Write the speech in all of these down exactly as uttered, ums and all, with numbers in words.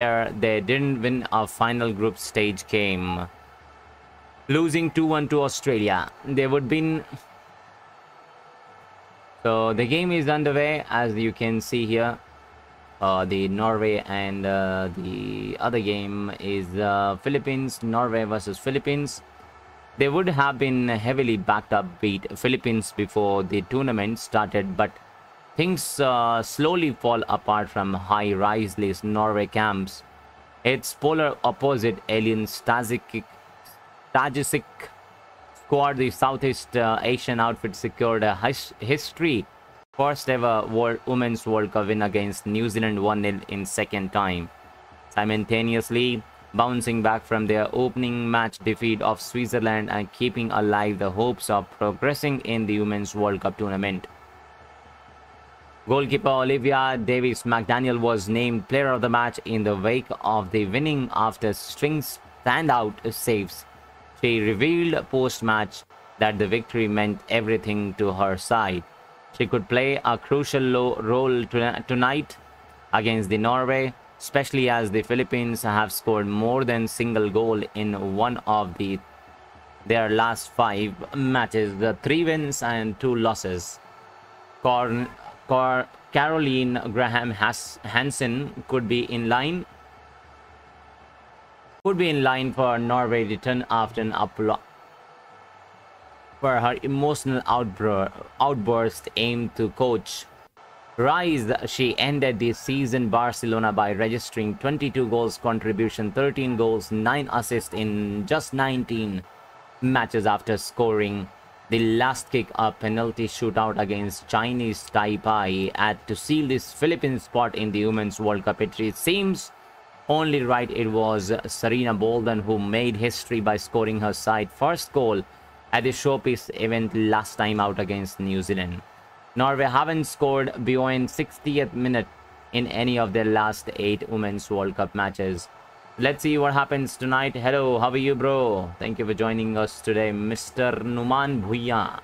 They didn't win our final group stage game, losing two one to Australia. They would been. So the game is underway, as you can see here. Uh, the Norway and uh, the other game is uh, Philippines. Norway versus Philippines. They would have been heavily backed up, beat Philippines before the tournament started, but things uh, slowly fall apart from high rise list Norway camps. Its polar opposite Alen Stajcic squad, the Southeast uh, Asian outfit, secured a his history first ever World Women's World Cup win against New Zealand one nil in second time, simultaneously bouncing back from their opening match defeat of Switzerland and keeping alive the hopes of progressing in the Women's World Cup tournament. Goalkeeper Olivia Davies-McDaniel was named player of the match in the wake of the winning after string standout saves. She revealed post-match that the victory meant everything to her side. She could play a crucial role tonight against the Norway, especially as the Philippines have scored more than single goal in one of the their last five matches, the three wins and two losses. Corn Caroline Graham Hansen could be in line could be in line for Norway return after an apology for her emotional outbur outburst aimed to coach Riise. She ended the season Barcelona by registering twenty-two goals contribution, thirteen goals, nine assists in just nineteen matches after scoring the last kick, a penalty shootout against Chinese Taipei, had to seal this Philippine spot in the Women's World Cup. It seems only right it was Serena Bolden who made history by scoring her side first goal at the showpiece event last time out against New Zealand. Norway haven't scored beyond sixtieth minute in any of their last eight Women's World Cup matches. Let's see what happens tonight. Hello, how are you, bro? Thank you for joining us today, Mister Numan Bhuya.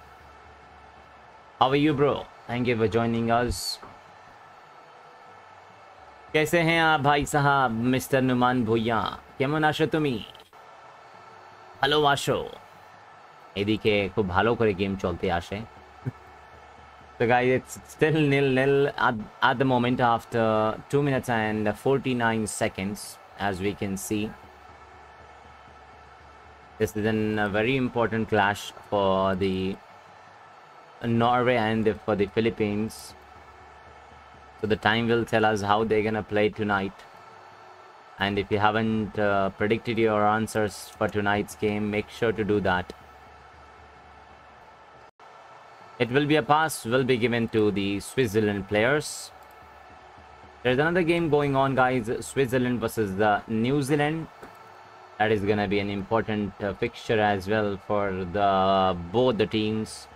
How are you, bro? Thank you for joining us. कैसे हैं आप भाई साहब, mister Numan भुइया? কেমন আছো তুমি? ভালো আছো? এদিকে খুব ভালো করে গেম চলতে আসে। So guys, it's still nil nil at, at the moment after two minutes and forty-nine seconds, as we can see. This is an, a very important clash for the Norway and for the Philippines. So the time will tell us how they're gonna play tonight. And if you haven't uh, predicted your answers for tonight's game, make sure to do that. It will be a pass will be given to the Switzerland players. There's another game going on, guys. Switzerland versus the New Zealand. That is gonna be an important uh, fixture as well for the both the teams.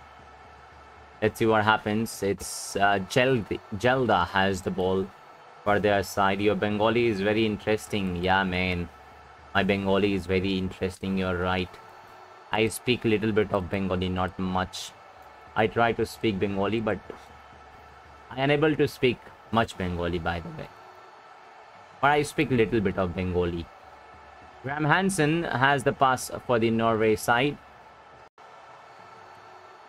Let's see what happens. It's uh, Jelda, Jelda has the ball for their side. Your Bengali is very interesting. Yeah, man. My Bengali is very interesting. You're right. I speak a little bit of Bengali, not much. I try to speak Bengali, but I am unable to speak much Bengali, by the way. But I speak a little bit of Bengali. Graham Hansen has the pass for the Norway side.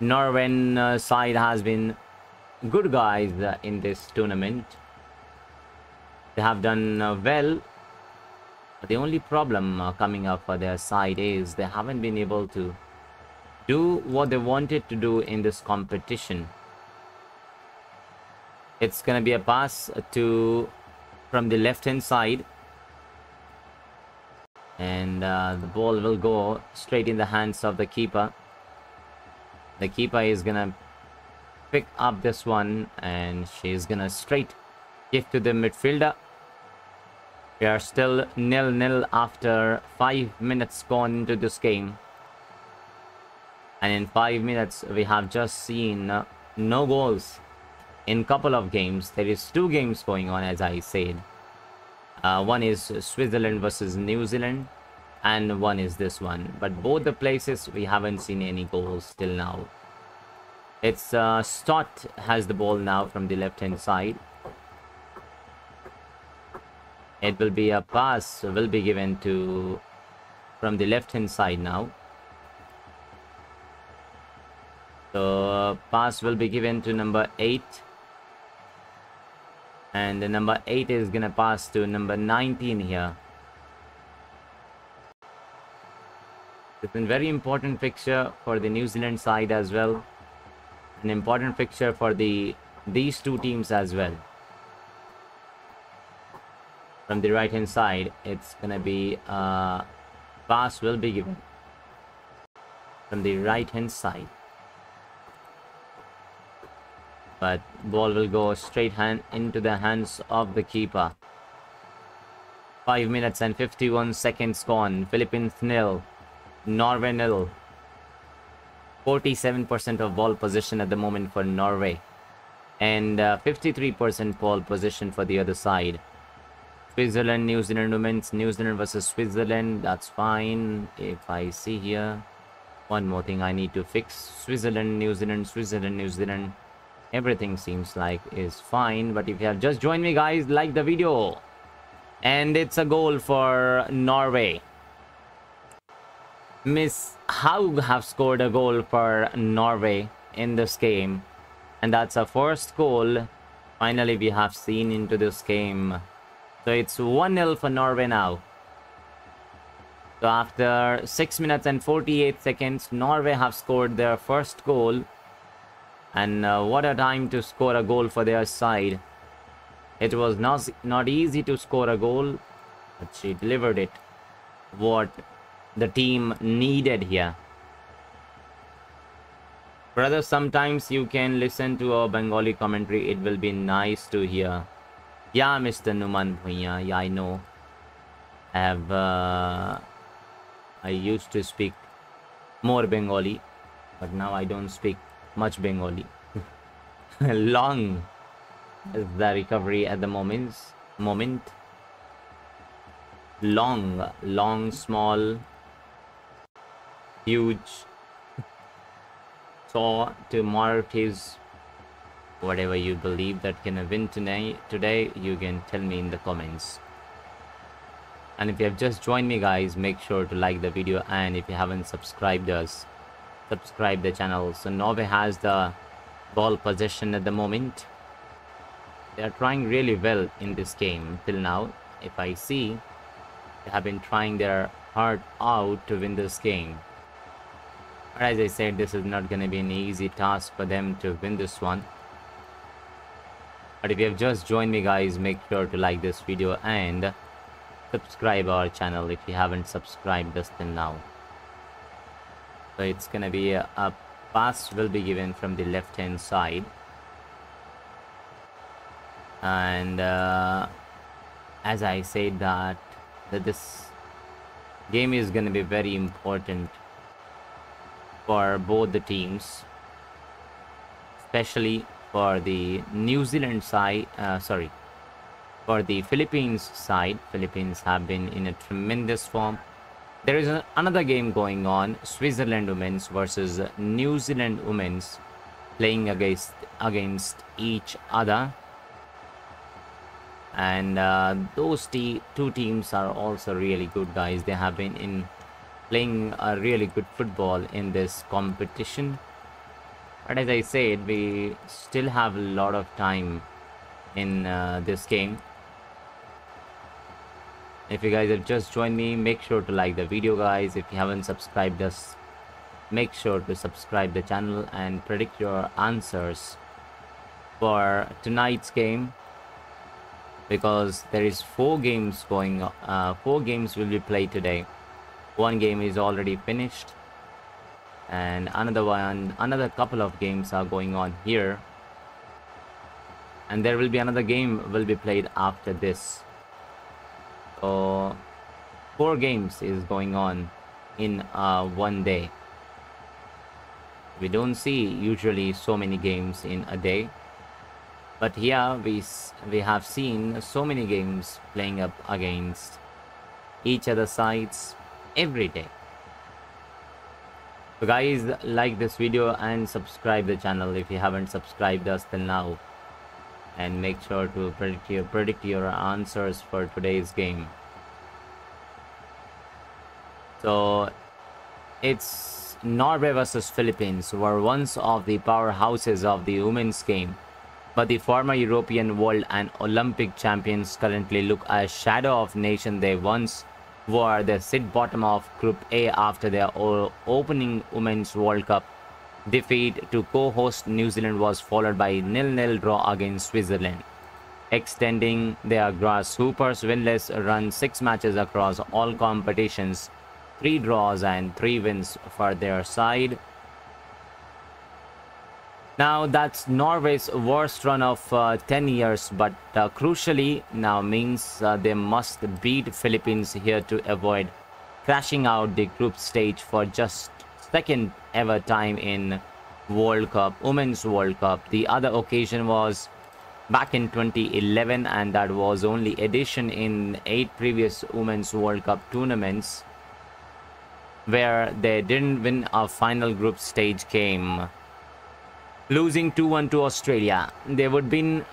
Norwen uh, side has been good, guys, uh, in this tournament. They have done uh, well. But the only problem uh, coming up for their side is they haven't been able to do what they wanted to do in this competition. It's gonna be a pass to from the left hand side, and uh, the ball will go straight in the hands of the keeper. The keeper is gonna pick up this one, and she's gonna straight give to the midfielder. We are still nil nil after five minutes gone into this game, and in five minutes we have just seen uh, no goals in couple of games. There is two games going on, as I said. Uh, one is Switzerland versus New Zealand, and one is this one, but both the places we haven't seen any goals till now. It's uh, Stott has the ball now from the left hand side. It will be a pass will be given to from the left hand side now. So pass will be given to number eight, and the number eight is gonna pass to number nineteen here. It's been very important fixture for the New Zealand side as well, an important fixture for the these two teams as well. From the right hand side, it's gonna be uh, pass will be given from the right hand side, but ball will go straight hand into the hands of the keeper. Five minutes and fifty-one seconds gone. Philippines nil, Norway nil. forty-seven percent of ball position at the moment for Norway, and fifty-three percent uh, ball position for the other side. Switzerland, New Zealand women's, New Zealand versus Switzerland. That's fine. If I see here, one more thing I need to fix. Switzerland, New Zealand, Switzerland, New Zealand. Everything seems like is fine. But if you have just joined me, guys, like the video. And it's a goal for Norway. Miss Haug have scored a goal for Norway in this game. And that's our first goal finally we have seen into this game. So it's one nil for Norway now. So after six minutes and forty-eight seconds, Norway have scored their first goal. And uh, what a time to score a goal for their side. It was not, not easy to score a goal, but she delivered it. What the team needed here. Brother, sometimes you can listen to our Bengali commentary. It will be nice to hear. Yeah, Mister Numan Bhuya, yeah, I know. I have, uh, I used to speak more Bengali, but now I don't speak much Bengali. Long is the recovery at the moment. Moment. Long, long, small, huge. So to Maltese. Whatever you believe that can win today, today you can tell me in the comments. And if you have just joined me, guys, make sure to like the video, and if you haven't subscribed us, subscribe the channel. So Norway has the ball possession at the moment. They are trying really well in this game till now. If I see, they have been trying their heart out to win this game. But as I said, this is not going to be an easy task for them to win this one. But if you have just joined me, guys, make sure to like this video and subscribe our channel if you haven't subscribed us till now. So it's gonna be a, a pass will be given from the left hand side, and uh, as I said that, that this game is gonna be very important for both the teams, especially for the New Zealand side, uh, sorry, for the Philippines side. Philippines have been in a tremendous form. There is a, another game going on, Switzerland women's versus New Zealand women's, playing against, against each other. And uh, those te two teams are also really good, guys. They have been in playing a really good football in this competition. But as I said, we still have a lot of time in uh, this game. If you guys have just joined me, make sure to like the video, guys. If you haven't subscribed us, make sure to subscribe the channel and predict your answers for tonight's game, because there is four games going on. Uh, four games will be played today. One game is already finished, and another one, another couple of games are going on here, and there will be another game will be played after this. So four games is going on in uh, one day. We don't see usually so many games in a day, but here we we have seen so many games playing up against each other sides every day. So guys, like this video and subscribe the channel if you haven't subscribed us till now. and make sure to predict your, predict your answers for today's game. So it's Norway versus Philippines, were once of the powerhouses of the women's game, but the former European world and Olympic champions currently look a shadow of nation they once were. They sit bottom of Group A after their opening Women's World Cup defeat to co-host New Zealand was followed by a nil nil draw against Switzerland, extending their Grasshoppers' winless run six matches across all competitions, three draws and three wins for their side. Now that's Norway's worst run of uh, ten years, but uh, crucially now means uh, they must beat Philippines here to avoid crashing out the group stage for just second ever time in World Cup, Women's World Cup. The other occasion was back in twenty eleven, and that was only addition in eight previous Women's World Cup tournaments where they didn't win a final group stage game, losing two one to Australia. They would been.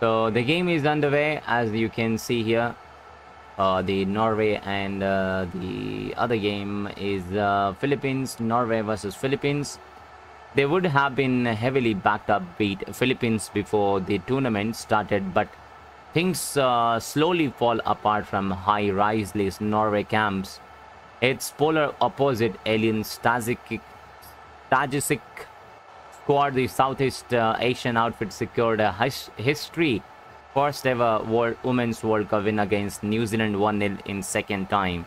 So the game is underway, as you can see here. Uh, the Norway and uh, the other game is uh, Philippines, Norway versus Philippines. They would have been heavily backed up, beat Philippines before the tournament started, but things uh, slowly fall apart from high rise list Norway camps. Its polar opposite, Alen Stajcic. Stajcic squad, the Southeast uh, Asian outfit, secured a his history first ever World Women's World Cup win against New Zealand one nil in second time,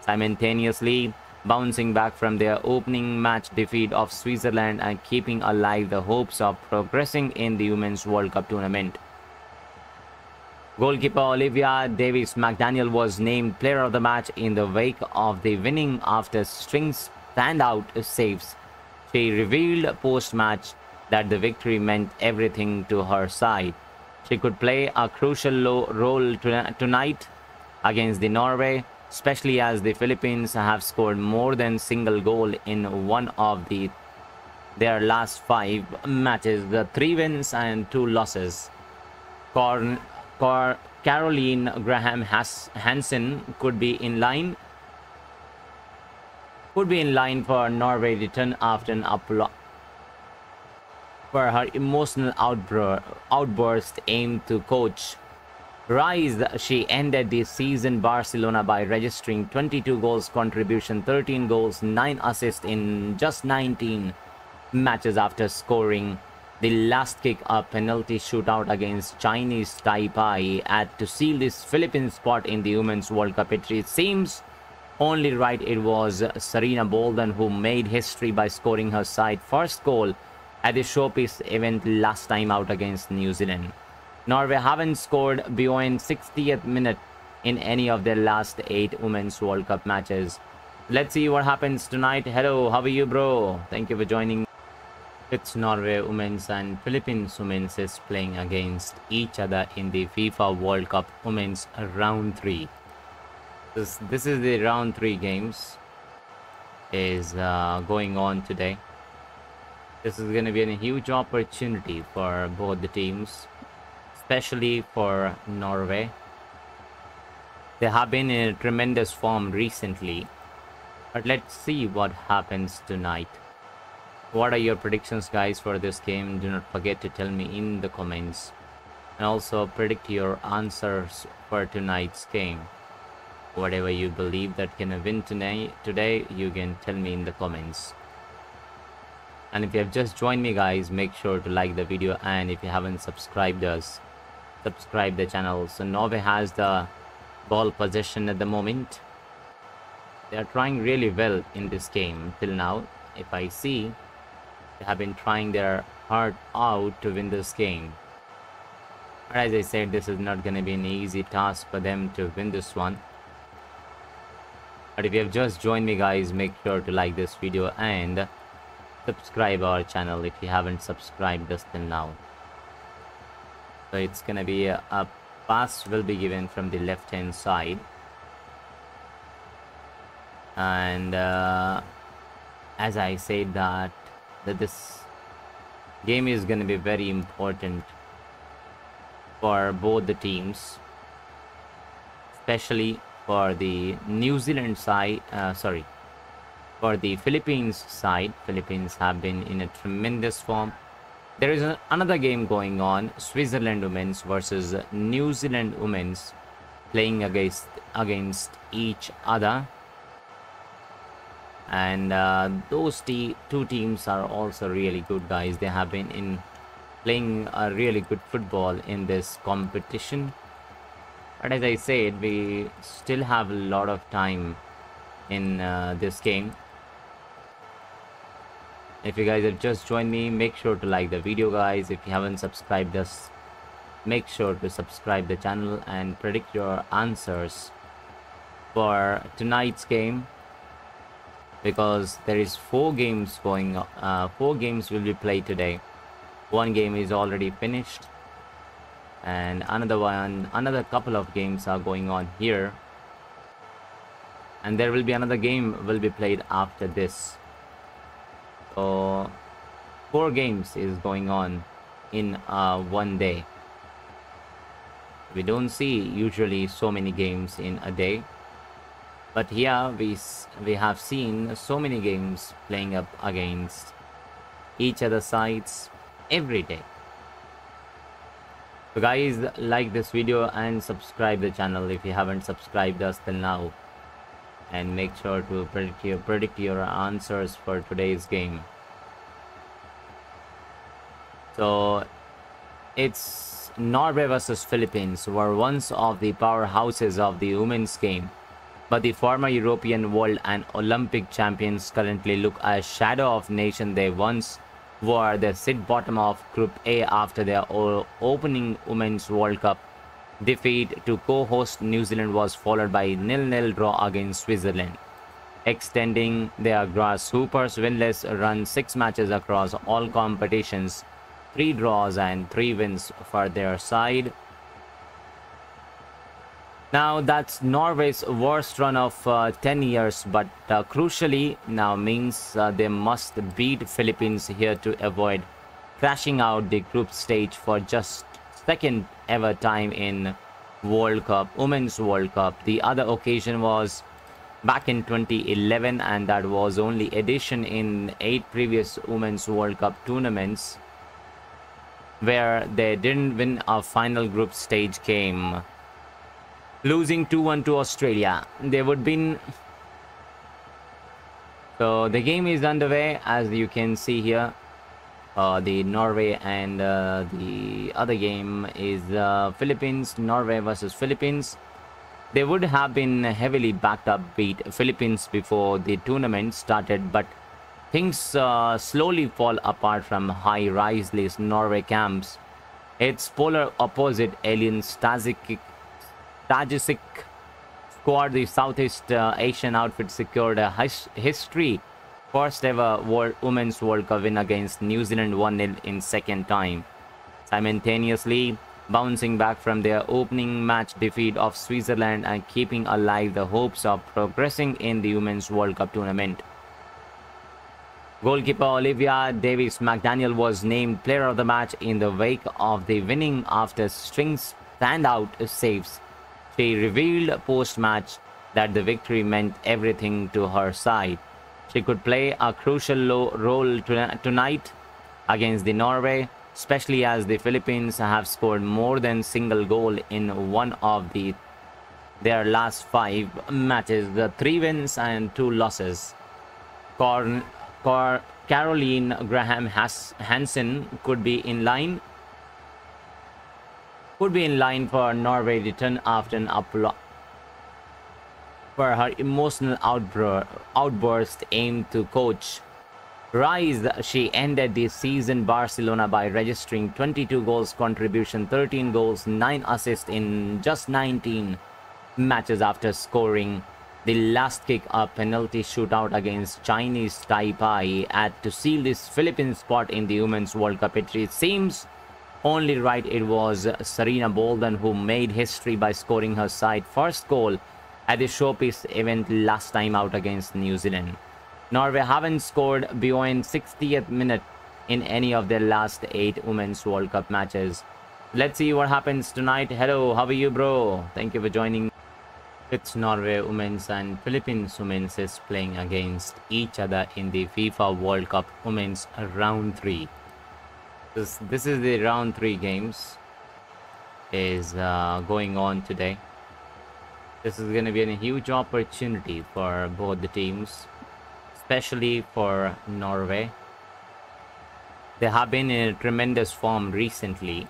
simultaneously bouncing back from their opening match defeat of Switzerland and keeping alive the hopes of progressing in the Women's World Cup tournament. Goalkeeper Olivia Davies-McDaniel was named player of the match in the wake of the winning after strings standout saves. She revealed post-match that the victory meant everything to her side. She could play a crucial role tonight against the Norway, especially as the Philippines have scored more than single goal in one of the their last five matches, the three wins and two losses. Cor Cor Caroline Graham Hansen could be in line. Would be in line for Norway return after an apology for her emotional outbur outburst aimed to coach Riise. She ended the season Barcelona by registering twenty-two goals contribution, thirteen goals, nine assists in just nineteen matches after scoring the last kick a penalty shootout against Chinese Taipei at to seal this Philippines spot in the Women's World Cup. It seems only right it was Serena Bolden who made history by scoring her side first goal at the showpiece event last time out against New Zealand. Norway haven't scored beyond sixtieth minute in any of their last eight Women's World Cup matches. Let's see what happens tonight. Hello, how are you, bro? Thank you for joining. It's Norway Women's and Philippines Women's is playing against each other in the FIFA World Cup Women's Round three. This, this is the round three games is uh, going on today. This is going to be a huge opportunity for both the teams, especially for Norway. They have been in a tremendous form recently, but let's see what happens tonight. What are your predictions, guys, for this game? Do not forget to tell me in the comments, and also predict your answers for tonight's game. Whatever you believe that can win tonight, today, you can tell me in the comments. And if you have just joined me, guys, make sure to like the video, and if you haven't subscribed us, subscribe the channel. So Norway has the ball possession at the moment. They are trying really well in this game till now. If I see, they have been trying their heart out to win this game. But as I said, this is not going to be an easy task for them to win this one. But if you have just joined me, guys, make sure to like this video and subscribe our channel if you haven't subscribed us till now. So it's gonna be a, a pass will be given from the left hand side, and uh, as I said that that this game is going to be very important for both the teams, especially for the New Zealand side, uh, sorry, for the Philippines side. Philippines have been in a tremendous form. There is another game going on, Switzerland women's versus New Zealand women's, playing against against each other. And uh, those te two teams are also really good, guys. They have been in playing a really good football in this competition. But as I said, we still have a lot of time in uh, this game. If you guys have just joined me, make sure to like the video, guys. If you haven't subscribed us, make sure to subscribe the channel and predict your answers for tonight's game, because there is four games going on. Uh, four games will be played today. One game is already finished, and another one, another couple of games are going on here, and there will be another game will be played after this. So four games is going on in uh, one day. We don't see usually so many games in a day, but here we we have seen so many games playing up against each other sides every day. So guys, like this video and subscribe the channel if you haven't subscribed us till now, and make sure to predict your, predict your answers for today's game. So it's Norway versus Philippines, were once of the powerhouses of the women's game, but the former European world and Olympic champions currently look a shadow of nation they once were. They sit bottom of Group A after their opening Women's World Cup defeat to co-host New Zealand was followed by a nil nil draw against Switzerland, extending their Grasshoppers' winless run six matches across all competitions, three draws and three wins for their side. Now that's Norway's worst run of uh, ten years, but uh, crucially now means uh, they must beat Philippines here to avoid crashing out the group stage for just second ever time in World Cup, Women's World Cup. The other occasion was back in twenty eleven, and that was only addition in eight previous Women's World Cup tournaments where they didn't win a final group stage game, losing two one to Australia. They would been. So the game is underway, as you can see here. Uh, the Norway and uh, the other game is uh, Philippines, Norway versus Philippines. They would have been heavily backed up, beat Philippines before the tournament started, but things uh, slowly fall apart from high-rise list Norway camps. Its polar opposite, Alen Stajcic Stajcic squad, the Southeast uh, Asian outfit, secured a his history first ever World Women's World Cup win against New Zealand one nil in second time, simultaneously bouncing back from their opening match defeat of Switzerland and keeping alive the hopes of progressing in the Women's World Cup tournament. Goalkeeper Olivia Davies-McDaniel was named player of the match in the wake of the winning after string standout saves. She revealed post-match that the victory meant everything to her side. She could play a crucial role tonight against the Norway, especially as the Philippines have scored more than single goal in one of the their last five matches, the three wins and two losses. Cor Cor Caroline Graham Hansen could be in line. Could be in line for Norway return after an upload for her emotional outbur outburst aimed to coach Riise. She ended the season Barcelona by registering twenty-two goals contribution, thirteen goals, nine assists in just nineteen matches after scoring the last kick a penalty shootout against Chinese Taipei at to seal this Philippine spot in the Women's World Cup. It seems only right it was Serena Bolden who made history by scoring her side first goal at the showpiece event last time out against New Zealand. Norway haven't scored beyond sixtieth minute in any of their last eight Women's World Cup matches. Let's see what happens tonight. Hello, how are you, bro? Thank you for joining. It's Norway Women's and Philippines Women's is playing against each other in the FIFA World Cup Women's Round three. This, this is the Round three games is uh, going on today. This is going to be a huge opportunity for both the teams, especially for Norway. They have been in tremendous form recently.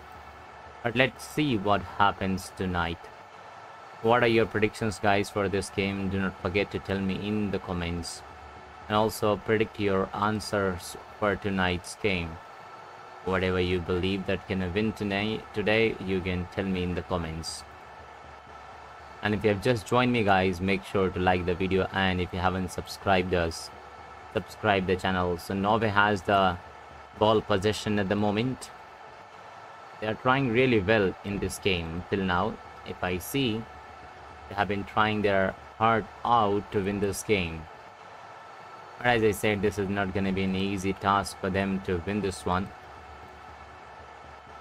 But let's see what happens tonight. What are your predictions, guys, for this game? Do not forget to tell me in the comments. And also predict your answers for tonight's game. Whatever you believe that can win tonight, today, you can tell me in the comments. And if you have just joined me, guys, make sure to like the video. And if you haven't subscribed us, subscribe the channel. So Norway has the ball possession at the moment. They are trying really well in this game till now. If I see, they have been trying their heart out to win this game. But as I said, this is not going to be an easy task for them to win this one.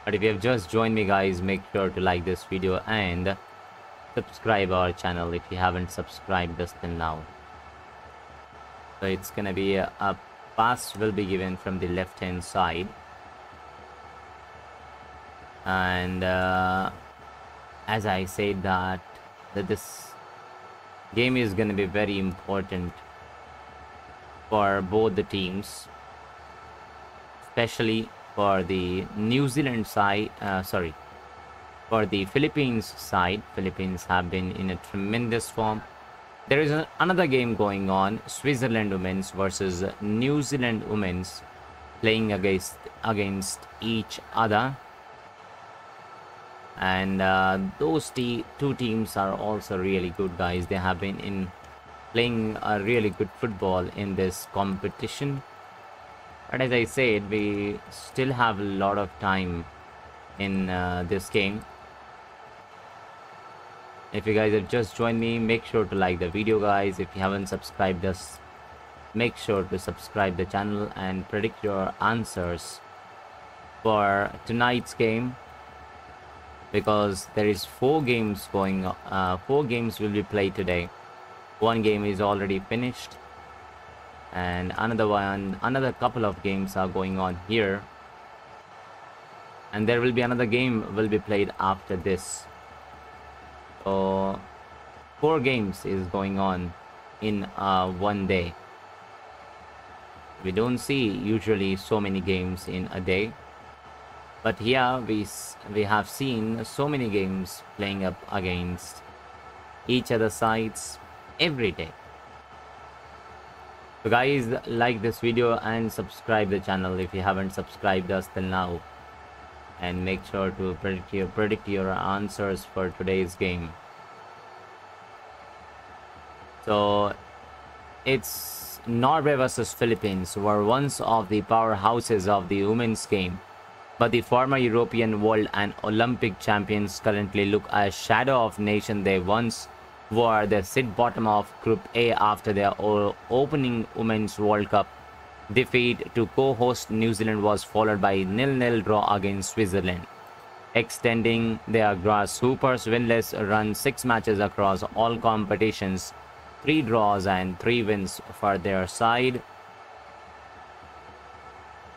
But if you have just joined me, guys, make sure to like this video and subscribe our channel if you haven't subscribed us till now. So it's going to be a, a pass will be given from the left hand side. And uh, as I said that, that this game is going to be very important for both the teams, especially for the New Zealand side, uh, sorry, for the Philippines side. Philippines have been in a tremendous form. There is another game going on, Switzerland Women's versus New Zealand Women's, playing against, against each other. And uh, those te two teams are also really good, guys. They have been in playing a really good football in this competition. But as I said, we still have a lot of time in uh, this game. If you guys have just joined me, make sure to like the video, guys. If you haven't subscribed us, make sure to subscribe the channel and predict your answers for tonight's game. Because there is four games going on, uh, four games will be played today. One game is already finished, and another one, another couple of games are going on here. And there will be another game will be played after this. So, four games is going on in uh, one day. We don't see usually so many games in a day. But here we we have seen so many games playing up against each other sides every day. So guys, like this video and subscribe the channel if you haven't subscribed us till now. And make sure to predict your, predict your answers for today's game. So it's Norway versus Philippines, were once of the powerhouses of the women's game. But the former European world and Olympic champions currently look a shadow of nation they once were. They sit bottom of Group A after their opening Women's World Cup defeat to co-host New Zealand was followed by a nil nil draw against Switzerland, extending their Grasshoppers' winless run six matches across all competitions, three draws and three wins for their side.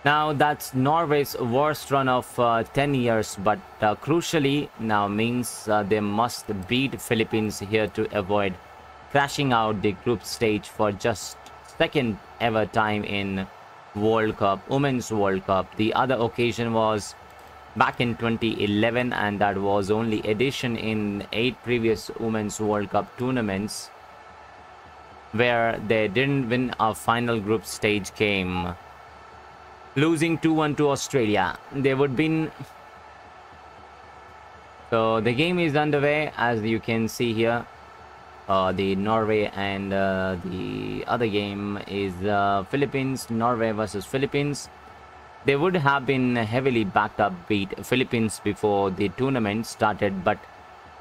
Now that's Norway's worst run of uh, ten years, but uh, crucially now means uh, they must beat Philippines here to avoid crashing out the group stage for just second ever time in World Cup, Women's World Cup. The other occasion was back in twenty eleven, and that was only addition in eight previous Women's World Cup tournaments where they didn't win a final group stage game. Losing two one to Australia, they would be. So the game is underway, as you can see here. Uh, the Norway and uh, the other game is uh, Philippines, Norway versus Philippines. They would have been heavily backed up, beat Philippines before the tournament started, but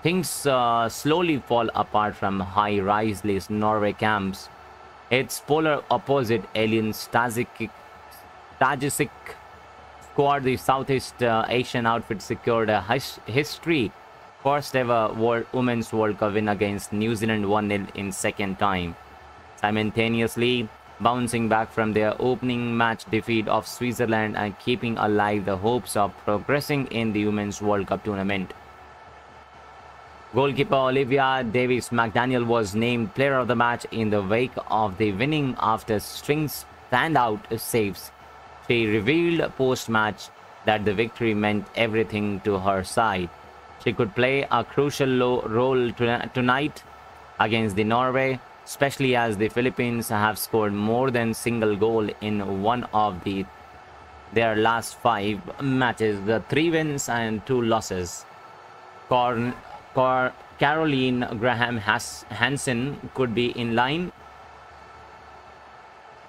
things uh, slowly fall apart from high-rise list Norway camps. Its polar opposite, Alen Stajcic. Stajcic squad, the Southeast uh, Asian outfit secured a his history first ever World Women's World Cup win against New Zealand one nil in second time, simultaneously bouncing back from their opening match defeat of Switzerland and keeping alive the hopes of progressing in the Women's World Cup tournament. Goalkeeper Olivia Davies-McDaniel was named player of the match in the wake of the winning after string standout saves. She revealed post-match that the victory meant everything to her side. She could play a crucial role tonight against the Norway, especially as the Philippines have scored more than single goal in one of the their last five matches, the three wins and two losses. Corn Car Caroline Graham Hansen could be in line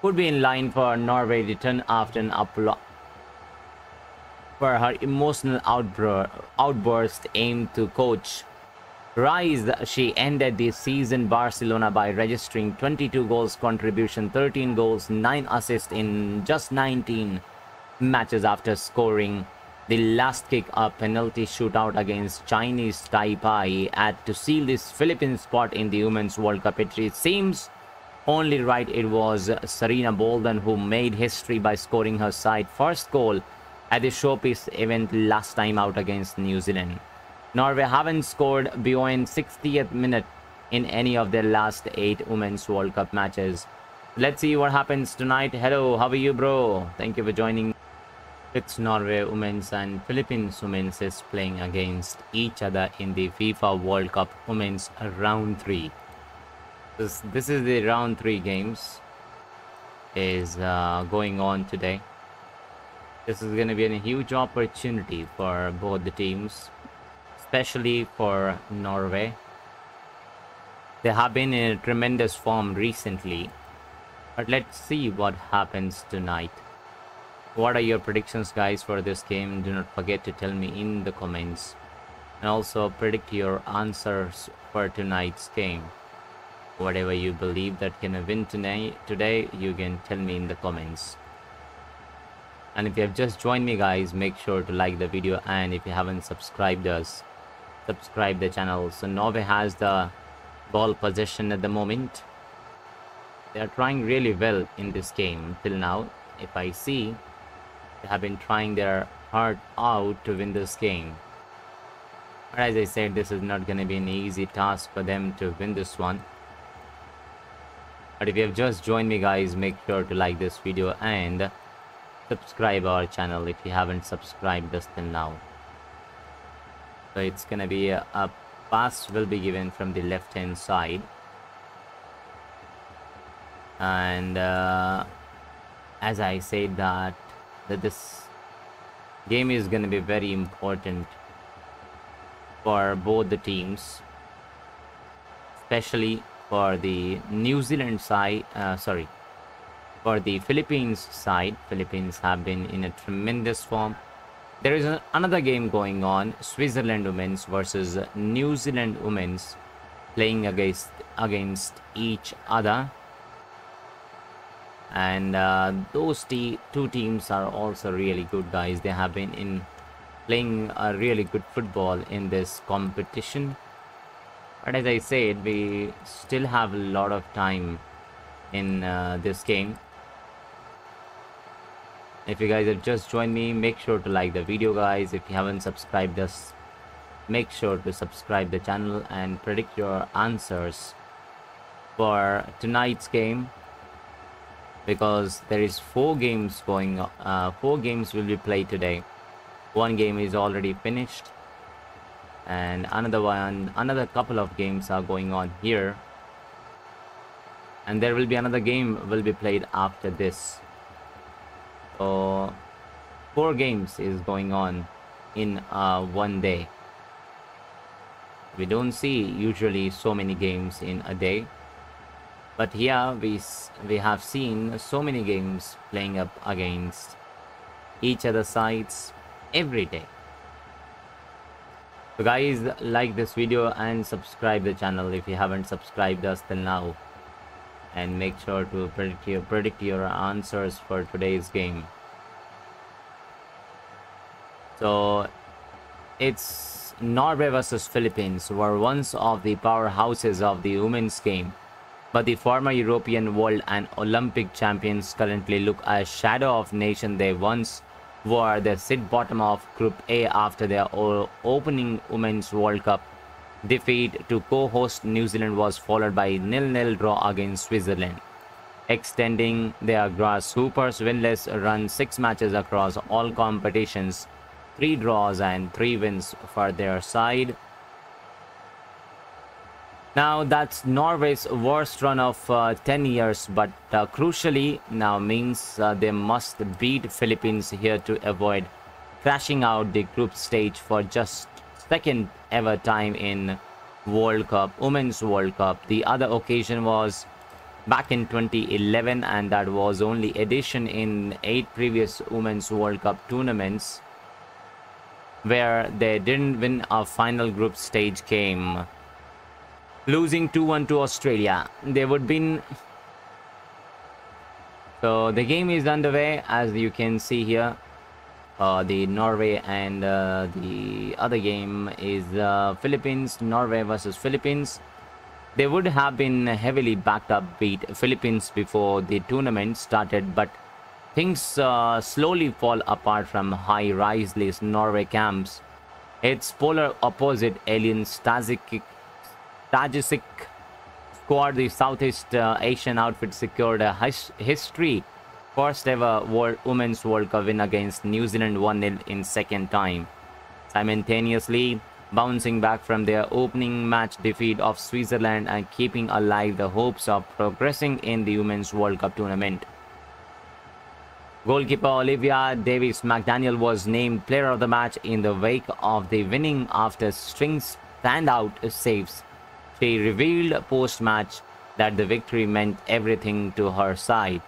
could be in line for Norway return after an apology for her emotional outbur outburst aimed to coach Riise. She ended the season Barcelona by registering twenty-two goals contribution, thirteen goals, nine assists in just nineteen matches after scoring the last kick, a penalty shootout against Chinese Taipei, at to seal this Philippine spot in the Women's World Cup. It seems only right it was Serena Bolden who made history by scoring her side first goal at the showpiece event last time out against New Zealand. Norway haven't scored beyond sixtieth minute in any of their last eight Women's World Cup matches. Let's see what happens tonight. Hello, how are you, bro? Thank you for joining. It's Norway women's and Philippines women's is playing against each other in the FIFA World Cup Women's Round three. This, this is the Round three games is uh, going on today. This is going to be a huge opportunity for both the teams, especially for Norway. They have been in tremendous form recently, but let's see what happens tonight. What are your predictions, guys, for this game? Do not forget to tell me in the comments, and also predict your answers for tonight's game. Whatever you believe that can win tonight today, you can tell me in the comments. And if you have just joined me, guys, make sure to like the video, and if you haven't subscribed us, subscribe the channel. So Norway has the ball possession at the moment. They are trying really well in this game till now. If I see, they have been trying their heart out to win this game. But as I said, this is not going to be an easy task for them to win this one. But if you have just joined me, guys, make sure to like this video and subscribe our channel if you haven't subscribed us till now. So it's going to be a, a pass will be given from the left hand side. And uh, as I said that, that this game is going to be very important for both the teams, especially for the New Zealand side, uh, sorry, for the Philippines side. Philippines have been in a tremendous form. There is a, another game going on, Switzerland women's versus New Zealand women's, playing against, against each other. And uh, those te two teams are also really good, guys. They have been in playing a really good football in this competition. But as I said, we still have a lot of time in uh, this game. If you guys have just joined me, make sure to like the video, guys. If you haven't subscribed us, make sure to subscribe the channel and predict your answers for tonight's game. Because there is four games going on, uh, four games will be played today. One game is already finished, and another one, another couple of games are going on here, and there will be another game will be played after this. So four games is going on in uh, one day. We don't see usually so many games in a day. But here we we have seen so many games playing up against each other sides every day. So guys, like this video and subscribe the channel if you haven't subscribed us till now. And make sure to predict your, predict your answers for today's game. So it's Norway versus Philippines were once of the powerhouses of the women's game, but the former European world and Olympic champions currently look a shadow of nation they once were. They sit bottom of Group A after their opening Women's World Cup defeat to co-host New Zealand was followed by a nil nil draw against Switzerland, extending their Grasshoppers' winless run six matches across all competitions, three draws and three wins for their side. Now that's Norway's worst run of uh, ten years, but uh, crucially now means uh, they must beat Philippines here to avoid crashing out the group stage for just second ever time in World Cup, Women's World Cup. The other occasion was back in twenty eleven, and that was only addition in eight previous Women's World Cup tournaments where they didn't win a final group stage game, losing two one to Australia. They would been so the game is underway, as you can see here. Uh, the Norway and uh, the other game is uh, Philippines, Norway versus Philippines. They would have been heavily backed up, beat Philippines before the tournament started, but things uh, slowly fall apart from high rise list Norway camps. Its polar opposite Alen Stajcic Stajcic squad, the Southeast uh, Asian outfit, secured a his history first ever World Women's World Cup win against New Zealand one nil in second time, simultaneously bouncing back from their opening match defeat of Switzerland and keeping alive the hopes of progressing in the Women's World Cup tournament. Goalkeeper Olivia Davies-McDaniel was named player of the match in the wake of the winning after string standout saves. She revealed post-match that the victory meant everything to her side.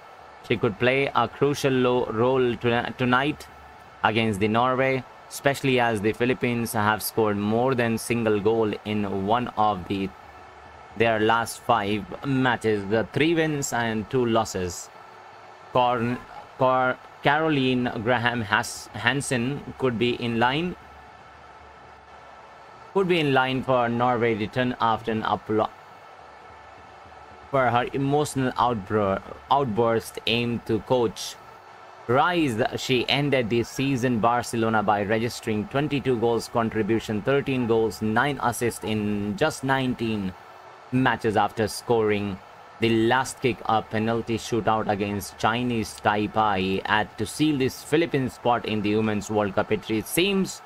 She could play a crucial role tonight against the Norway, especially as the Philippines have scored more than single goal in one of the their last five matches, the three wins and two losses. Cor Cor Caroline Graham Hansen could be in line could be in line for Norway return after an upload for her emotional outbur outburst aimed to coach Riise. She ended the season Barcelona by registering twenty-two goals contribution, thirteen goals, nine assists in just nineteen matches after scoring the last kick a penalty shootout against Chinese Taipei at to seal this Philippine spot in the Women's World Cup. It seems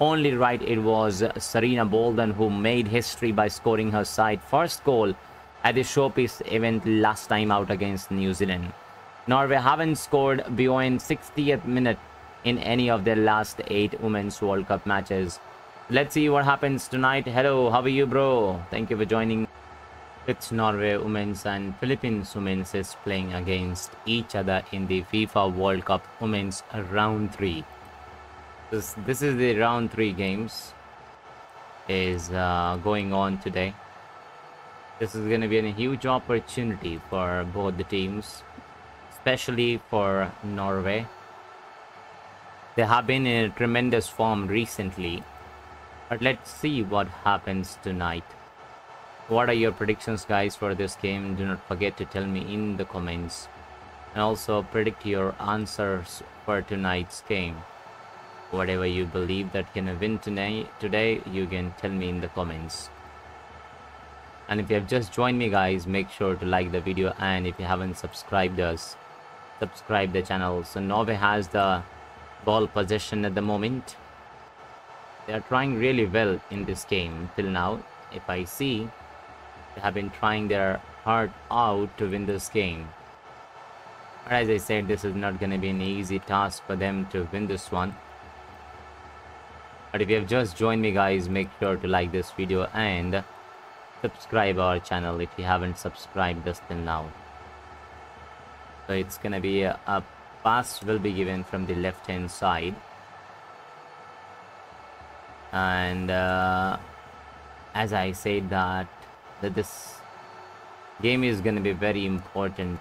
only right it was Serena Bolden who made history by scoring her side first goal at the showpiece event last time out against New Zealand. Norway haven't scored beyond sixtieth minute in any of their last eight Women's World Cup matches. Let's see what happens tonight. Hello, how are you, bro? Thank you for joining. It's Norway Women's and Philippines Women's is playing against each other in the FIFA World Cup Women's Round three. This, this is the Round three games is uh, going on today. This is going to be a huge opportunity for both the teams, especially for Norway. They have been in tremendous form recently, but let's see what happens tonight. What are your predictions, guys, for this game? Do not forget to tell me in the comments, and also predict your answers for tonight's game. Whatever you believe that can win tonight today, you can tell me in the comments. And if you have just joined me, guys, make sure to like the video, and if you haven't subscribed us, subscribe the channel. So Norway has the ball possession at the moment. They are trying really well in this game till now. If I see, they have been trying their heart out to win this game. But as I said, this is not going to be an easy task for them to win this one. But if you have just joined me, guys, make sure to like this video and subscribe our channel if you haven't subscribed us till now. So it's gonna be a, a pass will be given from the left hand side, and uh, as I said that that this game is gonna be very important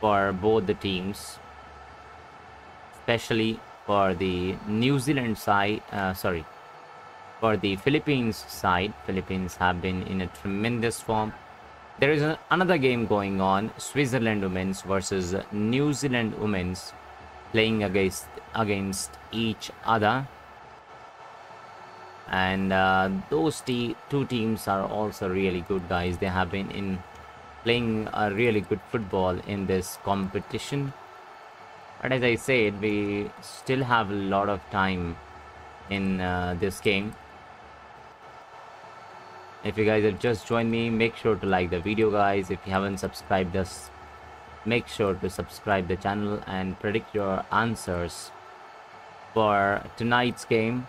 for both the teams, especially for the New Zealand side, uh, sorry, for the Philippines side. Philippines have been in a tremendous form. There is another game going on, Switzerland women's versus New Zealand women's, playing against against each other. And uh, those te two teams are also really good, guys. They have been in playing a really good football in this competition. But as I said, we still have a lot of time in uh, this game. If you guys have just joined me, make sure to like the video, guys. If you haven't subscribed us, make sure to subscribe the channel and predict your answers for tonight's game,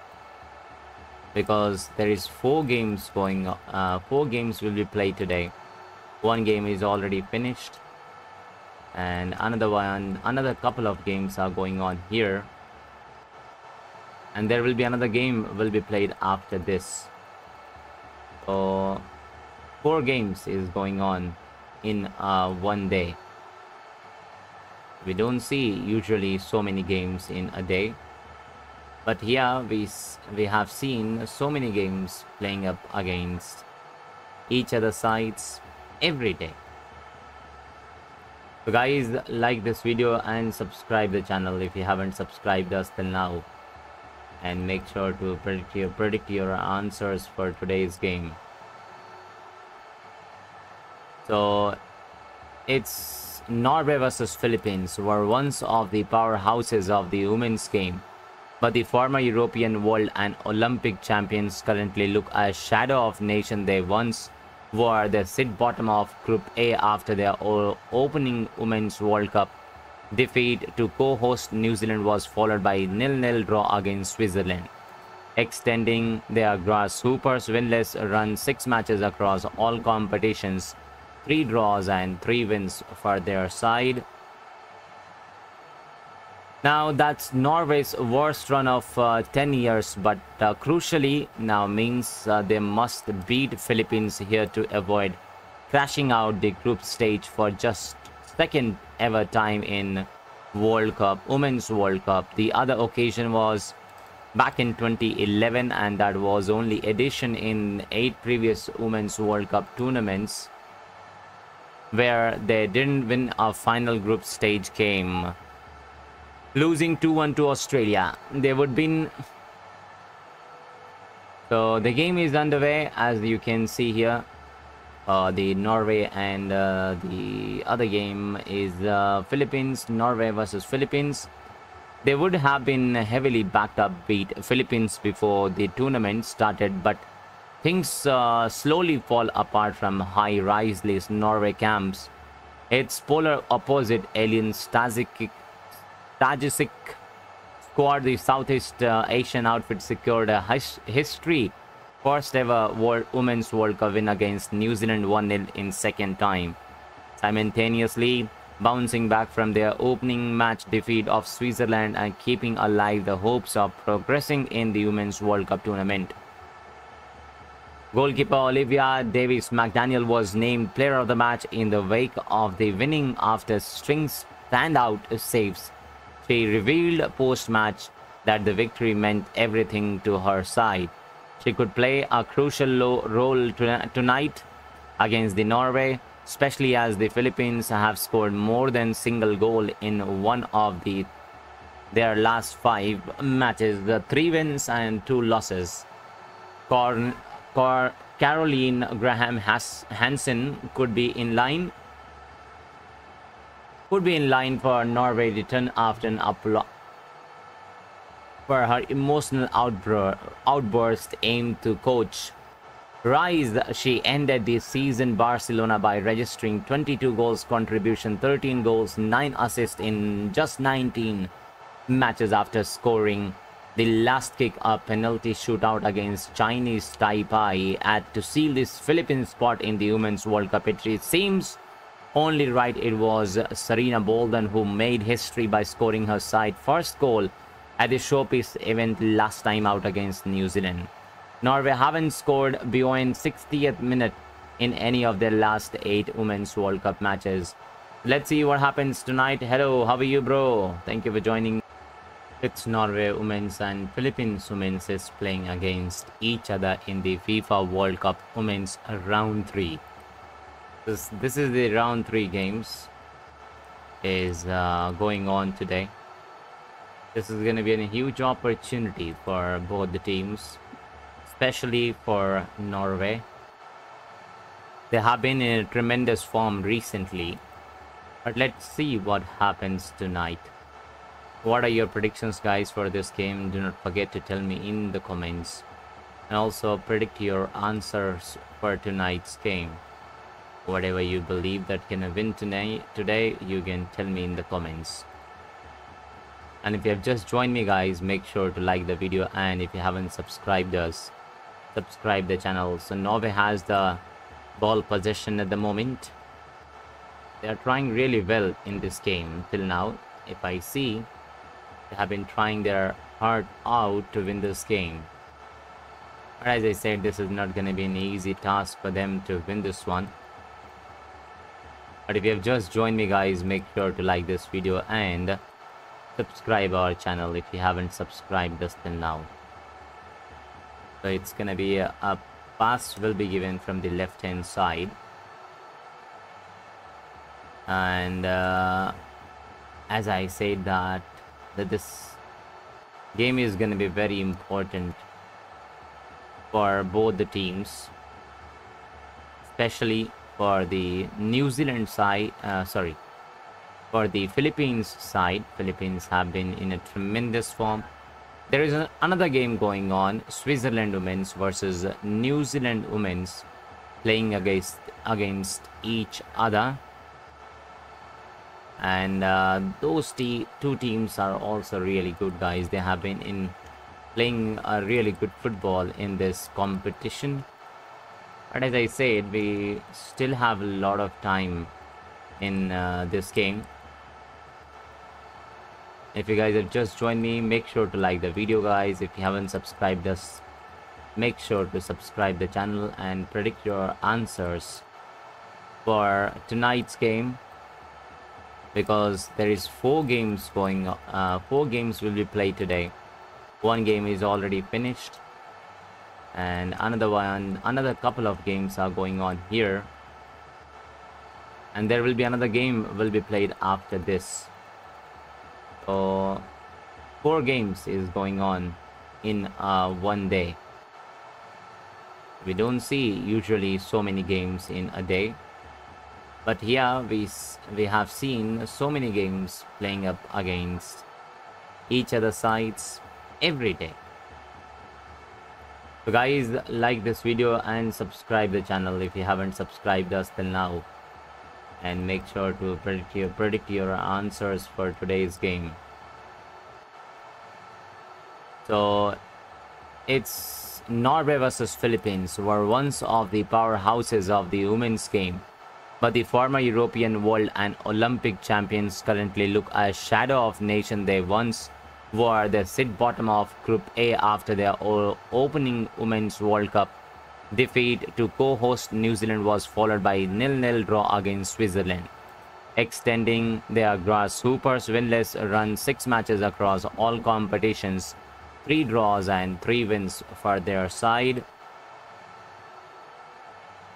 because there is four games going on. Uh, four games will be played today. One game is already finished, and another one, another couple of games are going on here, and there will be another game will be played after this. So four games is going on in uh, one day. We don't see usually so many games in a day, but here we we have seen so many games playing up against each other sides every day. So guys, like this video and subscribe the channel if you haven't subscribed us till now, and make sure to predict your predict your answers for today's game. So it's Norway versus Philippines, were once of the powerhouses of the women's game, but the former European world and Olympic champions currently look a shadow of nation they once were. They sit bottom of Group A after their opening Women's World Cup defeat to co-host New Zealand was followed by a nil nil draw against Switzerland, extending their Grasshoppers' winless run six matches across all competitions, three draws and three wins for their side. Now that's Norway's worst run of uh, ten years, but uh, crucially now means uh, they must beat Philippines here to avoid crashing out the group stage for just second ever time in World Cup, Women's World Cup. The other occasion was back in twenty eleven, and that was only addition in eight previous Women's World Cup tournaments where they didn't win a final group stage game, losing two one to Australia. They would been. So the game is underway, as you can see here. Uh, the Norway and uh, the other game is uh, Philippines, Norway versus Philippines. They would have been heavily backed up, beat Philippines before the tournament started, but things uh, slowly fall apart from high-rise list Norway camps. Its polar opposite, Alen Stajcic Stajcic squad, the Southeast uh, Asian outfit, secured a his history first ever World Women's World Cup win against New Zealand one nil in second time, simultaneously bouncing back from their opening match defeat of Switzerland and keeping alive the hopes of progressing in the Women's World Cup tournament. Goalkeeper Olivia Davies-McDaniel was named player of the match in the wake of the winning after string standout saves. She revealed post-match that the victory meant everything to her side. She could play a crucial role tonight against the Norway, especially as the Philippines have scored more than single goal in one of the their last five matches, the three wins and two losses. Cor Cor Caroline Graham Hansen could be in line. Could be in line for Norway return after an upload for her emotional outbur outburst aimed to coach Riise. She ended the season Barcelona by registering twenty-two goals contribution, thirteen goals, nine assists in just nineteen matches after scoring the last kick a penalty shootout against Chinese Taipei at to seal this Philippine spot in the Women's World Cup. It seems only right it was Serena Bolden who made history by scoring her side first goal at the showpiece event last time out against New Zealand. Norway haven't scored beyond sixtieth minute in any of their last eight Women's World Cup matches. Let's see what happens tonight. Hello, how are you, bro? Thank you for joining. It's Norway women's and Philippines women's is playing against each other in the FIFA World Cup women's round three. This, this is the round three games is uh, going on today. This is going to be a huge opportunity for both the teams, especially for Norway. They have been in tremendous form recently, but let's see what happens tonight. What are your predictions, guys, for this game? Do not forget to tell me in the comments, and also predict your answers for tonight's game. Whatever you believe that can win tonight today, you can tell me in the comments. And if you have just joined me, guys, make sure to like the video, and if you haven't subscribed us, subscribe the channel. So Norway has the ball possession at the moment. They are trying really well in this game till now. If I see, they have been trying their heart out to win this game. But as I said, this is not going to be an easy task for them to win this one. But if you have just joined me, guys, make sure to like this video and subscribe our channel if you haven't subscribed us till now. So it's going to be a, a pass will be given from the left hand side. And uh, as I said that, that this game is going to be very important for both the teams, especially for the New Zealand side, uh, sorry, for the Philippines side. Philippines have been in a tremendous form. There is an, another game going on, Switzerland women's versus New Zealand women's, playing against, against each other. And uh, those te two teams are also really good, guys. They have been in playing a really good football in this competition. But as I said, we still have a lot of time in uh, this game. If you guys have just joined me, make sure to like the video, guys. If you haven't subscribed us, make sure to subscribe the channel and predict your answers for tonight's game. Because there is four games going on, uh, four games will be played today. One game is already finished, and another one, another couple of games are going on here, and there will be another game will be played after this. So four games is going on in uh, one day. We don't see usually so many games in a day. But here we, we have seen so many games playing up against each other sides every day. So guys, like this video and subscribe the channel if you haven't subscribed us till now. And make sure to predict your, predict your answers for today's game. So it's Norway versus Philippines, who are once of the powerhouses of the women's game. But the former European world and Olympic champions currently look a shadow of nation they once were. They sit bottom of Group A after their opening Women's World Cup defeat to co-host New Zealand was followed by a nil nil draw against Switzerland, extending their Grasshoppers' winless run six matches across all competitions, three draws and three wins for their side.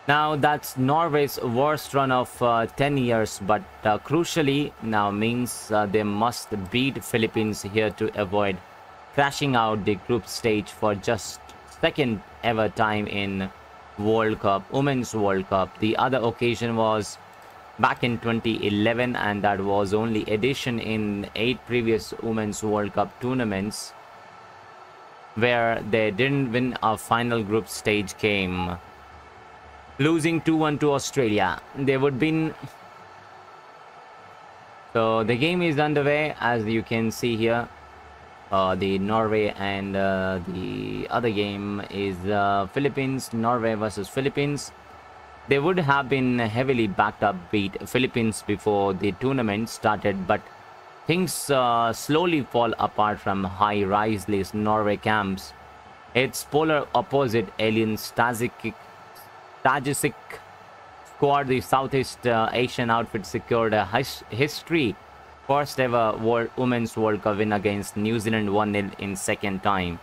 Now that's Norway's worst run of uh, ten years, but uh, crucially now means uh, they must beat Philippines here to avoid crashing out the group stage for just second ever time in World Cup, Women's World Cup. The other occasion was back in twenty eleven, and that was only addition in eight previous Women's World Cup tournaments where they didn't win a final group stage game. Losing two one to Australia, they would be. So the game is underway, as you can see here. Uh, the Norway and uh, the other game is uh, Philippines, Norway versus Philippines. They would have been heavily backed up, beat Philippines before the tournament started, but things uh, slowly fall apart from high-rise list Norway camps. Its polar opposite, Alen Stajcic. Stajcic squad, the Southeast uh, Asian outfit, secured a his history First ever World Women's World Cup win against New Zealand one nil in second time.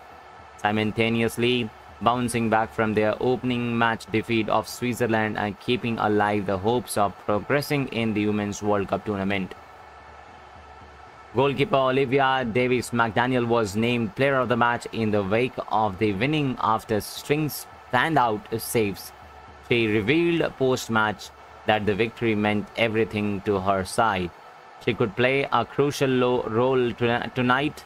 Simultaneously bouncing back from their opening match defeat of Switzerland and keeping alive the hopes of progressing in the Women's World Cup tournament. Goalkeeper Olivia Davies-McDaniel was named player of the match in the wake of the winning after string standout saves. She revealed post-match that the victory meant everything to her side. She could play a crucial role tonight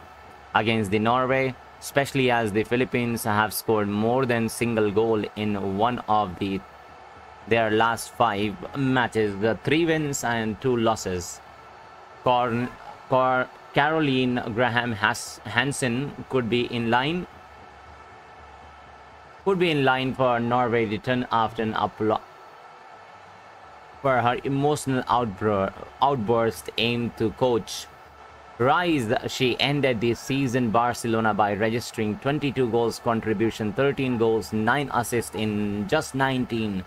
against the Norway, especially as the Philippines have scored more than single goal in one of the their last five matches, the three wins and two losses. Corn Caroline Graham Hansen could be in line could be in line for Norway return after an upload for her emotional outbur outburst aimed to coach Riise. She ended the season Barcelona by registering twenty-two goals contribution, thirteen goals, nine assists in just nineteen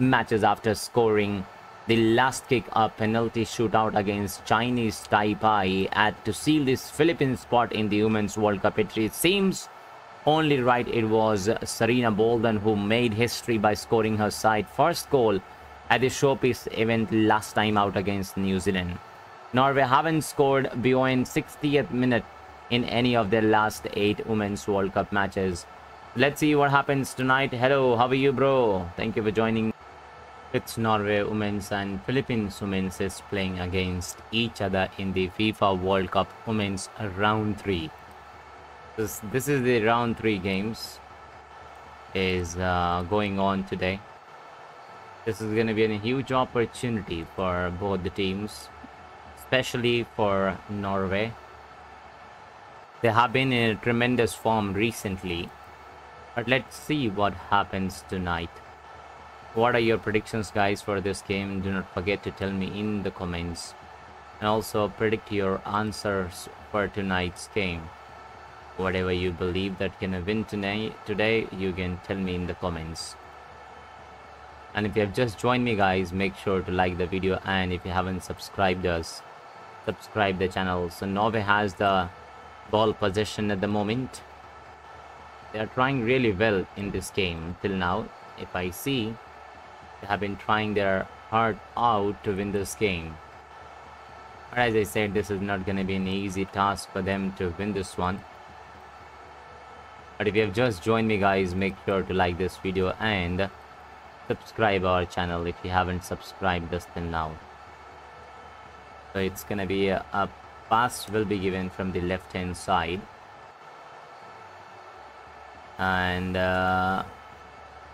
matches after scoring the last kick, a penalty shootout against Chinese Taipei, at to seal this Philippine spot in the Women's World Cup. It seems only right it was Serena Bolden who made history by scoring her side first goal at the showpiece event last time out against New Zealand. Norway haven't scored beyond sixtieth minute in any of their last eight Women's World Cup matches. Let's see what happens tonight. Hello, how are you, bro? Thank you for joining. It's Norway Women's and Philippines Women's is playing against each other in the FIFA World Cup Women's Round three. This, this is the Round three games is uh, going on today. This is going to be a huge opportunity for both the teams, especially for Norway. They have been in a tremendous form recently, but let's see what happens tonight. What are your predictions, guys, for this game? Do not forget to tell me in the comments, and also predict your answers for tonight's game. Whatever you believe that can win tonight, today, you can tell me in the comments. And if you have just joined me, guys, make sure to like the video, and if you haven't subscribed us, subscribe the channel. So Norway has the ball possession at the moment. They are trying really well in this game till now. If I see, they have been trying their heart out to win this game. But as I said, this is not going to be an easy task for them to win this one. But if you have just joined me, guys, make sure to like this video and subscribe our channel if you haven't subscribed us till now. So it's going to be a, a pass will be given from the left hand side. And uh,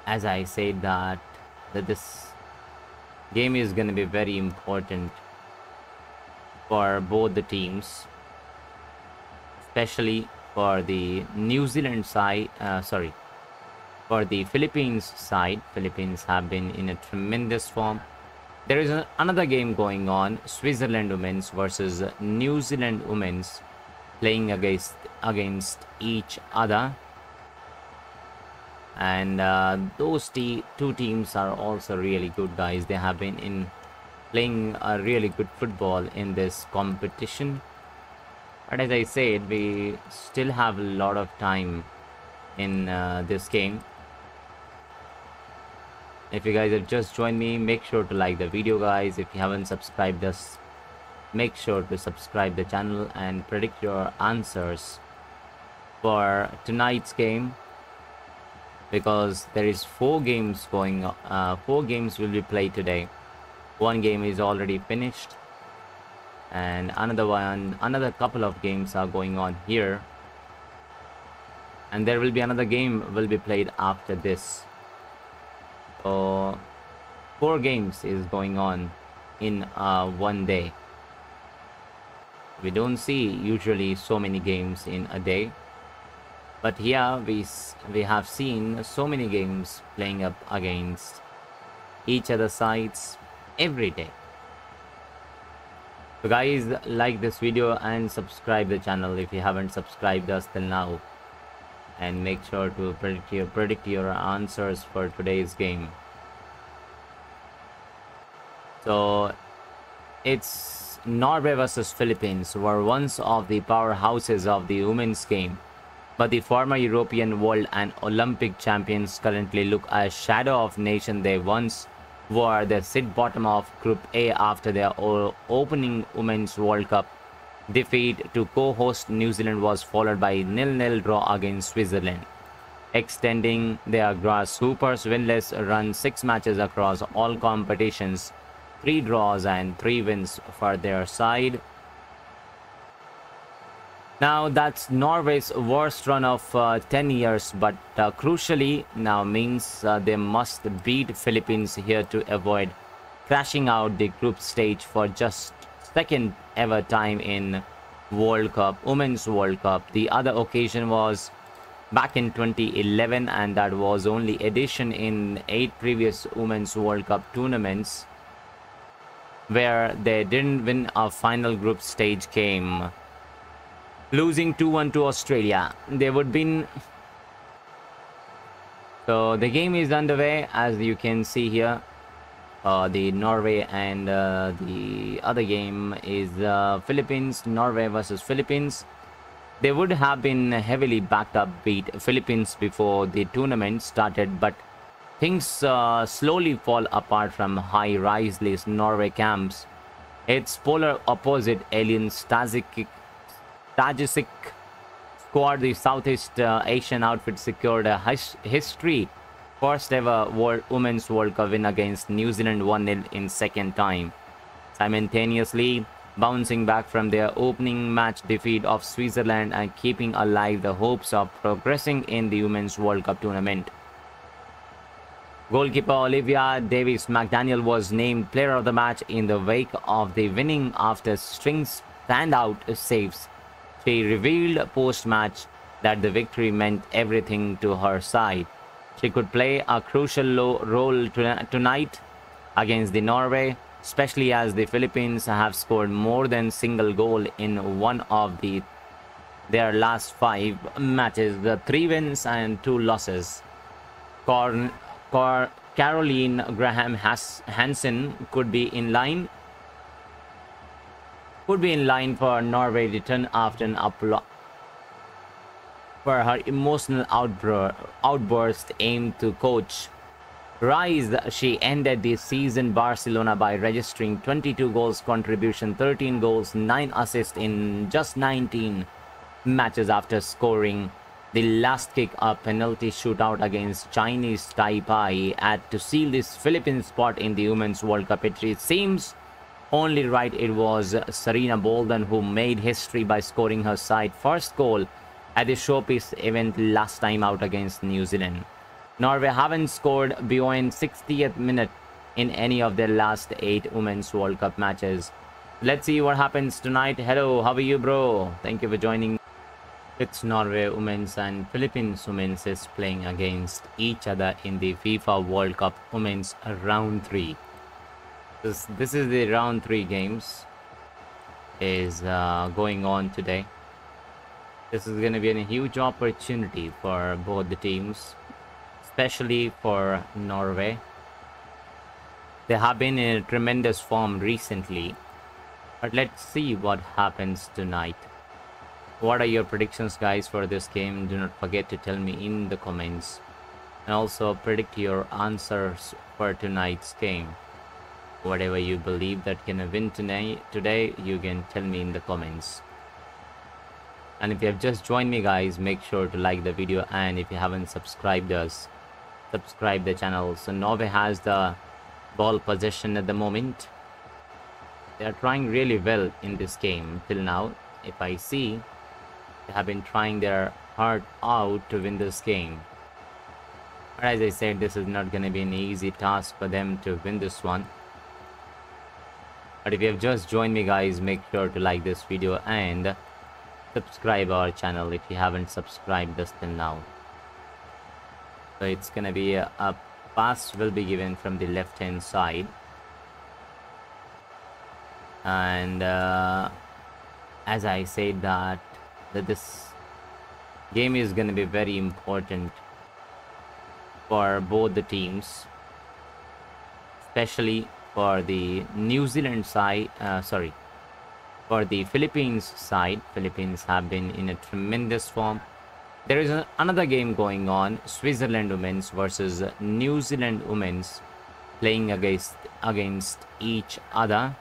as I said that, that this game is going to be very important for both the teams, especially for the New Zealand side, uh, sorry, for the Philippines side. Philippines have been in a tremendous form. There is another game going on, Switzerland Women's versus New Zealand Women's, playing against against each other. And uh, those te two teams are also really good, guys. They have been in playing a really good football in this competition. But as I said, we still have a lot of time in uh, this game. If you guys have just joined me, make sure to like the video, guys. If you haven't subscribed us, make sure to subscribe the channel and predict your answers for tonight's game, because there is four games going on. Uh, four games will be played today. One game is already finished, and another one, another couple of games are going on here, and there will be another game will be played after this. So four games is going on in uh, one day. We don't see usually so many games in a day, but here we we have seen so many games playing up against each other sides every day. So guys, like this video and subscribe the channel if you haven't subscribed us till now, and make sure to predict your, predict your answers for today's game. So it's Norway versus Philippines were once of the powerhouses of the women's game, but the former European world and Olympic champions currently look a shadow of the nation they once were. They sit bottom of Group A after their opening Women's World Cup defeat to co-host New Zealand was followed by a nil nil draw against Switzerland, extending their Grasshoppers' winless run six matches across all competitions, three draws and three wins for their side. Now that's Norway's worst run of uh, ten years, but uh, crucially now means uh, they must beat Philippines here to avoid crashing out the group stage for just second ever time in World Cup, Women's World Cup. The other occasion was back in twenty eleven, and that was only addition in eight previous Women's World Cup tournaments where they didn't win a final group stage game, losing two one to Australia. They would been so the game is underway, as you can see here. Uh, the Norway and uh, the other game is uh, Philippines, Norway versus Philippines. They would have been heavily backed up, beat Philippines before the tournament started, but things uh, slowly fall apart from high rise list Norway camps. Its polar opposite Alen Stajcic Stajcic squad, the Southeast uh, Asian outfit, secured a his history first ever World Women's World Cup win against New Zealand one nil in second time, simultaneously bouncing back from their opening match defeat of Switzerland and keeping alive the hopes of progressing in the Women's World Cup tournament. Goalkeeper Olivia Davies-McDaniel was named player of the match in the wake of the winning after string standout saves. She revealed post-match that the victory meant everything to her side. She could play a crucial role tonight against the Norway, especially as the Philippines have scored more than single goal in one of the their last five matches, the three wins and two losses. Cor Cor Caroline Graham Hansen could be in line. Could be in line for Norway return after an upload for her emotional outbur outburst aimed to coach Riise. She ended the season Barcelona by registering twenty-two goals contribution, thirteen goals, nine assists in just nineteen matches after scoring the last kick, a penalty shootout against Chinese Taipei, at to seal this Philippine spot in the Women's World Cup. It seems only right it was Serena Bolden who made history by scoring her side first goal at the showpiece event last time out against New Zealand. Norway haven't scored beyond sixtieth minute in any of their last eight Women's World Cup matches. Let's see what happens tonight. Hello, how are you, bro? Thank you for joining. It's Norway Women's and Philippines Women's is playing against each other in the FIFA World Cup Women's Round three. This, this is the round three games is uh, going on today. This is going to be a huge opportunity for both the teams, especially for Norway. They have been in a tremendous form recently, but let's see what happens tonight. What are your predictions, guys, for this game? Do not forget to tell me in the comments, and also predict your answers for tonight's game. Whatever you believe that can win tonight, today, you can tell me in the comments. And if you have just joined me, guys, make sure to like the video, and if you haven't subscribed us, subscribe the channel. So Norway has the ball possession at the moment. They are trying really well in this game till now. If I see, they have been trying their heart out to win this game. But as I said, this is not going to be an easy task for them to win this one. But if you have just joined me, guys, make sure to like this video and subscribe our channel if you haven't subscribed us till now. So it's gonna be a, a pass will be given from the left hand side, and uh, as I said that, that this game is gonna be very important for both the teams, especially for the New Zealand side, uh, sorry, For the Philippines side, Philippines have been in a tremendous form. There is another game going on, Switzerland women's versus New Zealand women's, playing against against each other.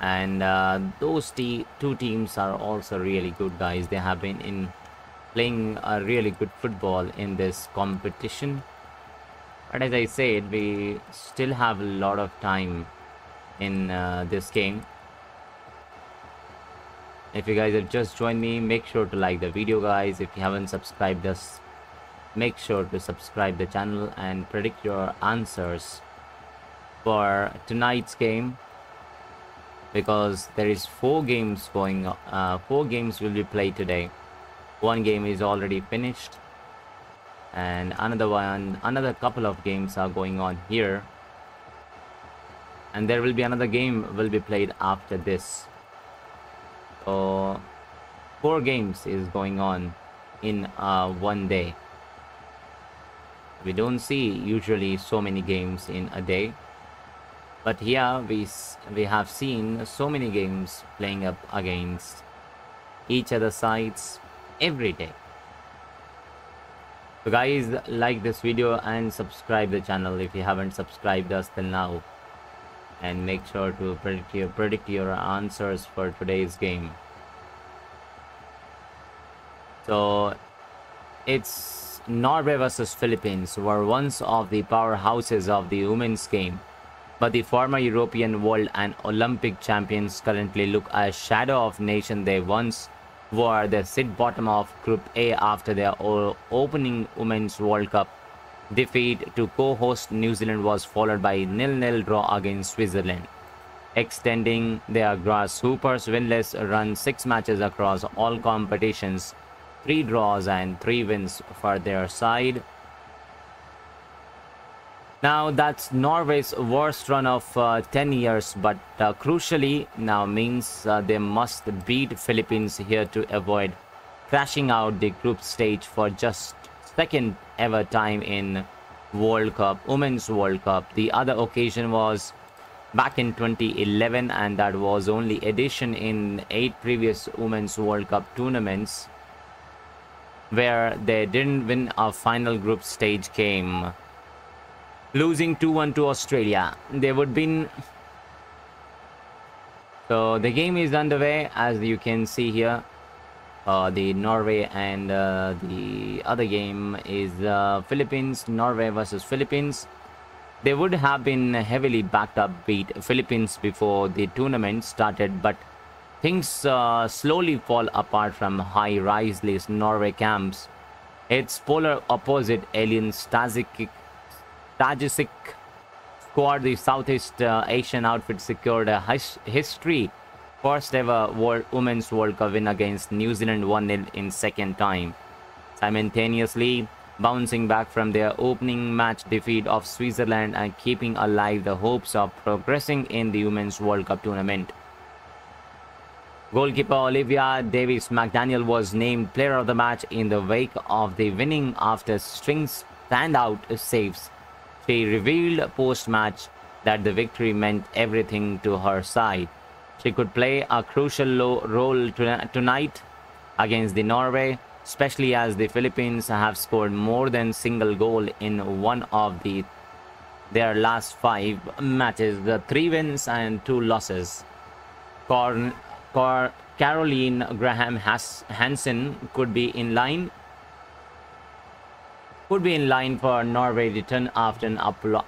And uh, those te two teams are also really good, guys. They have been in playing a really good football in this competition. But as I said, we still have a lot of time in uh, this game. If you guys have just joined me, make sure to like the video, guys. If you haven't subscribed us, make sure to subscribe the channel and predict your answers for tonight's game, because there is four games going uh, four games will be played today. One game is already finished, and another one another couple of games are going on here, and there will be another game will be played after this. So four games is going on in uh, one day. We don't see usually so many games in a day, but here we we have seen so many games playing up against each other sides every day. So guys, like this video and subscribe the channel if you haven't subscribed us till now, and make sure to predict your predict your answers for today's game. So it's Norway versus Philippines, were once of the powerhouses of the women's game, but the former European world and Olympic champions currently look a shadow of nation they once were. They sit bottom of Group A after their opening Women's World Cup defeat to co-host New Zealand was followed by a nil nil draw against Switzerland, extending their Grasshoppers' winless run six matches across all competitions, three draws and three wins for their side. Now that's Norway's worst run of uh, ten years, but uh, crucially now means uh, they must beat Philippines here to avoid crashing out the group stage for just second ever time in World Cup, Women's World Cup. The other occasion was back in twenty eleven, and that was only addition in eight previous Women's World Cup tournaments where they didn't win a final group stage game, losing two one to Australia. They would been so the game is underway, as you can see here. Uh, the Norway and uh, the other game is uh, Philippines, Norway versus Philippines. They would have been heavily backed up, beat Philippines before the tournament started, but things uh, slowly fall apart from high rise list Norway camps. Its polar opposite Alen Stajcic Stajcic squad, the Southeast uh, Asian outfit, secured a his history first ever World Women's World Cup win against New Zealand one nil in second time, simultaneously bouncing back from their opening match defeat of Switzerland and keeping alive the hopes of progressing in the Women's World Cup tournament. Goalkeeper Olivia Davies-McDaniel was named player of the match in the wake of the winning after string standout saves. She revealed post-match that the victory meant everything to her side. She could play a crucial role tonight against the Norway, especially as the Philippines have scored more than single goal in one of the their last five matches, the three wins and two losses. Corn, Cor, Caroline Graham Hansen could be in line. Could be in line for Norway return after an upload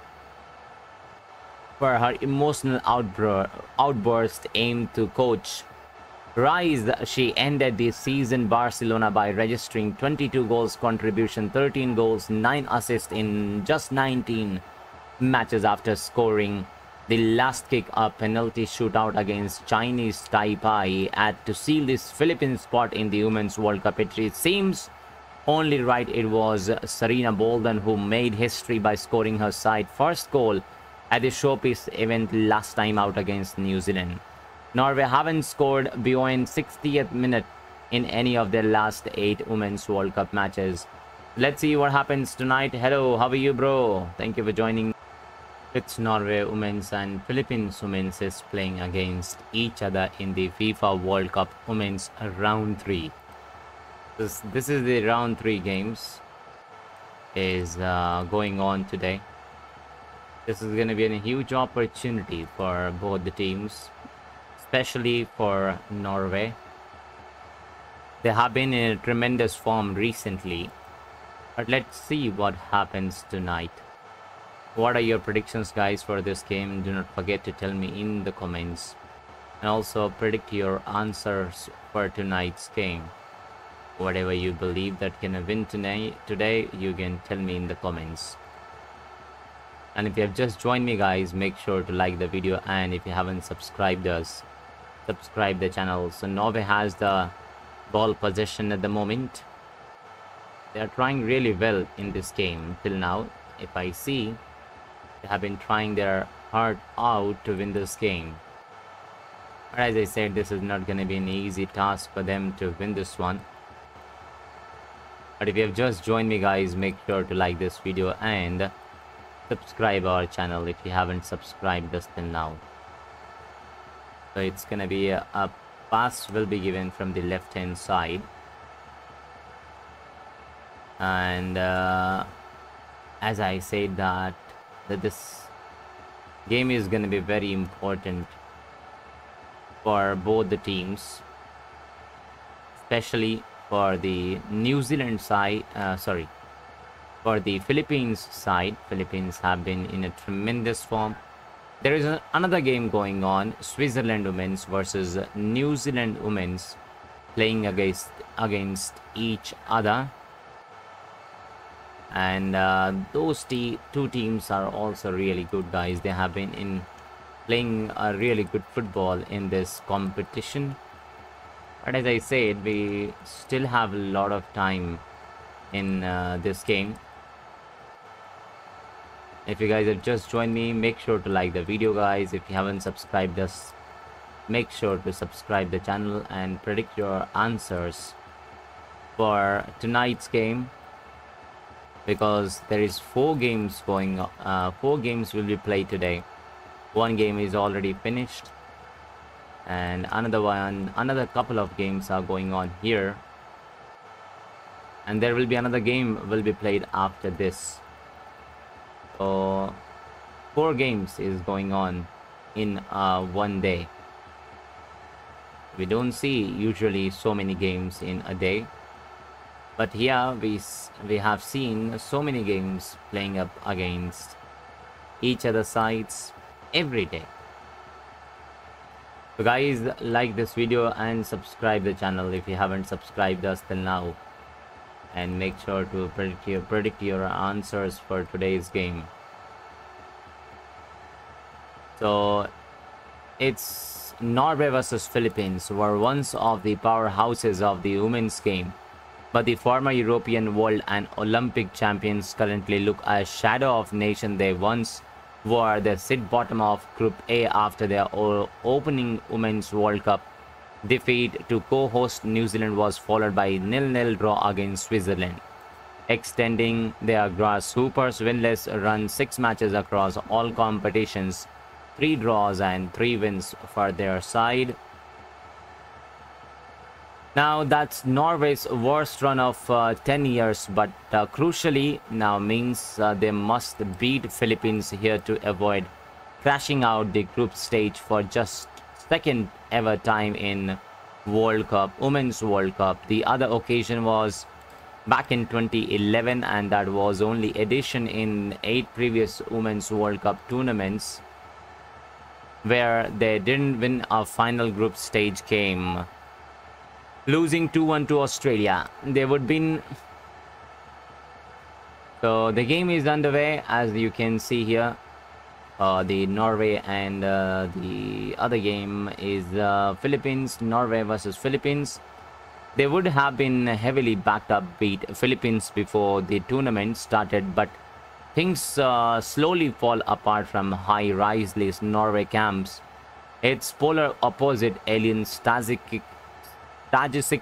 for her emotional outbur outburst aimed to coach Riise. She ended the season Barcelona by registering twenty-two goals contribution, thirteen goals, nine assists in just nineteen matches after scoring the last kick a penalty shootout against Chinese Taipei. At to seal this Philippine spot in the Women's World Cup, it seems only right it was Serena Bolden who made history by scoring her side first goal at the showpiece event last time out against New Zealand. Norway haven't scored beyond sixtieth minute in any of their last eight Women's World Cup matches. Let's see what happens tonight. Hello, how are you, bro? Thank you for joining. It's Norway women's and Philippines women's is playing against each other in the FIFA World Cup women's round three. This, this is the round three games is uh, going on today. This is going to be a huge opportunity for both the teams, especially for Norway. They have been in tremendous form recently, but let's see what happens tonight. What are your predictions, guys, for this game? Do not forget to tell me in the comments, and also predict your answers for tonight's game. Whatever you believe that can win tonight, today, you can tell me in the comments. And if you have just joined me, guys, make sure to like the video, and if you haven't subscribed us, subscribe the channel. So Norway has the ball possession at the moment. They are trying really well in this game till now. If I see, they have been trying their heart out to win this game. But as I said, this is not going to be an easy task for them to win this one. But if you have just joined me, guys, make sure to like this video and subscribe our channel if you haven't subscribed us till now. So it's going to be a, a pass will be given from the left hand side. And uh, as I said that, that this game is going to be very important for both the teams, especially for the New Zealand side, uh, sorry, for the Philippines side. Philippines have been in a tremendous form. There is a, another game going on, Switzerland women's versus New Zealand women's, playing against, against each other. And uh, those te two teams are also really good, guys. They have been in playing a really good football in this competition. But as I said, we still have a lot of time in uh, this game. If you guys have just joined me, make sure to like the video, guys. If you haven't subscribed us, make sure to subscribe the channel and predict your answers for tonight's game. Because there is four games going on, uh, four games will be played today. One game is already finished, and another one, another couple of games are going on here. And there will be another game will be played after this. So, four games is going on in uh, one day. We don't see usually so many games in a day. But here we we have seen so many games playing up against each other sides every day. So guys, like this video and subscribe the channel if you haven't subscribed us till now. And make sure to predict your, predict your answers for today's game. So it's Norway versus Philippines, were once of the powerhouses of the women's game. But the former European world and Olympic champions currently look a shadow of nation they once were. They sit bottom of Group A after their opening Women's World Cup defeat to co-host New Zealand was followed by a nil nil draw against Switzerland, extending their Grasshoppers' winless run six matches across all competitions, three draws and three wins for their side. Now that's Norway's worst run of uh, ten years, but uh, crucially now means uh, they must beat Philippines here to avoid crashing out the group stage for just second ever time in World Cup, Women's World Cup. The other occasion was back in twenty eleven, and that was only addition in eight previous Women's World Cup tournaments where they didn't win a final group stage game. Losing two one to Australia, they would be. So the game is underway, as you can see here. Uh, the Norway and uh, the other game is uh, Philippines, Norway versus Philippines. They would have been heavily backed up, beat Philippines before the tournament started, but things uh, slowly fall apart from high-rise list Norway camps. Its polar opposite, Alen Stajcic. Stajcic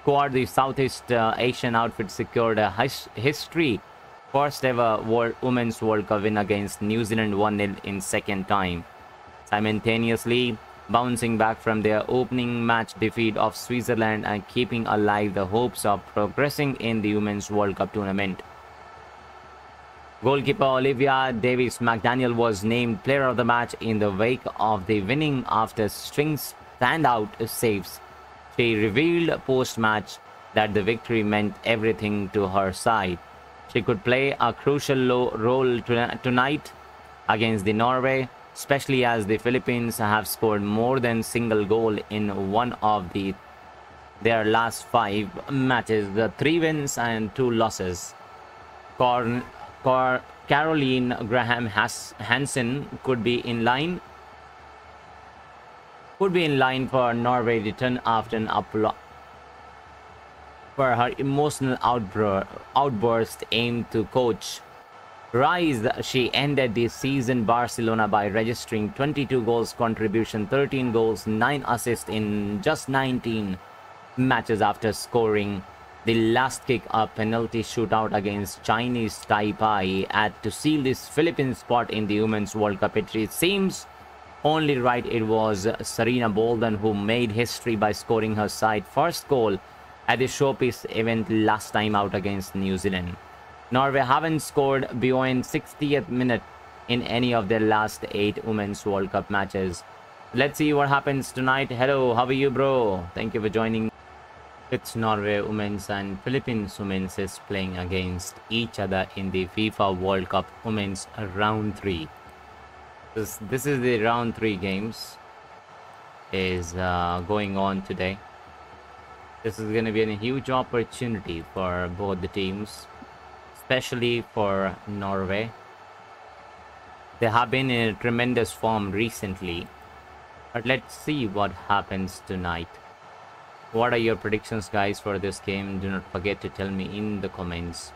squad, the Southeast uh, Asian outfit, secured a his history First ever World Women's World Cup win against New Zealand one nil in second time, simultaneously bouncing back from their opening match defeat of Switzerland and keeping alive the hopes of progressing in the Women's World Cup tournament. Goalkeeper Olivia Davies-McDaniel was named player of the match in the wake of the winning after string standout saves. She revealed post-match that the victory meant everything to her side. She could play a crucial role tonight against the Norway, especially as the Philippines have scored more than single goal in one of the their last five matches, the three wins and two losses. Corn Caroline Graham Hansen could be in line could be in line for Norway return after an upload for her emotional outbur outburst aimed to coach Riise. She ended the season Barcelona by registering twenty-two goals contribution, thirteen goals, nine assists in just nineteen matches after scoring the last kick, a penalty shootout against Chinese Taipei, at to seal this Philippine spot in the Women's World Cup. It seems only right it was Serena Bolden who made history by scoring her side first goal at the showpiece event last time out against New Zealand. Norway haven't scored beyond sixtieth minute in any of their last eight Women's World Cup matches. Let's see what happens tonight. Hello, how are you, bro? Thank you for joining. It's Norway Women's and Philippines Women's is playing against each other in the FIFA World Cup Women's Round three. This, this is the Round three games is uh, going on today. This is going to be a huge opportunity for both the teams, especially for Norway. They have been in tremendous form recently, but let's see what happens tonight. What are your predictions, guys, for this game? Do not forget to tell me in the comments,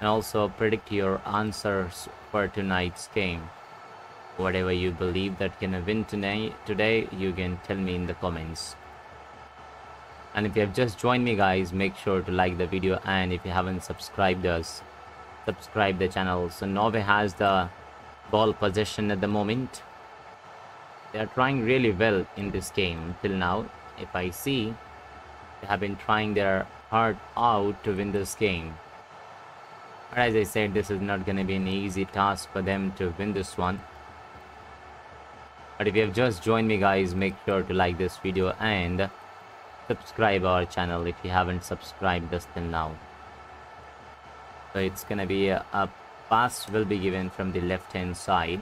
and also predict your answers for tonight's game. Whatever you believe that can win tonight, today, you can tell me in the comments. And if you have just joined me, guys, make sure to like the video, and if you haven't subscribed us, subscribe the channel. So Norway has the ball possession at the moment. They are trying really well in this game till now. If I see, they have been trying their heart out to win this game. But as I said, this is not going to be an easy task for them to win this one. But if you have just joined me, guys, make sure to like this video and subscribe our channel if you haven't subscribed us till now. So it's gonna be a, a pass will be given from the left hand side,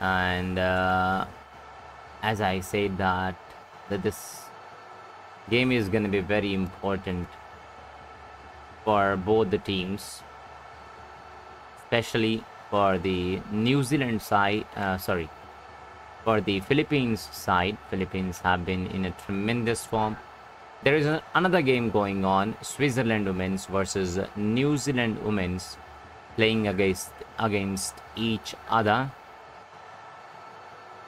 and uh, as I said that that this game is gonna be very important for both the teams, especially for the New Zealand side. Uh, sorry. For the Philippines side, Philippines have been in a tremendous form. There is another game going on, Switzerland Women's versus New Zealand Women's, playing against against each other.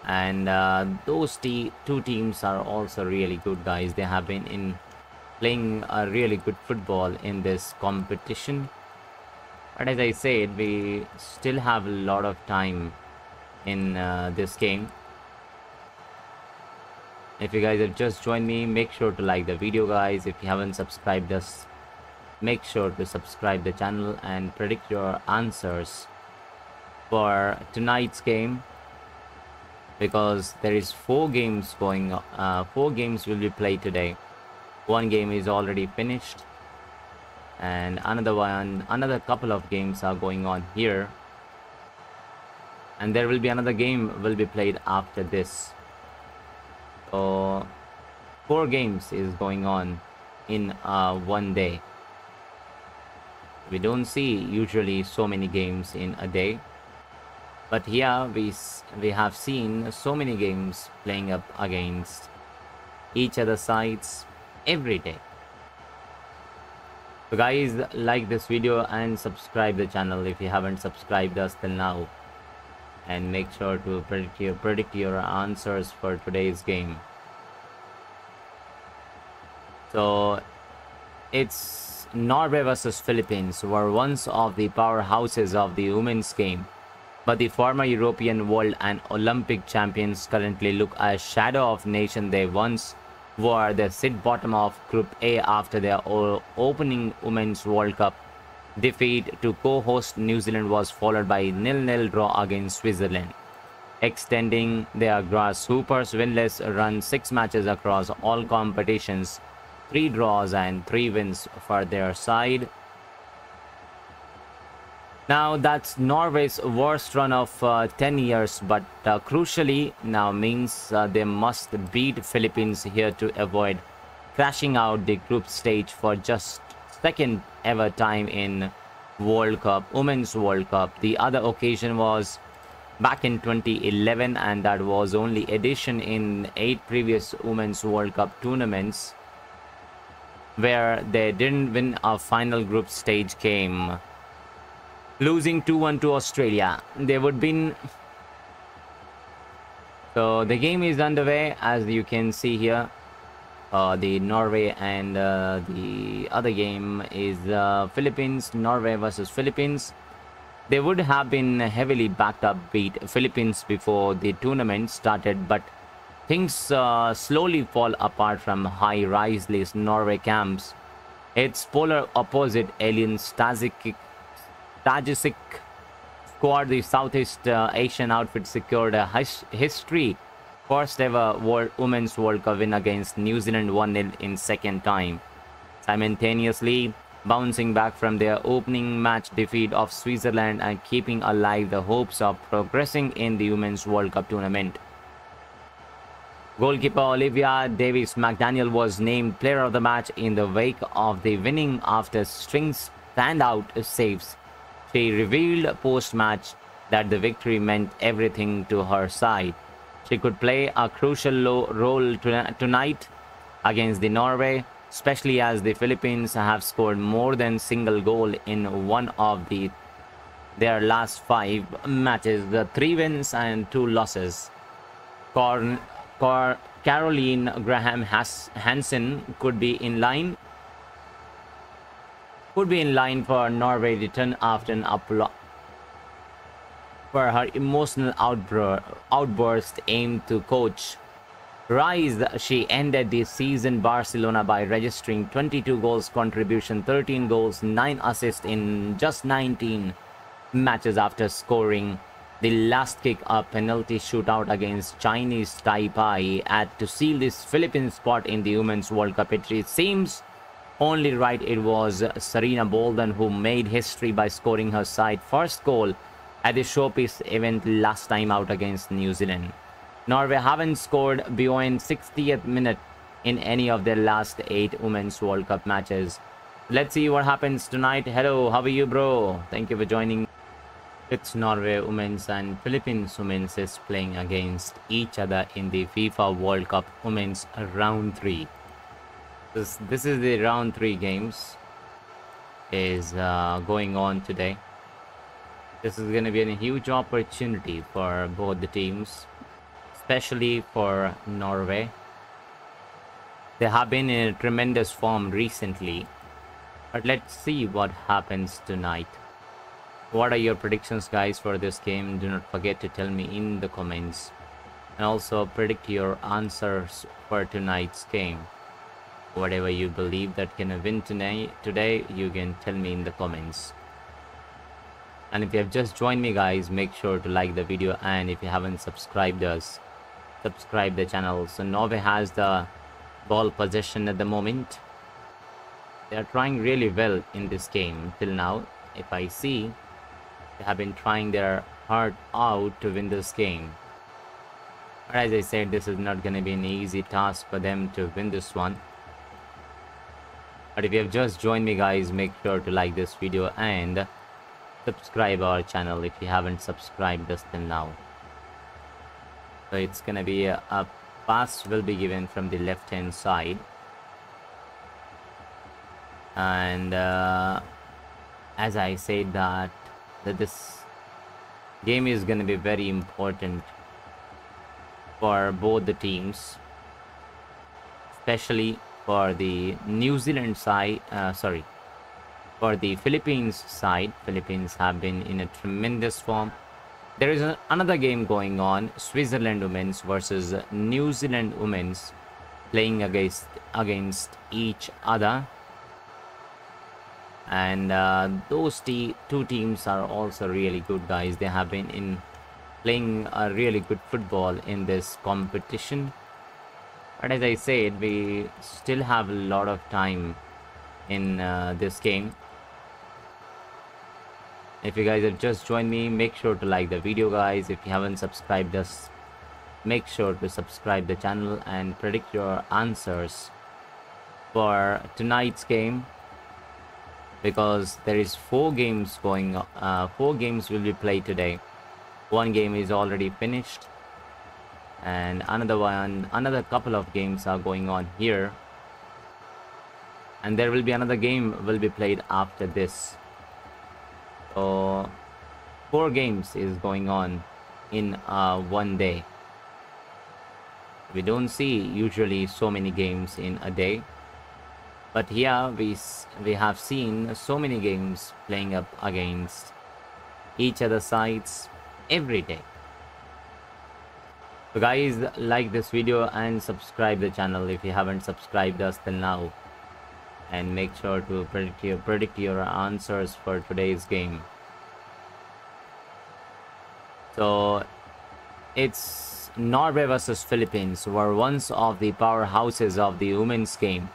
And uh, those te two teams are also really good, guys. They have been in playing a really good football in this competition. But as I said, we still have a lot of time in uh, this game. If you guys have just joined me, make sure to like the video, guys. If you haven't subscribed us, make sure to subscribe the channel and predict your answers for tonight's game, because there is four games going on. Uh, four games will be played today. One game is already finished, and another one, another couple of games are going on here, and there will be another game will be played after this. So four games is going on in uh, one day. We don't see usually so many games in a day, but here we we have seen so many games playing up against each other sides every day. So guys, like this video and subscribe the channel if you haven't subscribed us till now, and make sure to predict your, predict your answers for today's game. So it's as Norway versus Philippines were once of the powerhouses of the women's game, but the former European world and Olympic champions currently look a shadow of the nation they once were. They sit bottom of Group A after their opening Women's World Cup defeat to co-host New Zealand was followed by a nil nil draw against Switzerland, extending their Grasshoppers' winless run six matches across all competitions, three draws and three wins for their side. Now that's Norway's worst run of uh, ten years, but uh, crucially now means uh, they must beat Philippines here to avoid crashing out the group stage for just second ever time in World Cup, Women's World Cup. The other occasion was back in twenty eleven, and that was only addition in eight previous Women's World Cup tournaments where they didn't win a final group stage game, losing two one to Australia. They would been so the game is underway, as you can see here. Uh, the Norway and uh, the other game is uh, Philippines, Norway versus Philippines. They would have been heavily backed up beat Philippines before the tournament started, but things uh, slowly fall apart from high rise list Norway camps. Its polar opposite Alen Stajcic squad, the Southeast uh, Asian outfit, secured a his history first ever World Women's World Cup win against New Zealand one nil in second time, simultaneously bouncing back from their opening match defeat of Switzerland and keeping alive the hopes of progressing in the Women's World Cup tournament. Goalkeeper Olivia Davies-McDaniel was named player of the match in the wake of the winning after string standout saves. She revealed post-match that the victory meant everything to her side. She could play a crucial role tonight against the Norway, especially as the Philippines have scored more than single goal in one of the their last five matches, the three wins and two losses. Corn Car Caroline Graham Hansen could be in line could be in line for Norway return after an upload for her emotional outbur outburst aimed to coach Riise. She ended the season Barcelona by registering twenty-two goals contribution, thirteen goals, nine assists in just nineteen matches after scoring the last kick, a penalty shootout against Chinese Taipei, at to seal this Philippine spot in the Women's World Cup. It seems only right it was Serena Bolden who made history by scoring her side first goal at the showpiece event last time out against New Zealand. Norway haven't scored beyond sixtieth minute in any of their last eight Women's World Cup matches. Let's see what happens tonight. Hello, how are you, bro? Thank you for joining. It's Norway Women's and Philippines Women's is playing against each other in the FIFA World Cup Women's Round three. This, this is the Round three games is uh, going on today. This is going to be a huge opportunity for both the teams, especially for Norway. They have been in a tremendous form recently, but let's see what happens tonight. What are your predictions, guys, for this game? Do not forget to tell me in the comments, and also predict your answers for tonight's game. Whatever you believe that can win tonight, today, you can tell me in the comments. And if you have just joined me, guys, make sure to like the video, and if you haven't subscribed us, subscribe the channel. So Norway has the ball possession at the moment. They are trying really well in this game till now. If I see, they have been trying their heart out to win this game. But as I said, this is not going to be an easy task for them to win this one. But if you have just joined me, guys, make sure to like this video and subscribe our channel if you haven't subscribed us till now. So it's going to be a, a pass will be given from the left hand side. And uh, as I said that, that this game is going to be very important for both the teams, especially for the New Zealand side, uh, sorry, For the Philippines side, Philippines have been in a tremendous form. There is a, another game going on, Switzerland women's versus New Zealand women's, playing against against each other. And uh, those te two teams are also really good, guys. They have been in playing a really good football in this competition. But as I said, we still have a lot of time in uh, this game. If you guys have just joined me, make sure to like the video, guys. If you haven't subscribed us, make sure to subscribe the channel and predict your answers for tonight's game, because there is four games going on. Uh, four games will be played today. One game is already finished, and another one, another couple of games are going on here, and there will be another game will be played after this. So four games is going on in uh, one day. We don't see usually so many games in a day, but here we we have seen so many games playing up against each other sides every day. So guys, like this video and subscribe the channel if you haven't subscribed us till now. And make sure to predict your, predict your answers for today's game. So it's Norway versus Philippines, were once of the powerhouses of the women's game,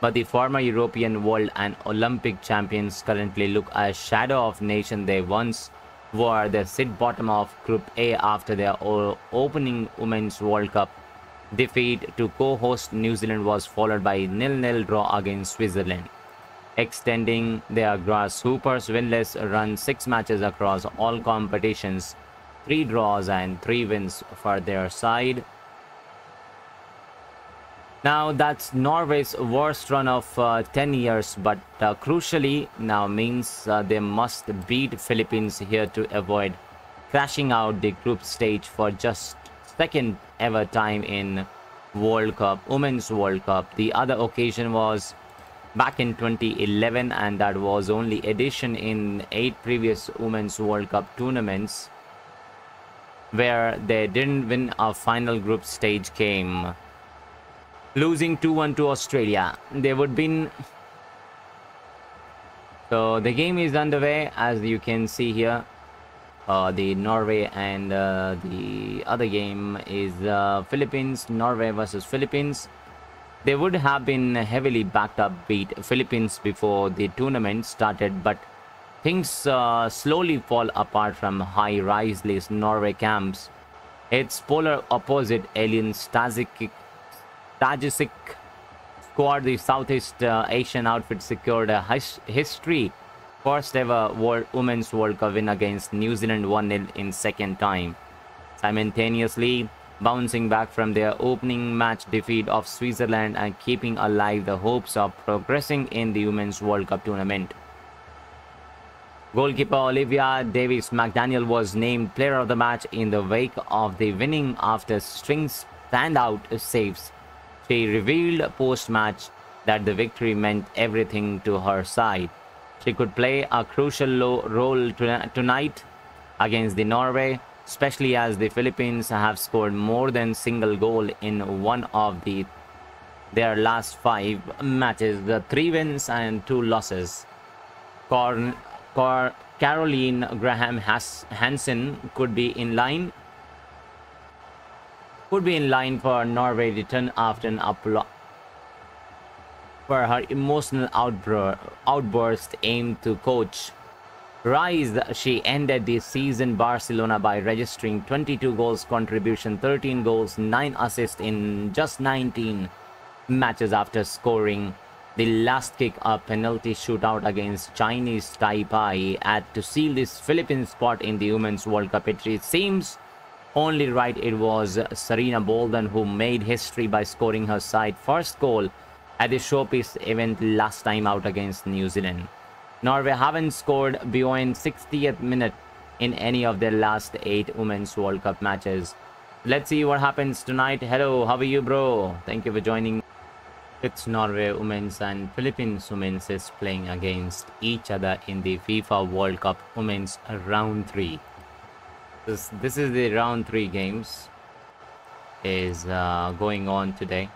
but the former European world and Olympic champions currently look a shadow of nation they once were. They sit bottom of Group A after their opening Women's World Cup defeat to co-host New Zealand was followed by nil nil draw against Switzerland, extending their Grasshoppers winless run six matches across all competitions, three draws and three wins for their side. Now that's Norway's worst run of uh, ten years, but uh, crucially now means uh, they must beat Philippines here to avoid crashing out the group stage for just second ever time in World Cup, Women's World Cup. The other occasion was back in twenty eleven, and that was only addition in eight previous Women's World Cup tournaments where they didn't win a final group stage game, losing two one to Australia. They would been. So the game is underway, as you can see here. Uh, the Norway and uh, the other game is uh, Philippines, Norway versus Philippines. They would have been heavily backed up, beat Philippines before the tournament started, but things uh, slowly fall apart from high-rise list Norway camps. Its polar opposite, Alen Stajcic, Stajcic scored the Southeast uh, Asian outfit, secured a his history. First ever World Women's World Cup win against New Zealand one nil in second time. Simultaneously bouncing back from their opening match defeat of Switzerland and keeping alive the hopes of progressing in the Women's World Cup tournament. Goalkeeper Olivia Davies-McDaniel was named player of the match in the wake of the winning after string standout saves. She revealed post-match that the victory meant everything to her side. She could play a crucial role tonight against the Norway, especially as the Philippines have scored more than single goal in one of the their last five matches, the three wins and two losses. Cor Cor Caroline Graham Hansen could be in line, could be in line for Norway return after an upload. For her emotional outburst aimed to coach Riise, she ended the season Barcelona by registering twenty-two goals contribution, thirteen goals, nine assists in just nineteen matches after scoring the last kick a penalty shootout against Chinese Taipei at to seal this Philippine spot in the Women's World Cup. It seems only right it was Serena Bolden who made history by scoring her side first goal at the showpiece event last time out against New Zealand. Norway haven't scored beyond sixtieth minute in any of their last eight Women's World Cup matches. Let's see what happens tonight. Hello, how are you, bro? Thank you for joining. It's Norway women's and Philippines women's is playing against each other in the FIFA World Cup women's round three. This, this is the round three games is uh, going on today.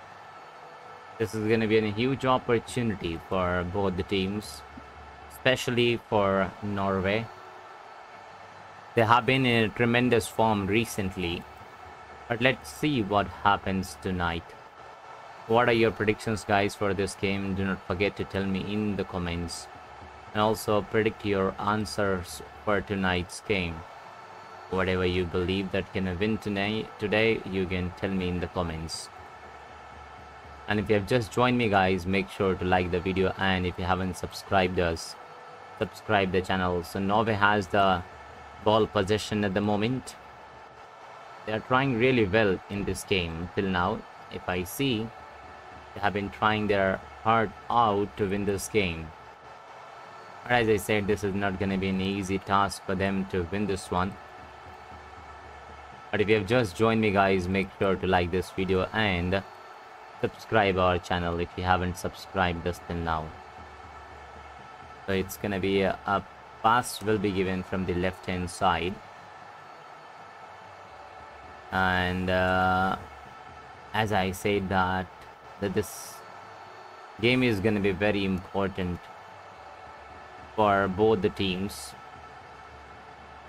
This is going to be a huge opportunity for both the teams, especially for Norway. They have been in tremendous form recently, but let's see what happens tonight. What are your predictions, guys, for this game? Do not forget to tell me in the comments, and also predict your answers for tonight's game. Whatever you believe that can win today, today you can tell me in the comments. And if you have just joined me, guys, make sure to like the video, and if you haven't subscribed us, subscribe the channel. So Norway has the ball possession at the moment. They are trying really well in this game till now. If I see, they have been trying their heart out to win this game. But as I said, this is not going to be an easy task for them to win this one. But if you have just joined me, guys, make sure to like this video and subscribe our channel if you haven't subscribed us till now. So it's gonna be a, a pass will be given from the left hand side, and uh, as I said that, that this game is gonna be very important for both the teams,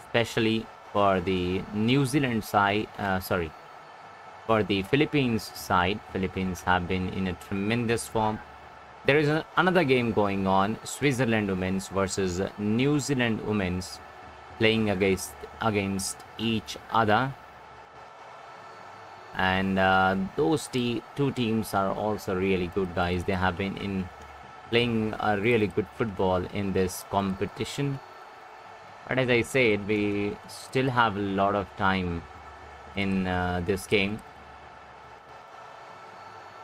especially for the New Zealand side, uh, sorry, for the Philippines side. Philippines have been in a tremendous form. There is an, another game going on, Switzerland women's versus New Zealand women's, playing against, against each other. And uh, those te two teams are also really good, guys. They have been in playing a really good football in this competition. But as I said, we still have a lot of time in uh, this game.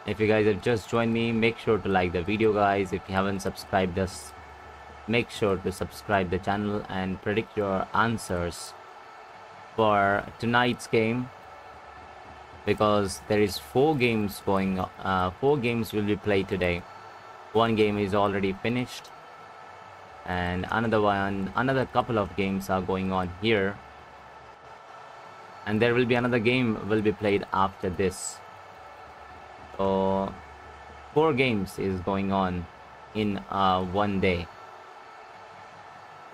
If you guys have just joined me, make sure to like the video, guys. If you haven't subscribed us, make sure to subscribe the channel and predict your answers for tonight's game, because there is four games going on. Uh, four games will be played today. One game is already finished, and another one, another couple of games are going on here, and there will be another game will be played after this. So four games is going on in uh, one day.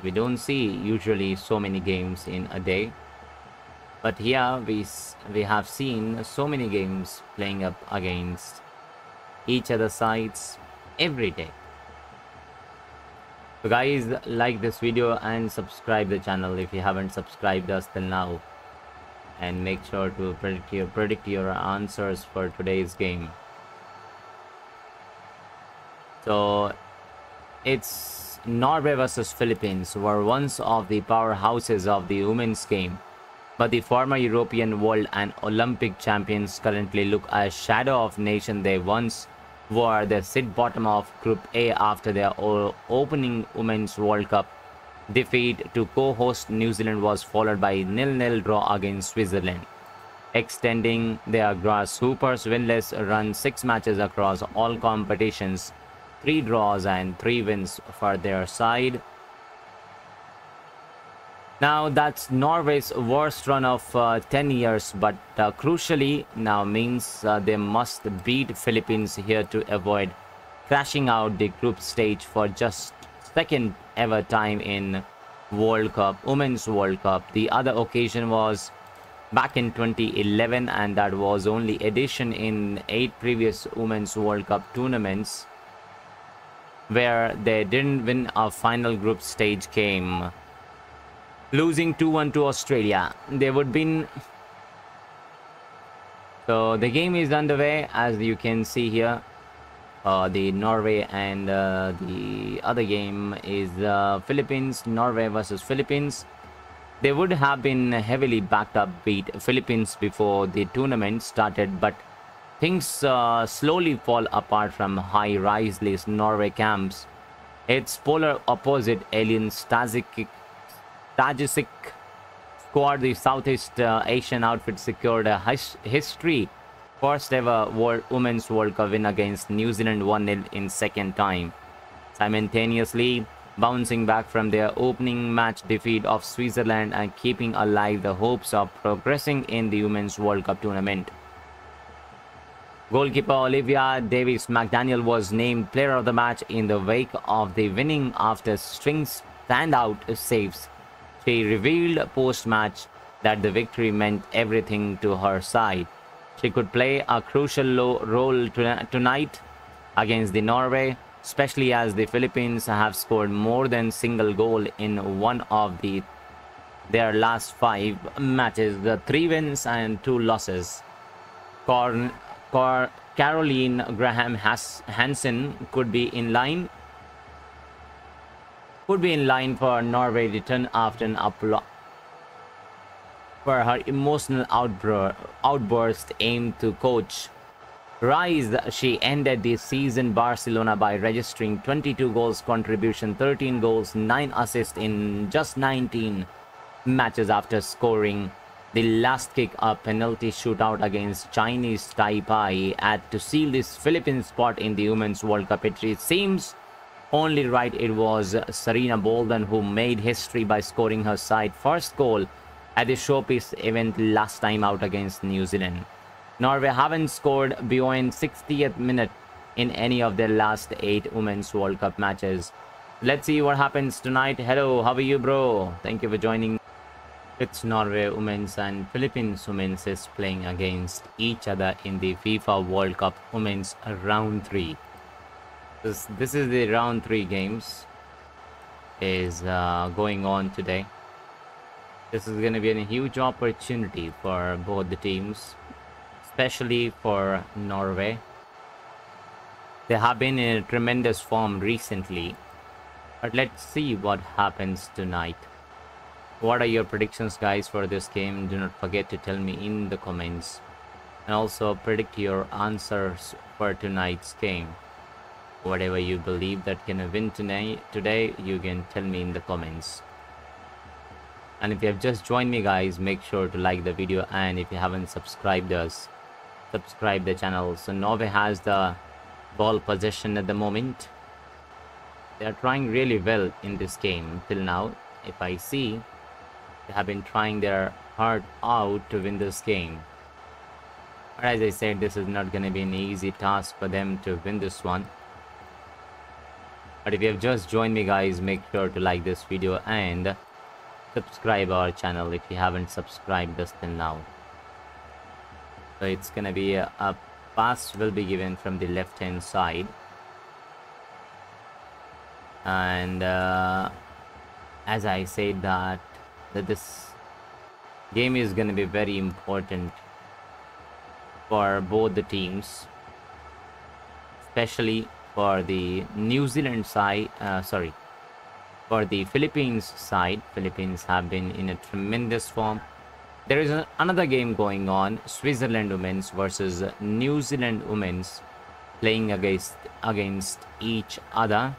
We don't see usually so many games in a day, but here we we have seen so many games playing up against each other sides every day. So guys, like this video and subscribe the channel if you haven't subscribed us till now, and make sure to predict your, predict your answers for today's game. So it's Norway versus Philippines, were once of the powerhouses of the women's game, but the former European world and Olympic champions currently look a shadow of nation they once were. They sit bottom of Group A after their opening Women's World Cup defeat to co-host New Zealand was followed by nil nil draw against Switzerland, extending their Grasshoppers' winless run six matches across all competitions, three draws and three wins for their side. Now that's Norway's worst run of uh, ten years, but uh, crucially now means uh, they must beat Philippines here to avoid crashing out the group stage for just second ever time in World Cup, Women's World Cup. The other occasion was back in twenty eleven, and that was only addition in eight previous Women's World Cup tournaments where they didn't win a final group stage game, losing two one to Australia. They would been. So the game is underway, as you can see here. Uh, the Norway and uh, the other game is uh, Philippines, Norway versus Philippines. They would have been heavily backed up, beat Philippines before the tournament started, but things uh, slowly fall apart from high-rise list Norway camps. Its polar opposite, Alen Stajcic Stajcic scored the Southeast uh, Asian outfit secured a his history first ever World Women's World Cup win against New Zealand one nil in second time, simultaneously bouncing back from their opening match defeat of Switzerland and keeping alive the hopes of progressing in the Women's World Cup tournament. Goalkeeper Olivia Davies-McDaniel was named player of the match in the wake of the winning after string standout saves. She revealed post-match that the victory meant everything to her side. She could play a crucial role tonight against the Norway, especially as the Philippines have scored more than single goal in one of the their last five matches, the three wins and two losses. Corn Caroline Graham Hansen could be in line could be in line for Norway return after an upload for her emotional outburst aimed to coach Riise. She ended the season Barcelona by registering twenty-two goals contribution, thirteen goals, nine assists in just nineteen matches after scoring the last kick, a penalty shootout against Chinese Taipei, had to seal this Philippine spot in the Women's World Cup. It seems only right it was Serena Bolden who made history by scoring her side's first goal at the showpiece event last time out against New Zealand. Norway haven't scored beyond sixtieth minute in any of their last eight Women's World Cup matches. Let's see what happens tonight. Hello, how are you, bro? Thank you for joining. It's Norway Women's and Philippines Women's is playing against each other in the FIFA World Cup Women's Round three. This, this is the Round three games is uh, going on today. This is going to be a huge opportunity for both the teams, especially for Norway. They have been in a tremendous form recently, but let's see what happens tonight. What are your predictions, guys, for this game? Do not forget to tell me in the comments, and also predict your answers for tonight's game. Whatever you believe that can win tonight, today, you can tell me in the comments. And if you have just joined me, guys, make sure to like the video, and if you haven't subscribed us, subscribe the channel. So Norway has the ball possession at the moment. They are trying really well in this game till now. If I see, they have been trying their heart out to win this game. But as I said, this is not going to be an easy task for them to win this one. But if you have just joined me, guys, make sure to like this video and subscribe our channel if you haven't subscribed us till now. So it's going to be a, a pass will be given from the left hand side. And uh, as I said that, that this game is going to be very important for both the teams, especially for the New Zealand side, uh, sorry, for the Philippines side. Philippines have been in a tremendous form. There is an, another game going on, Switzerland Women's versus New Zealand Women's, playing against, against each other.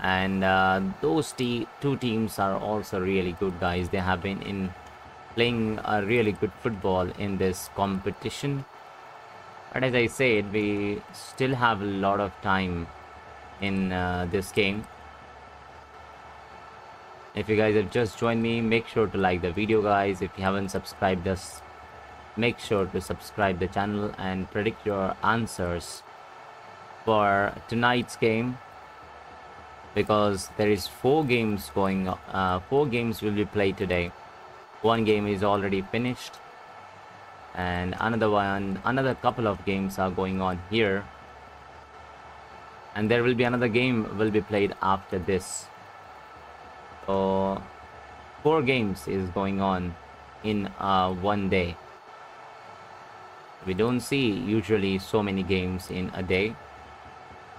And uh, those te two teams are also really good, guys. They have been in playing a really good football in this competition. But as I said, we still have a lot of time in uh, this game. If you guys have just joined me, make sure to like the video, guys. If you haven't subscribed us, make sure to subscribe the channel and predict your answers for tonight's game. Because there is four games going on, uh, four games will be played today. One game is already finished, and another one, another couple of games are going on here. And there will be another game will be played after this. So four games is going on in uh, one day. We don't see usually so many games in a day.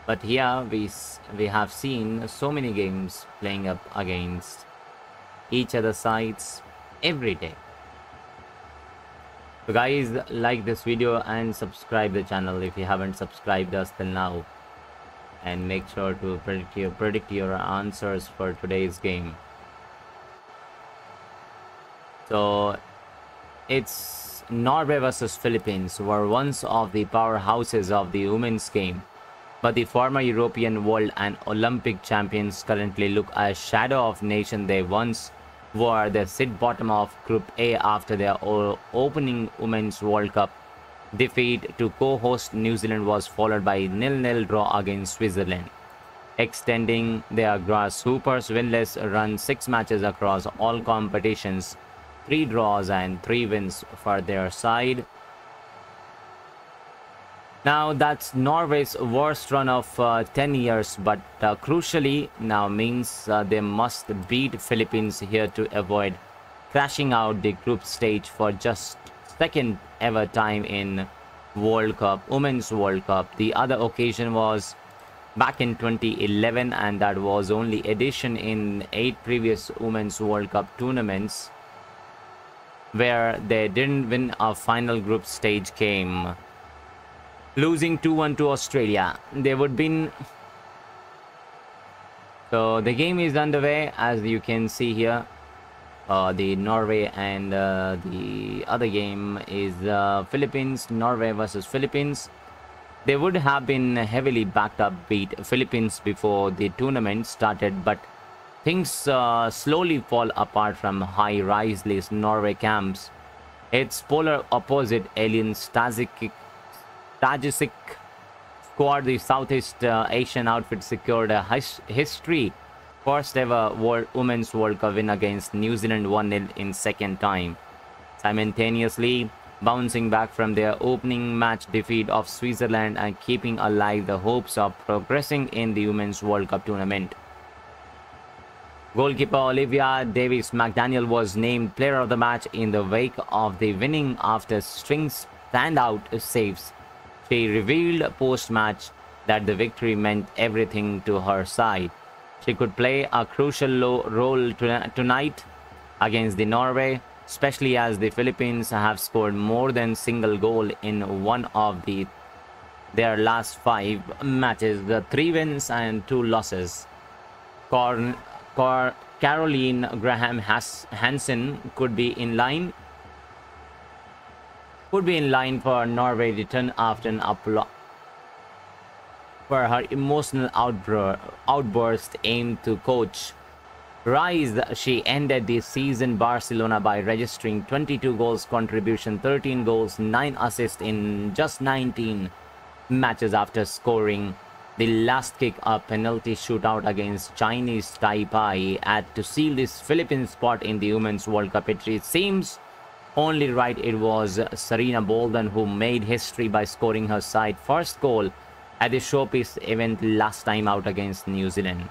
But here we, we have seen so many games playing up against each other sides every day. So guys, like this video and subscribe the channel if you haven't subscribed us till now. And make sure to predict your, predict your answers for today's game. So it's Norway versus Philippines were once of the powerhouses of the women's game, but the former European world and Olympic champions currently look a shadow of the nation they once were. They sit bottom of Group A after their opening Women's World Cup defeat to co-host New Zealand was followed by a nil nil draw against Switzerland, extending their Grasshoppers' winless run six matches across all competitions, three draws and three wins for their side. Now that's Norway's worst run of uh, ten years, but uh, crucially now means uh, they must beat Philippines here to avoid crashing out the group stage for just second ever time in World Cup, Women's World Cup. The other occasion was back in twenty eleven, and that was only addition in eight previous Women's World Cup tournaments where they didn't win a final group stage game, losing two one to Australia. They would been so the game is underway, as you can see here. Uh, the Norway and uh, the other game is uh, Philippines, Norway versus Philippines. They would have been heavily backed up, beat Philippines before the tournament started, but things uh, slowly fall apart from high rise list Norway camps. Its polar opposite, Alen Stajcic squad, the Southeast uh, Asian outfit, secured a his history first ever World Women's World Cup win against New Zealand one nil in second time, simultaneously bouncing back from their opening match defeat of Switzerland and keeping alive the hopes of progressing in the Women's World Cup tournament. Goalkeeper Olivia Davies-McDaniel was named player of the match in the wake of the winning after string standout saves. She revealed post-match that the victory meant everything to her side. She could play a crucial role tonight against the Norway, especially as the Philippines have scored more than single goal in one of the their last five matches, the three wins and two losses. Corn Caroline Graham Hansen could be in line could be in line for Norway return after an apology for her emotional outburst aimed to coach Riise. She ended the season Barcelona by registering twenty-two goals contribution, thirteen goals, nine assists in just nineteen matches after scoring the last kick, a penalty shootout against Chinese Taipei, had to seal this Philippine spot in the Women's World Cup. It seems only right it was Serena Bolden who made history by scoring her side's first goal at the showpiece event last time out against New Zealand.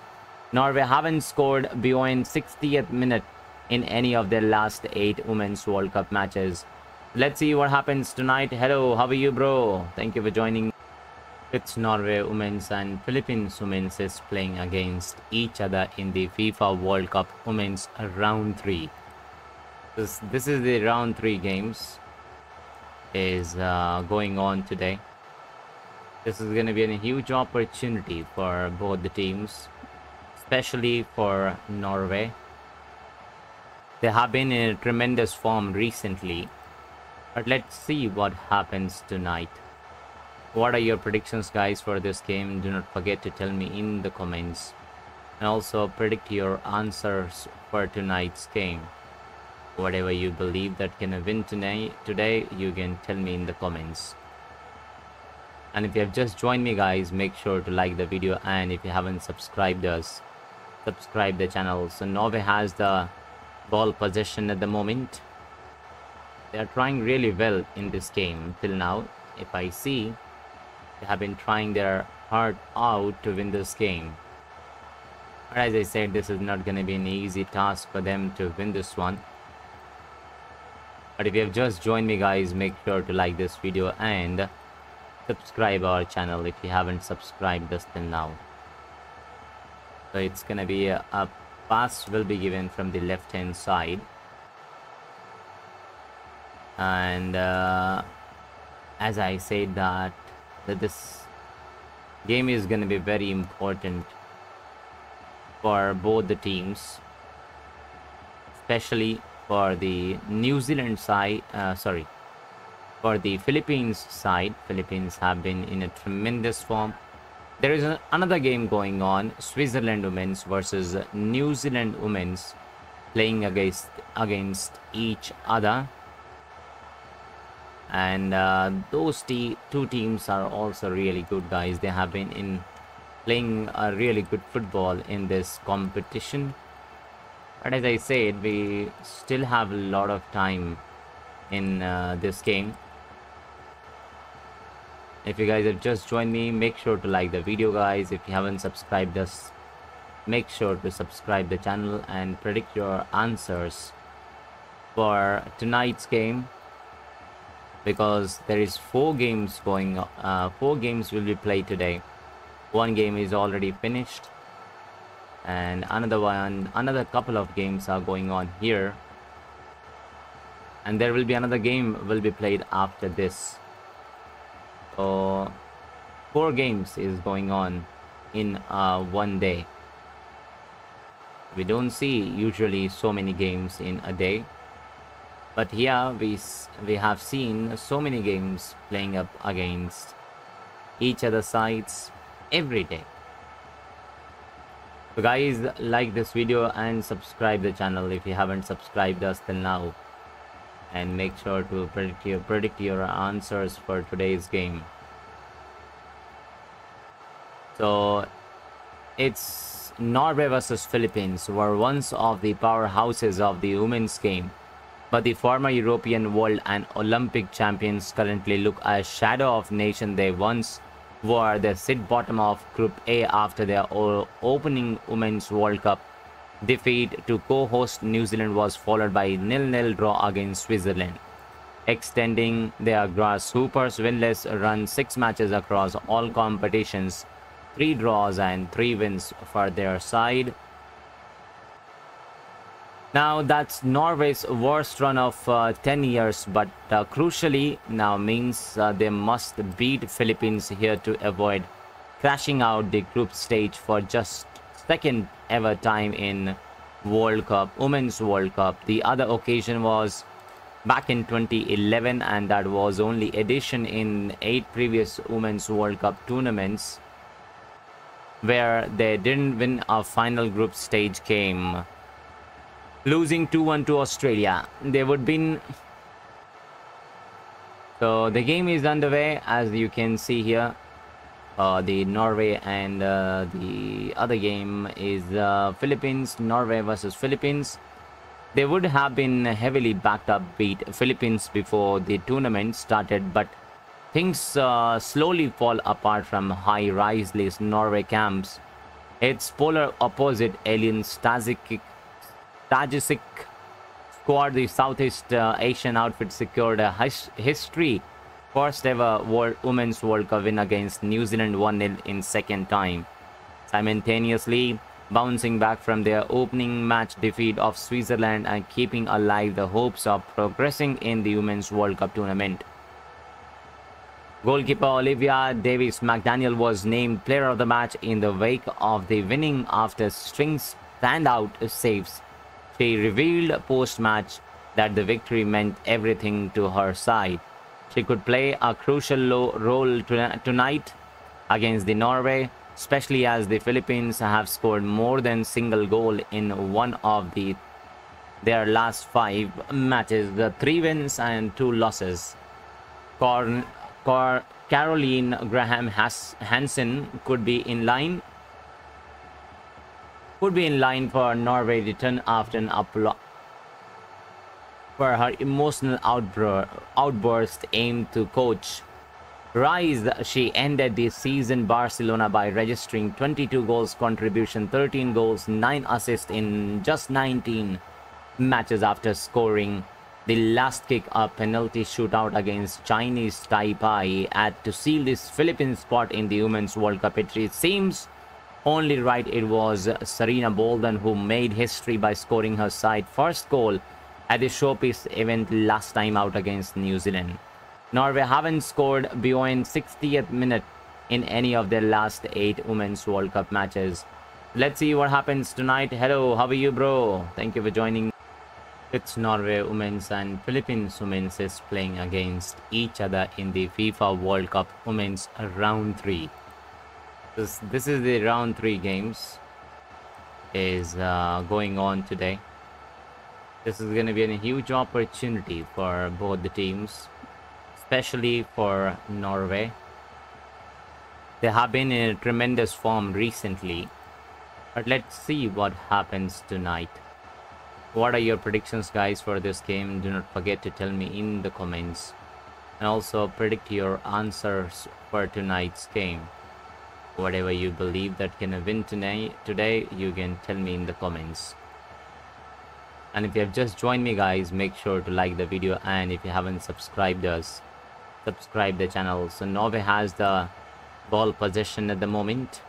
Norway haven't scored beyond sixtieth minute in any of their last eight Women's World Cup matches. Let's see what happens tonight. Hello, how are you, bro? Thank you for joining. It's Norway Women's and Philippines Women's is playing against each other in the FIFA World Cup Women's Round three. This, this is the Round three games is uh, going on today. This is going to be a huge opportunity for both the teams, especially for Norway. They have been in a tremendous form recently, but let's see what happens tonight. What are your predictions, guys, for this game? Do not forget to tell me in the comments, and also predict your answers for tonight's game. Whatever you believe that can win tonight, today, you can tell me in the comments. And if you have just joined me, guys, make sure to like the video, and if you haven't subscribed us, subscribe the channel. So Norway has the ball possession at the moment. They are trying really well in this game till now. If I see, they have been trying their heart out to win this game. But as I said, this is not going to be an easy task for them to win this one. But if you have just joined me, guys, make sure to like this video and subscribe our channel if you haven't subscribed us till now. So it's going to be a, a pass will be given from the left hand side. And uh, as I said that, that this game is going to be very important for both the teams, especially for the New Zealand side, uh, sorry, For the Philippines side, Philippines have been in a tremendous form. There is an, another game going on, Switzerland women's versus New Zealand women's, playing against against each other. And uh, those te two teams are also really good, guys. They have been in playing a really good football in this competition. But as I said, we still have a lot of time in uh, this game. If you guys have just joined me, make sure to like the video, guys. If you haven't subscribed us, make sure to subscribe the channel and predict your answers for tonight's game, because there is four games going uh, four games will be played today. One game is already finished, and another one another couple of games are going on here, and there will be another game will be played after this. So four games is going on in uh, one day. We don't see usually so many games in a day, but here we we have seen so many games playing up against each other sides every day. So guys, like this video and subscribe the channel if you haven't subscribed us till now, and make sure to predict your predict your answers for today's game. So it's Norway versus Philippines, were once of the powerhouses of the women's game, but the former European world and Olympic champions currently look a shadow of nation they once were. They sit bottom of Group A after their opening Women's World Cup defeat to co-host New Zealand was followed by nil nil draw against Switzerland, extending their Grasshoppers winless run six matches across all competitions, three draws and three wins for their side. Now that's Norway's worst run of uh, ten years, but uh, crucially now means uh, they must beat Philippines here to avoid crashing out the group stage for just second ever time in World Cup, Women's World Cup. The other occasion was back in twenty eleven, and that was only addition in eight previous Women's World Cup tournaments where they didn't win a final group stage game, losing two one to Australia. They would been. So the game is underway, as you can see here. Uh, the Norway and uh, the other game is uh, Philippines, Norway versus Philippines. They would have been heavily backed up, beat Philippines before the tournament started, but things uh, slowly fall apart from high rise list Norway camps. Its polar opposite, Alen Stajcic Stajcic scored. The Southeast uh, Asian outfit secured a his history first ever World Women's World Cup win against New Zealand one nil in second time, simultaneously bouncing back from their opening match defeat of Switzerland and keeping alive the hopes of progressing in the Women's World Cup tournament. Goalkeeper Olivia Davies-McDaniel was named player of the match in the wake of the winning after strings standout saves. She revealed post-match that the victory meant everything to her side. She could play a crucial role tonight against the Norway, especially as the Philippines have scored more than single goal in one of the their last five matches, the three wins and two losses. Cor Cor Caroline Graham Hansen could be in line. Would be in line for Norway return after an upload for her emotional outbur outburst aimed to coach Riise. She ended the season Barcelona by registering twenty-two goals contribution, thirteen goals, nine assists in just nineteen matches after scoring the last kick a penalty shootout against Chinese Taipei at to seal this Philippine spot in the Women's World Cup. It seems only right it was Serena Bolden who made history by scoring her side's first goal at the showpiece event last time out against New Zealand. Norway haven't scored beyond sixtieth minute in any of their last eight Women's World Cup matches. Let's see what happens tonight. Hello, how are you, bro? Thank you for joining. It's Norway women's and Philippines women's is playing against each other in the FIFA World Cup women's round three. This, this is the round three games is uh, going on today. This is going to be a huge opportunity for both the teams, especially for Norway. They have been in a tremendous form recently, but let's see what happens tonight. What are your predictions, guys, for this game? Do not forget to tell me in the comments, and also predict your answers for tonight's game. Whatever you believe that can win tonight, today, you can tell me in the comments. And if you have just joined me, guys, make sure to like the video, and if you haven't subscribed us, subscribe the channel. So Norway has the ball possession at the moment.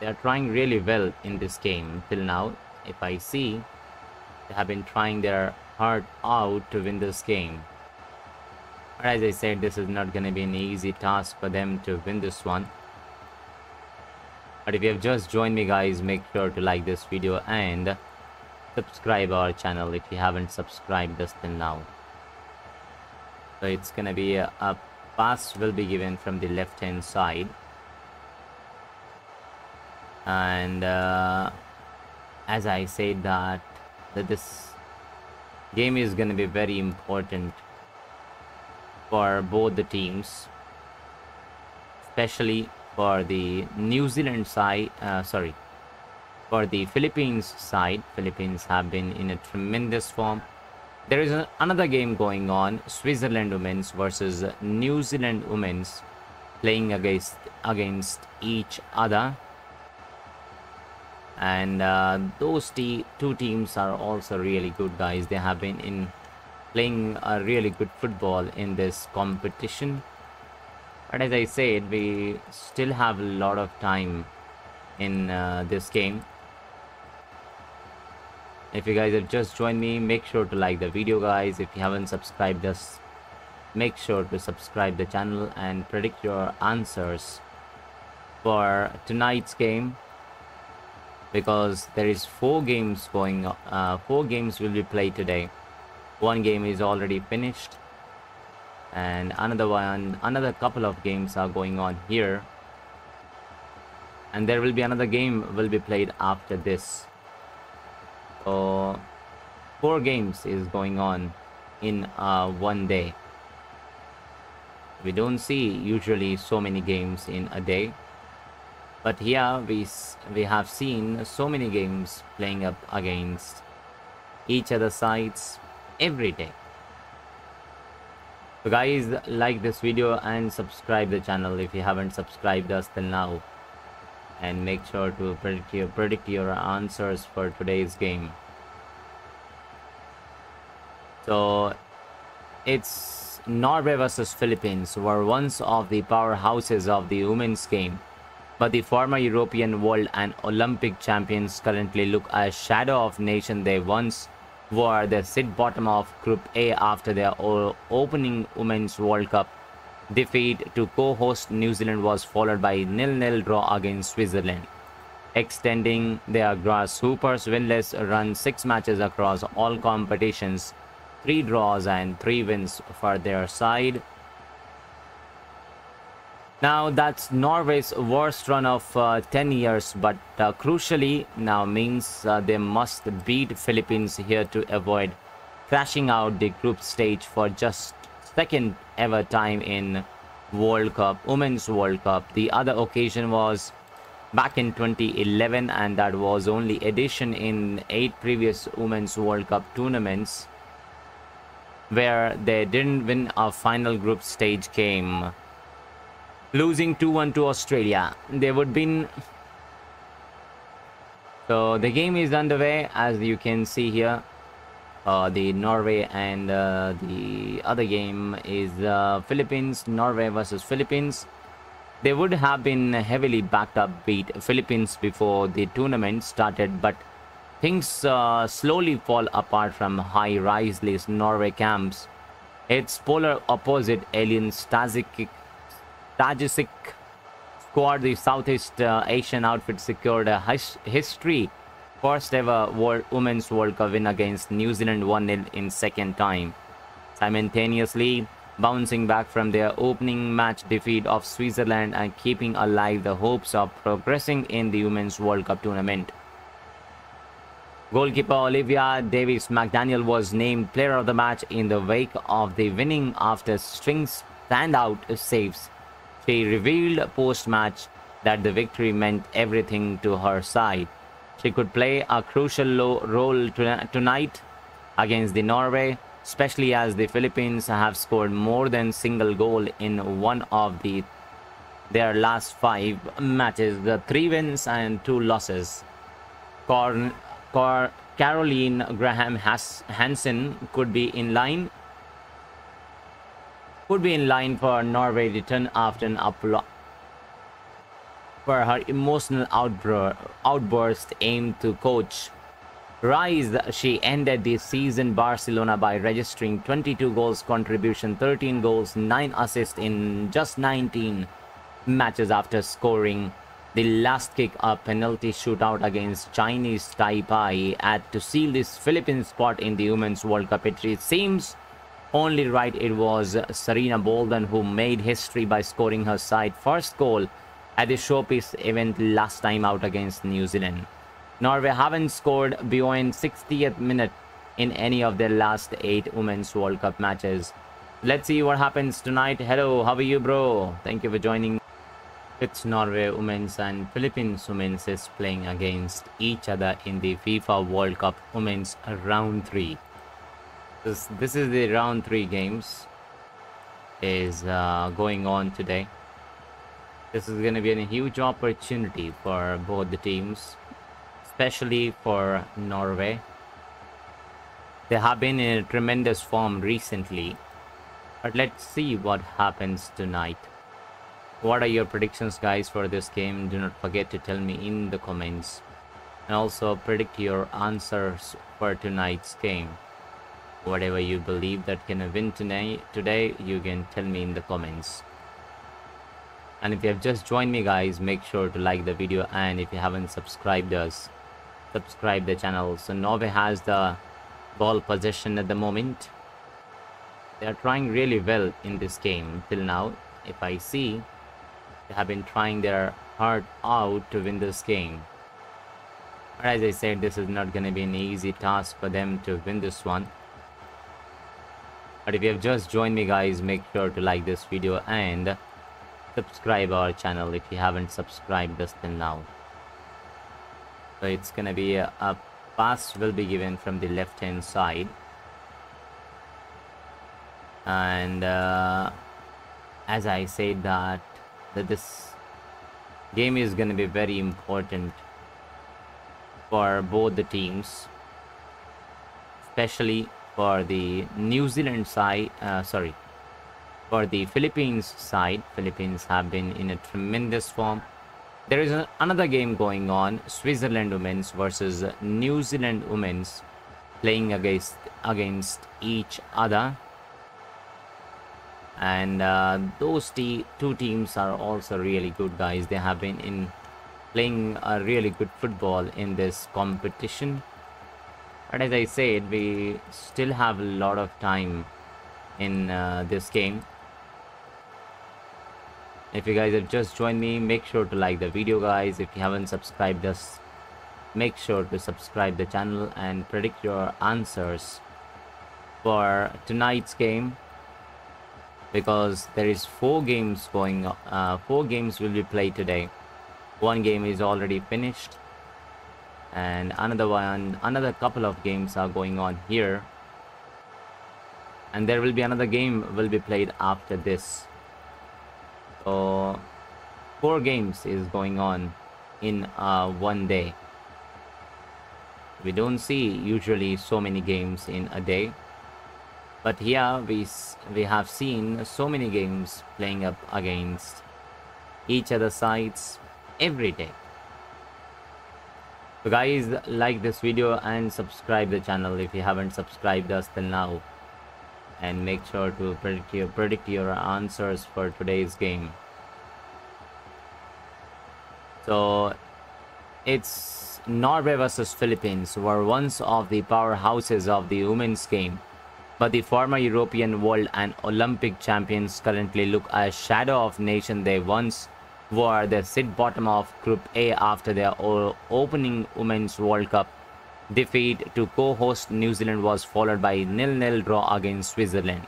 They are trying really well in this game till now. If I see, they have been trying their heart out to win this game. But as I said, this is not going to be an easy task for them to win this one. But if you have just joined me, guys, make sure to like this video and subscribe our channel if you haven't subscribed us till now. So it's gonna be a, a pass will be given from the left hand side, and uh, as I said that, that this game is gonna be very important for both the teams, especially for the New Zealand side, uh, sorry for the Philippines side. Philippines have been in a tremendous form. There is an, another game going on, Switzerland women's versus New Zealand women's, playing against against each other. And uh, those te two teams are also really good, guys. They have been in playing a really good football in this competition. But as I said, we still have a lot of time in uh, this game. If you guys have just joined me, make sure to like the video, guys. If you haven't subscribed us, make sure to subscribe the channel and predict your answers for tonight's game, because there is four games going on. Uh, four games will be played today. One game is already finished, and another one, another couple of games are going on here, and there will be another game will be played after this. So four games is going on in uh, one day. We don't see usually so many games in a day, but here we we have seen so many games playing up against each other sides every day. So guys, like this video and subscribe the channel if you haven't subscribed us till now, and make sure to predict your, predict your answers for today's game. So it's Norway versus Philippines, were once of the powerhouses of the women's game, but the former European world and Olympic champions currently look a shadow of nation they once were. They sit bottom of Group A after their opening Women's World Cup defeat to co-host New Zealand was followed by nil nil draw against Switzerland, extending their Grasshoppers' winless run six matches across all competitions, three draws and three wins for their side. Now that's Norway's worst run of uh, ten years, but uh, crucially now means uh, they must beat Philippines here to avoid crashing out the group stage for just second ever time in World Cup, Women's World Cup. The other occasion was back in twenty eleven, and that was only addition in eight previous Women's World Cup tournaments where they didn't win a final group stage game, losing two one to Australia. They would been. So the game is underway, as you can see here. Uh, the Norway and uh, the other game is uh, Philippines, Norway versus Philippines. They would have been heavily backed up, beat Philippines before the tournament started, but things uh, slowly fall apart from high rise list Norway camps. Its polar opposite, Alen Stajcic Stajcic scored. The Southeast uh, Asian outfit secured a his history First ever World Women's World Cup win against New Zealand one nil in second time. Simultaneously bouncing back from their opening match defeat of Switzerland and keeping alive the hopes of progressing in the Women's World Cup tournament. Goalkeeper Olivia Davies-McDaniel was named player of the match in the wake of the winning after string standout saves. She revealed post-match that the victory meant everything to her side. She could play a crucial role tonight against the Norway, especially as the Philippines have scored more than single goal in one of the their last five matches, the three wins and two losses. Corn Caroline Graham Hansen could be in line could be in line for Norway return after an apology for her emotional outburst aimed to coach Riise. She ended the season Barcelona by registering twenty-two goals contribution, thirteen goals, nine assists in just nineteen matches after scoring the last kick, a penalty shootout against Chinese Taipei, at to seal this Philippine spot in the Women's World Cup. It seems only right it was Serena Bolden who made history by scoring her side's first goal at the showpiece event last time out against New Zealand. Norway haven't scored beyond sixtieth minute in any of their last eight Women's World Cup matches. Let's see what happens tonight. Hello, how are you, bro? Thank you for joining. It's Norway Women's and Philippines Women's is playing against each other in the FIFA World Cup Women's Round three. This, this is the Round three games is uh, going on today. This is going to be a huge opportunity for both the teams, especially for Norway. They have been in a tremendous form recently, but let's see what happens tonight. What are your predictions, guys, for this game? Do not forget to tell me in the comments, and also predict your answers for tonight's game. Whatever you believe that can win tonight today, you can tell me in the comments. And if you have just joined me, guys, make sure to like the video, and if you haven't subscribed us, subscribe the channel. So Norway has the ball possession at the moment. They are trying really well in this game till now. If I see, they have been trying their heart out to win this game. But as I said, this is not going to be an easy task for them to win this one. But if you have just joined me, guys, make sure to like this video and subscribe our channel if you haven't subscribed us till now. So it's going to be a, a pass will be given from the left hand side. And uh, as I said that, that this game is going to be very important for both the teams, especially for the New Zealand side, uh, sorry, for the Philippines side. Philippines have been in a tremendous form. There is an, another game going on, Switzerland women's versus New Zealand women's, playing against, against each other. And uh, those te two teams are also really good, guys. They have been in playing a really good football in this competition. But as I said, we still have a lot of time in uh, this game. If you guys have just joined me, make sure to like the video, guys. If you haven't subscribed us, make sure to subscribe the channel and predict your answers for tonight's game. Because there is four games going on, uh, four games will be played today. One game is already finished, and another one, another couple of games are going on here, and there will be another game will be played after this. So four games is going on in uh, one day. We don't see usually so many games in a day. But here we, we have seen so many games playing up against each other sides every day. So guys, like this video and subscribe the channel if you haven't subscribed us till now. And make sure to predict your, predict your answers for today's game. So it's Norway versus Philippines were once of the powerhouses of the women's game, but the former European world and Olympic champions currently look a shadow of nation they once were. They sit bottom of Group A after their opening Women's World Cup defeat to co-host New Zealand was followed by a nil nil draw against Switzerland,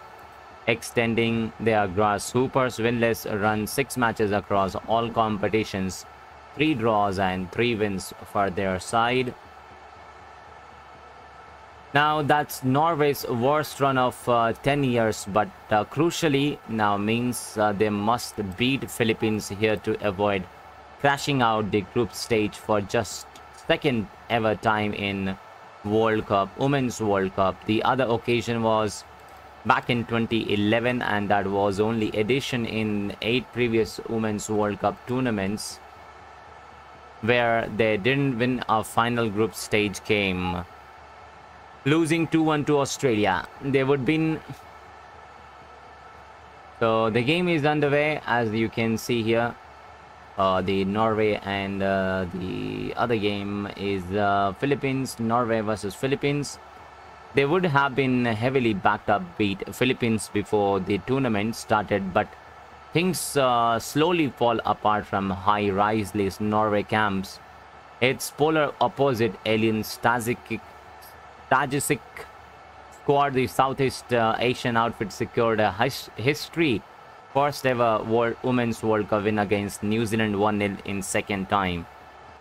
extending their Grasshoppers' winless run six matches across all competitions, three draws and three wins for their side. Now that's Norway's worst run of uh, ten years, but uh, crucially now means uh, they must beat Philippines here to avoid crashing out the group stage for just second ever time in World Cup, Women's World Cup. The other occasion was back in twenty eleven, and that was only addition in eight previous Women's World Cup tournaments where they didn't win a final group stage game, losing two one to Australia. They would been so the game is underway, as you can see here. Uh, the Norway and uh, the other game is uh, Philippines, Norway versus Philippines. They would have been heavily backed up, beat Philippines before the tournament started, but things uh, slowly fall apart from high rise list Norway camps. Its polar opposite, Alen Stajcic Stajcic squad, the Southeast uh, Asian outfit, secured a his history first ever World Women's World Cup win against New Zealand one nil in second time,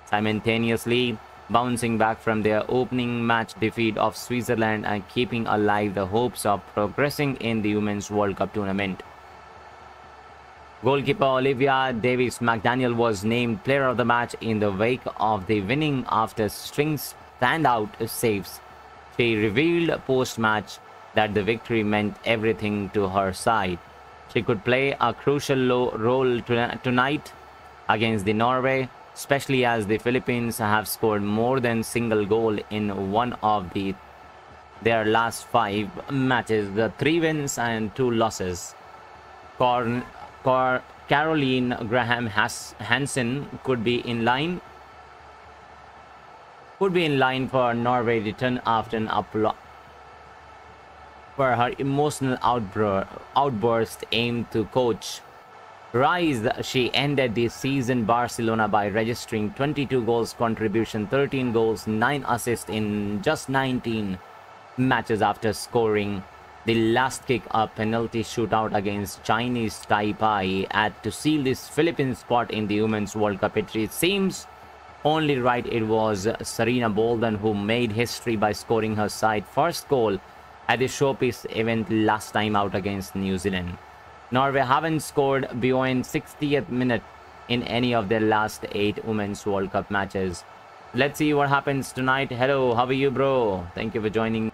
simultaneously bouncing back from their opening match defeat of Switzerland and keeping alive the hopes of progressing in the Women's World Cup tournament. Goalkeeper Olivia Davies-McDaniel was named player of the match in the wake of the winning after strings standout saves. She revealed post-match that the victory meant everything to her side. She could play a crucial role tonight against the Norway, especially as the Philippines have scored more than single goal in one of the their last five matches, the three wins and two losses. Cor Cor Caroline Graham Hansen could be in line. Could be in line for Norway return after an upload for her emotional outbur outburst aimed to coach Riise. She ended the season Barcelona by registering twenty-two goals contribution, thirteen goals, nine assists in just nineteen matches after scoring the last kick, a penalty shootout against Chinese Taipei at to seal this Philippine spot in the Women's World Cup. It seems only right it was Serena Bolden who made history by scoring her side first goal at the showpiece event last time out against New Zealand. Norway haven't scored beyond sixtieth minute in any of their last eight Women's World Cup matches. Let's see what happens tonight. Hello, how are you, bro? Thank you for joining.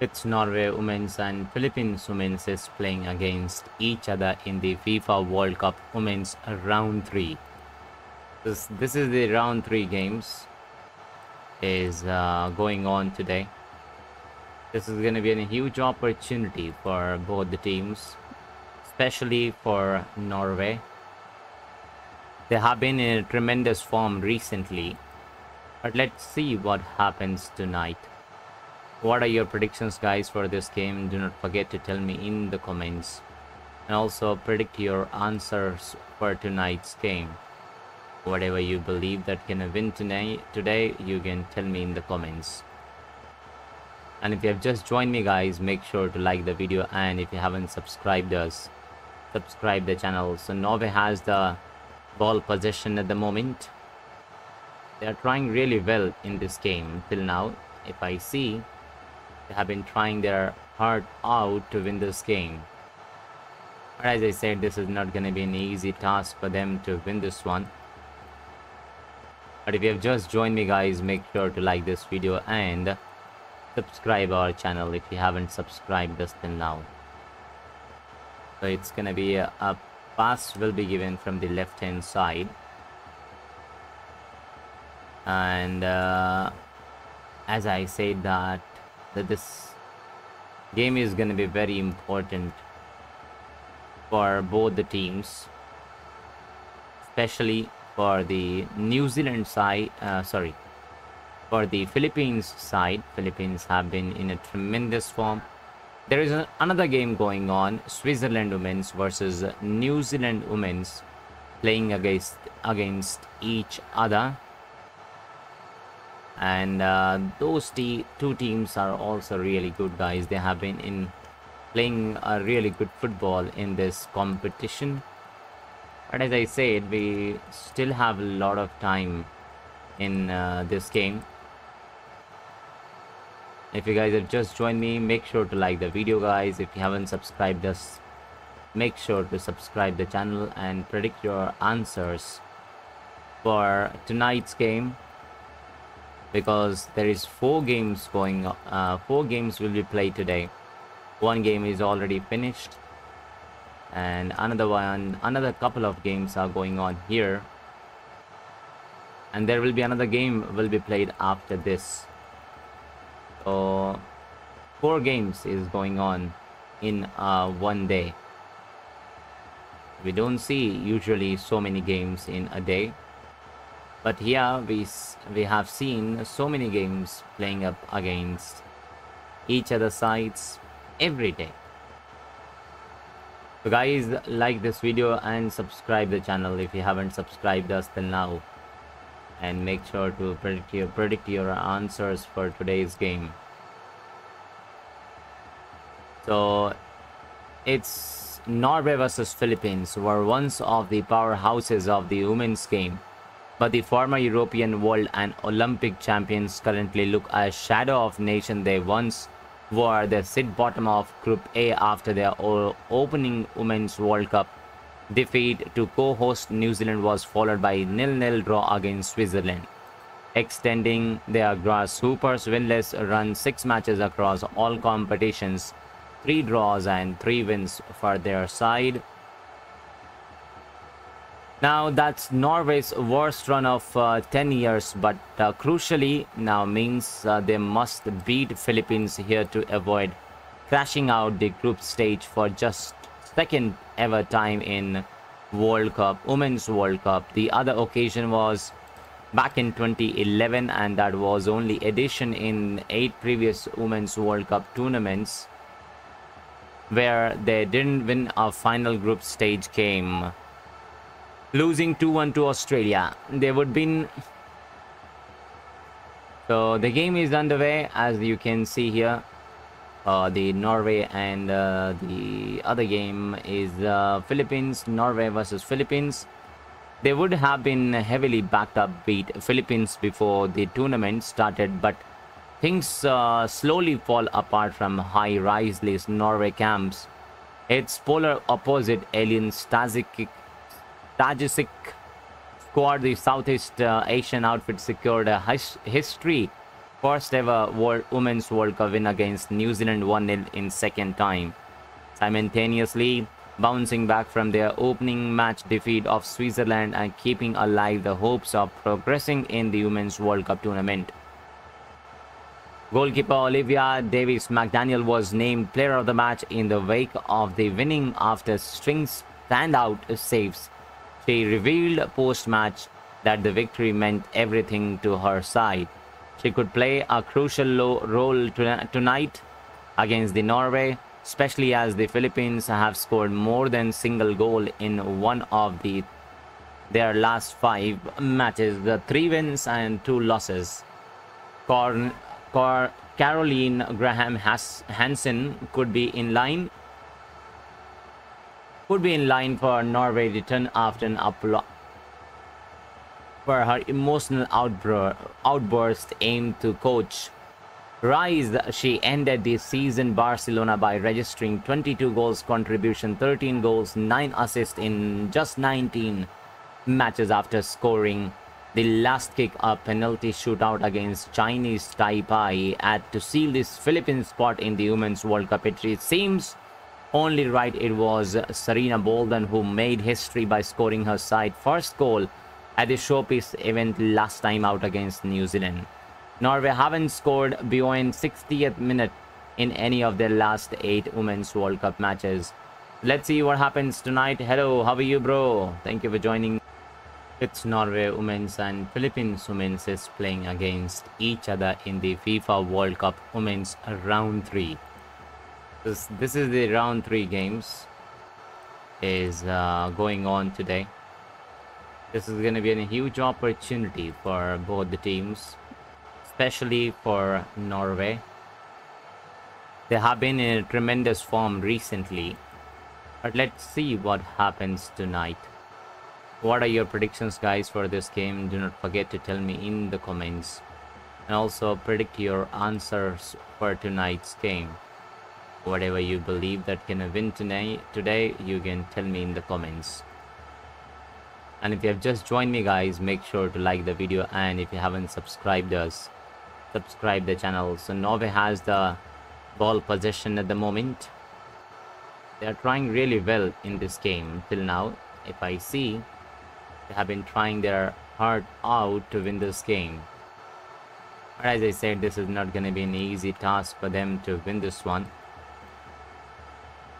It's Norway Women's and Philippines Women's is playing against each other in the FIFA World Cup Women's Round three. This, this is the Round three games is uh, going on today. This is going to be a huge opportunity for both the teams, especially for Norway. They have been in a tremendous form recently, but let's see what happens tonight. What are your predictions, guys, for this game? Do not forget to tell me in the comments, and also predict your answers for tonight's game. Whatever you believe that can win tonight today, you can tell me in the comments. And if you have just joined me, guys, make sure to like the video, and if you haven't subscribed us, subscribe the channel. So Norway has the ball possession at the moment. They are trying really well in this game till now. If I see, they have been trying their heart out to win this game. But as I said, this is not going to be an easy task for them to win this one. But if you have just joined me, guys, make sure to like this video and subscribe our channel if you haven't subscribed us till now. So it's gonna be a, a pass will be given from the left hand side, and uh, as I said that, that this game is gonna be very important for both the teams, especially for the New Zealand side, uh, sorry For the Philippines side, Philippines have been in a tremendous form. There is an, another game going on, Switzerland women's versus New Zealand women's, playing against against each other. And uh, those te two teams are also really good, guys. They have been in playing a really good football in this competition. But as I said, we still have a lot of time in uh, this game. If you guys have just joined me, make sure to like the video, guys. If you haven't subscribed us, make sure to subscribe the channel and predict your answers for tonight's game, because there is four games going on. Uh, four games will be played today. One game is already finished, and another one, another couple of games are going on here, and there will be another game will be played after this. So four games is going on in uh, one day. We don't see usually so many games in a day, but here we we have seen so many games playing up against each other sides every day. So guys, like this video and subscribe the channel if you haven't subscribed us till now, and make sure to predict your predict your answers for today's game. So it's Norway versus Philippines were once of the powerhouses of the women's game, but the former European world and Olympic champions currently look a shadow of nation they once were. They sit bottom of Group A after their opening Women's World Cup defeat to co-host New Zealand was followed by a nil nil draw against Switzerland, extending their Grasshoppers' winless run six matches across all competitions. Three draws and three wins for their side. Now that's Norway's worst run of uh, ten years, but uh, crucially now means uh, they must beat Philippines here to avoid crashing out the group stage for just second ever time in World Cup, Women's World Cup. The other occasion was back in twenty eleven, and that was only addition in eight previous Women's World Cup tournaments, where they didn't win a final group stage game, losing two one to Australia. They would be. So the game is underway, as you can see here. Uh, the Norway and uh, the other game is uh, Philippines, Norway versus Philippines. They would have been heavily backed up, beat Philippines before the tournament started, but things uh, slowly fall apart from high-rise list Norway camps. Its polar opposite, Alen Stajcic, Stajcic scored the Southeast uh, Asian outfit, secured a his history first ever World Women's World Cup win against New Zealand one nil in second time. Simultaneously bouncing back from their opening match defeat of Switzerland and keeping alive the hopes of progressing in the Women's World Cup tournament. Goalkeeper Olivia Davies-McDaniel was named player of the match in the wake of the winning after strings standout saves. She revealed post-match that the victory meant everything to her side. She could play a crucial role tonight against the Norway, especially as the Philippines have scored more than single goal in one of the, their last five matches, the three wins and two losses. Corn Caroline Graham Hansen could be in line could be in line for Norway return after an apology for her emotional outburst aimed to coach Riise. She ended the season Barcelona by registering twenty-two goals contribution, thirteen goals, nine assists in just nineteen matches after scoring the last kick, a penalty shootout against Chinese Taipei, had to seal this Philippine spot in the Women's World Cup. It seems only right it was Serena Bolden who made history by scoring her side's first goal at the showpiece event last time out against New Zealand. Norway haven't scored beyond sixtieth minute in any of their last eight Women's World Cup matches. Let's see what happens tonight. Hello, how are you, bro? Thank you for joining. It's Norway women's and Philippines women's is playing against each other in the FIFA World Cup women's round three. This, this is the round three games is uh, going on today. This is going to be a huge opportunity for both the teams, especially for Norway. They have been in a tremendous form recently, but let's see what happens tonight. What are your predictions, guys, for this game? Do not forget to tell me in the comments, and also predict your answers for tonight's game. Whatever you believe that can win tonight today, you can tell me in the comments. And if you have just joined me, guys, make sure to like the video, and if you haven't subscribed us, subscribe the channel. So Norway has the ball possession at the moment. They are trying really well in this game till now. If I see, they have been trying their heart out to win this game. But as I said, this is not going to be an easy task for them to win this one.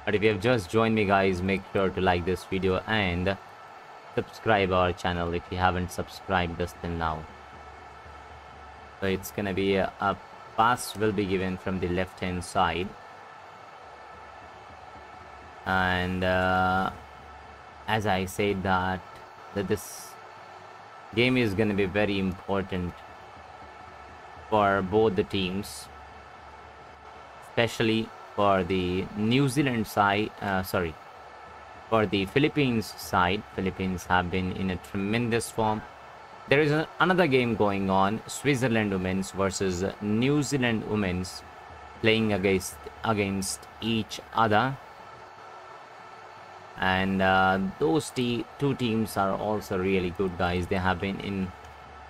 But if you have just joined me, guys, make sure to like this video and subscribe our channel if you haven't subscribed us till now. So it's gonna be a, a pass will be given from the left hand side, and uh, as I said that, that this game is gonna be very important for both the teams, especially for the New Zealand side, uh, sorry for the Philippines side. Philippines have been in a tremendous form. There is an, another game going on, Switzerland women's versus New Zealand women's, playing against against each other. And uh, those te two teams are also really good, guys. They have been in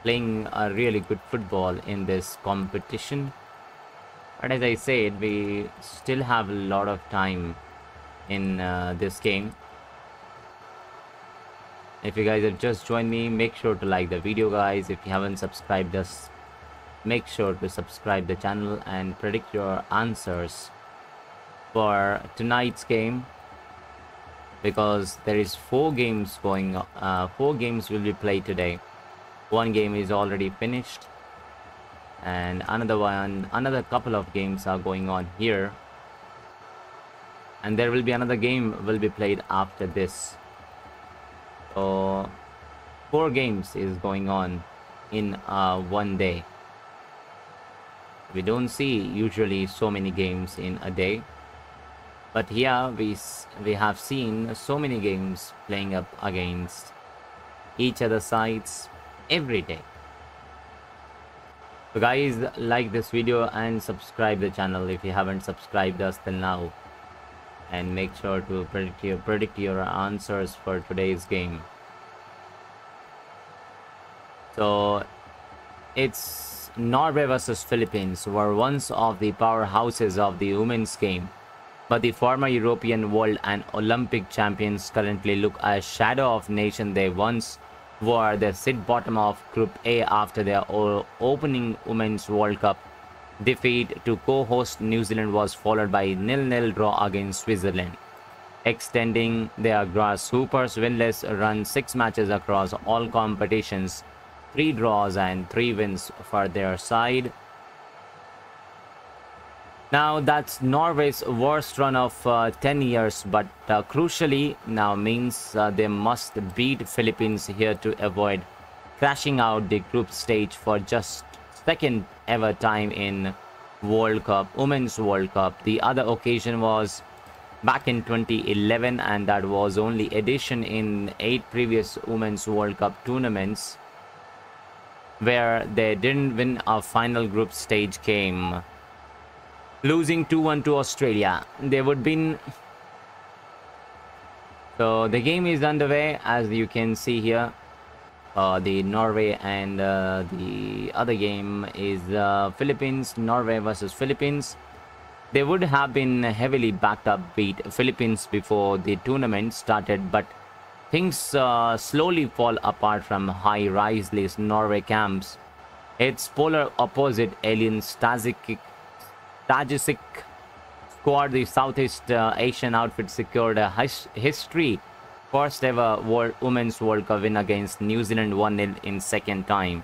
playing a really good football in this competition. But as I said, we still have a lot of time in uh, this game. If you guys have just joined me, make sure to like the video, guys. If you haven't subscribed us, make sure to subscribe the channel and predict your answers for tonight's game, because there is four games going on. Uh, four games will be played today. One game is already finished, and another one, another couple of games are going on here, and there will be another game will be played after this. So four games is going on in uh, one day. We don't see usually so many games in a day, but here we we have seen so many games playing up against each other sides every day. So guys, like this video and subscribe the channel if you haven't subscribed us till now. And make sure to predict your, predict your answers for today's game. So it's Norway versus Philippines, were once of the powerhouses of the women's game, but the former European world and Olympic champions currently look a shadow of nation they once were. They sit bottom of Group A after their opening Women's World Cup defeat to co-host New Zealand was followed by nil nil draw against Switzerland, extending their Grasshoppers winless run six matches across all competitions, three draws and three wins for their side. Now that's Norway's worst run of uh, ten years, but uh, crucially now means uh, they must beat Philippines here to avoid crashing out the group stage for just second ever time in World Cup, Women's World Cup. The other occasion was back in twenty eleven, and that was only addition in eight previous Women's World Cup tournaments where they didn't win a final group stage game, losing two one to Australia. They would been. So the game is underway, as you can see here. Uh, the Norway and uh, the other game is uh, Philippines, Norway versus Philippines. They would have been heavily backed up, beat Philippines before the tournament started, but things uh, slowly fall apart from high rise list Norway camps. Its polar opposite Alen Stajcic squad, the Southeast uh, Asian outfit, secured a his history First ever World Women's World Cup win against New Zealand one nil in second time.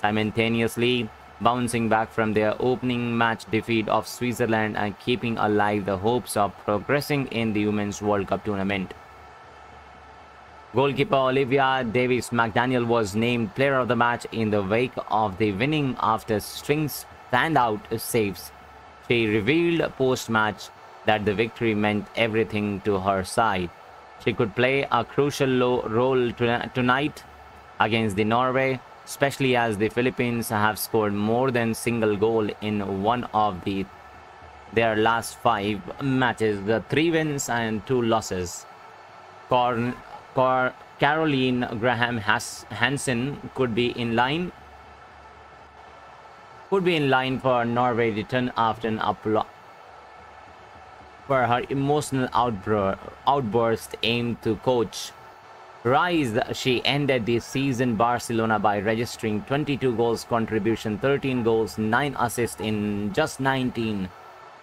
Simultaneously bouncing back from their opening match defeat of Switzerland and keeping alive the hopes of progressing in the Women's World Cup tournament. Goalkeeper Olivia Davies-McDaniel was named player of the match in the wake of the winning after strings standout saves. She revealed post-match that the victory meant everything to her side. She could play a crucial role tonight against the Norway, especially as the Philippines have scored more than single goal in one of the their last five matches, the three wins and two losses. Corn Caroline Graham Hansen could be in line could be in line for Norway return after an upload for her emotional outburst aimed to coach Riise. She ended the season Barcelona by registering twenty-two goals contribution, thirteen goals, nine assists in just nineteen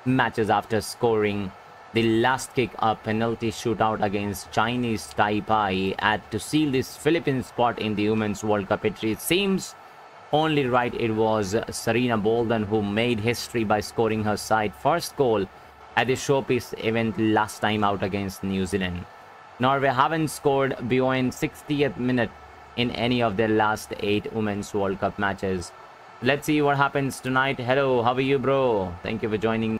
matches after scoring the last kick, a penalty shootout against Chinese Taipei at to seal this Philippine spot in the Women's World Cup. It seems only right it was Serena Bolden who made history by scoring her side first goal at the showpiece event last time out against New Zealand. Norway haven't scored beyond sixtieth minute in any of their last eight Women's World Cup matches. Let's see what happens tonight. Hello, how are you, bro? Thank you for joining.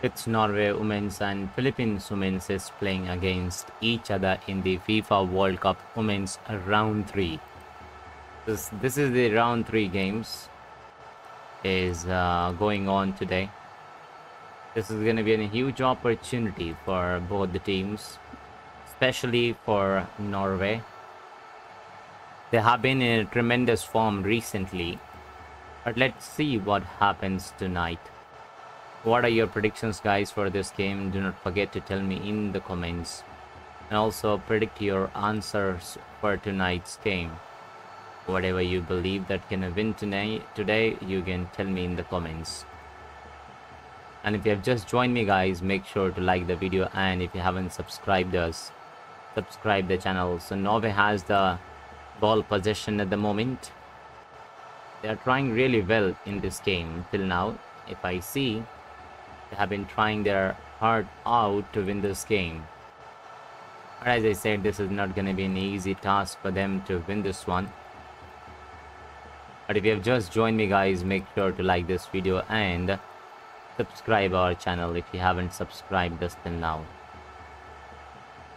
It's Norway Women's and Philippines Women's is playing against each other in the FIFA World Cup Women's Round three. This, this is the Round three games is uh, going on today. This is going to be a huge opportunity for both the teams, especially for Norway. They have been in a tremendous form recently, but let's see what happens tonight. What are your predictions, guys, for this game? Do not forget to tell me in the comments, and also predict your answers for tonight's game. Whatever you believe that can win tonight today, you can tell me in the comments. And if you have just joined me, guys, make sure to like the video, and if you haven't subscribed us, subscribe the channel. So Norway has the ball possession at the moment. They are trying really well in this game till now. If I see, they have been trying their heart out to win this game. But as I said, this is not going to be an easy task for them to win this one. But if you have just joined me, guys, make sure to like this video and subscribe our channel if you haven't subscribed us till now.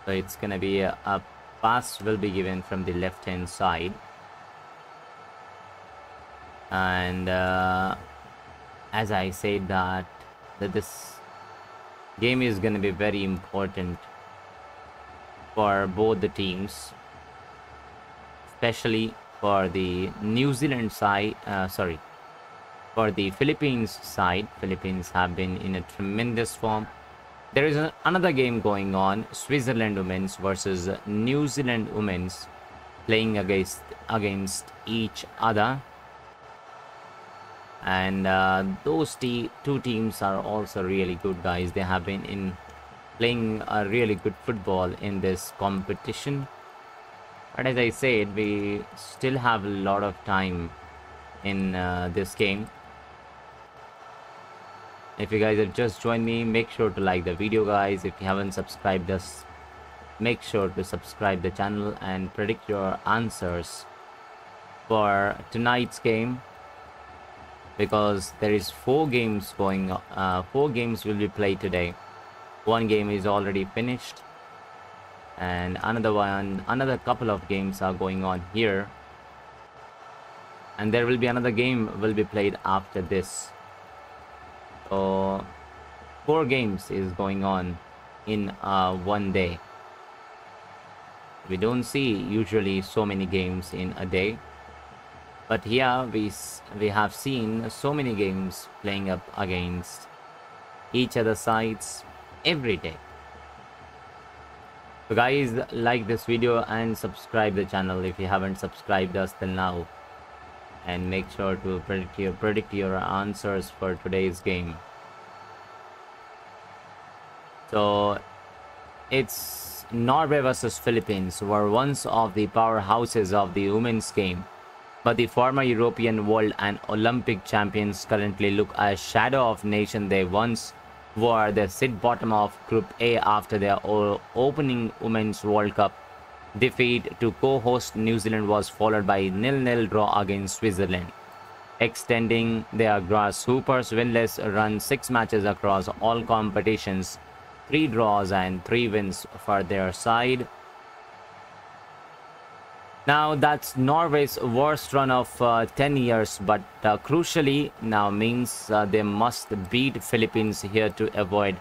So it's going to be a, a pass will be given from the left hand side. And uh, as I said that, that this game is going to be very important for both the teams, especially for the New Zealand side, uh, sorry, for the Philippines side. Philippines have been in a tremendous form. There is an, another game going on, Switzerland Women's versus New Zealand Women's, playing against, against each other. And uh, those te two teams are also really good, guys. They have been in playing a really good football in this competition. But as I said, we still have a lot of time in uh, this game. If you guys have just joined me, make sure to like the video, guys. If you haven't subscribed us, make sure to subscribe the channel and predict your answers for tonight's game. Because there is four games going on, uh, four games will be played today. One game is already finished, and another one, another couple of games are going on here, and there will be another game will be played after this. So four games is going on in uh, one day. We don't see usually so many games in a day. But here we, we have seen so many games playing up against each other sides every day. So guys, like this video and subscribe the channel if you haven't subscribed us till now. And make sure to predict your, predict your answers for today's game. So it's Norway versus Philippines were once of the powerhouses of the women's game, but the former European world and Olympic champions currently look a shadow of nation they once were. They sit bottom of Group A after their opening Women's World Cup defeat to co-host New Zealand was followed by a nil nil draw against Switzerland, extending their Grasshoppers' winless run six matches across all competitions, three draws and three wins for their side. Now that's Norway's worst run of uh, ten years, but uh, crucially now means uh, they must beat Philippines here to avoid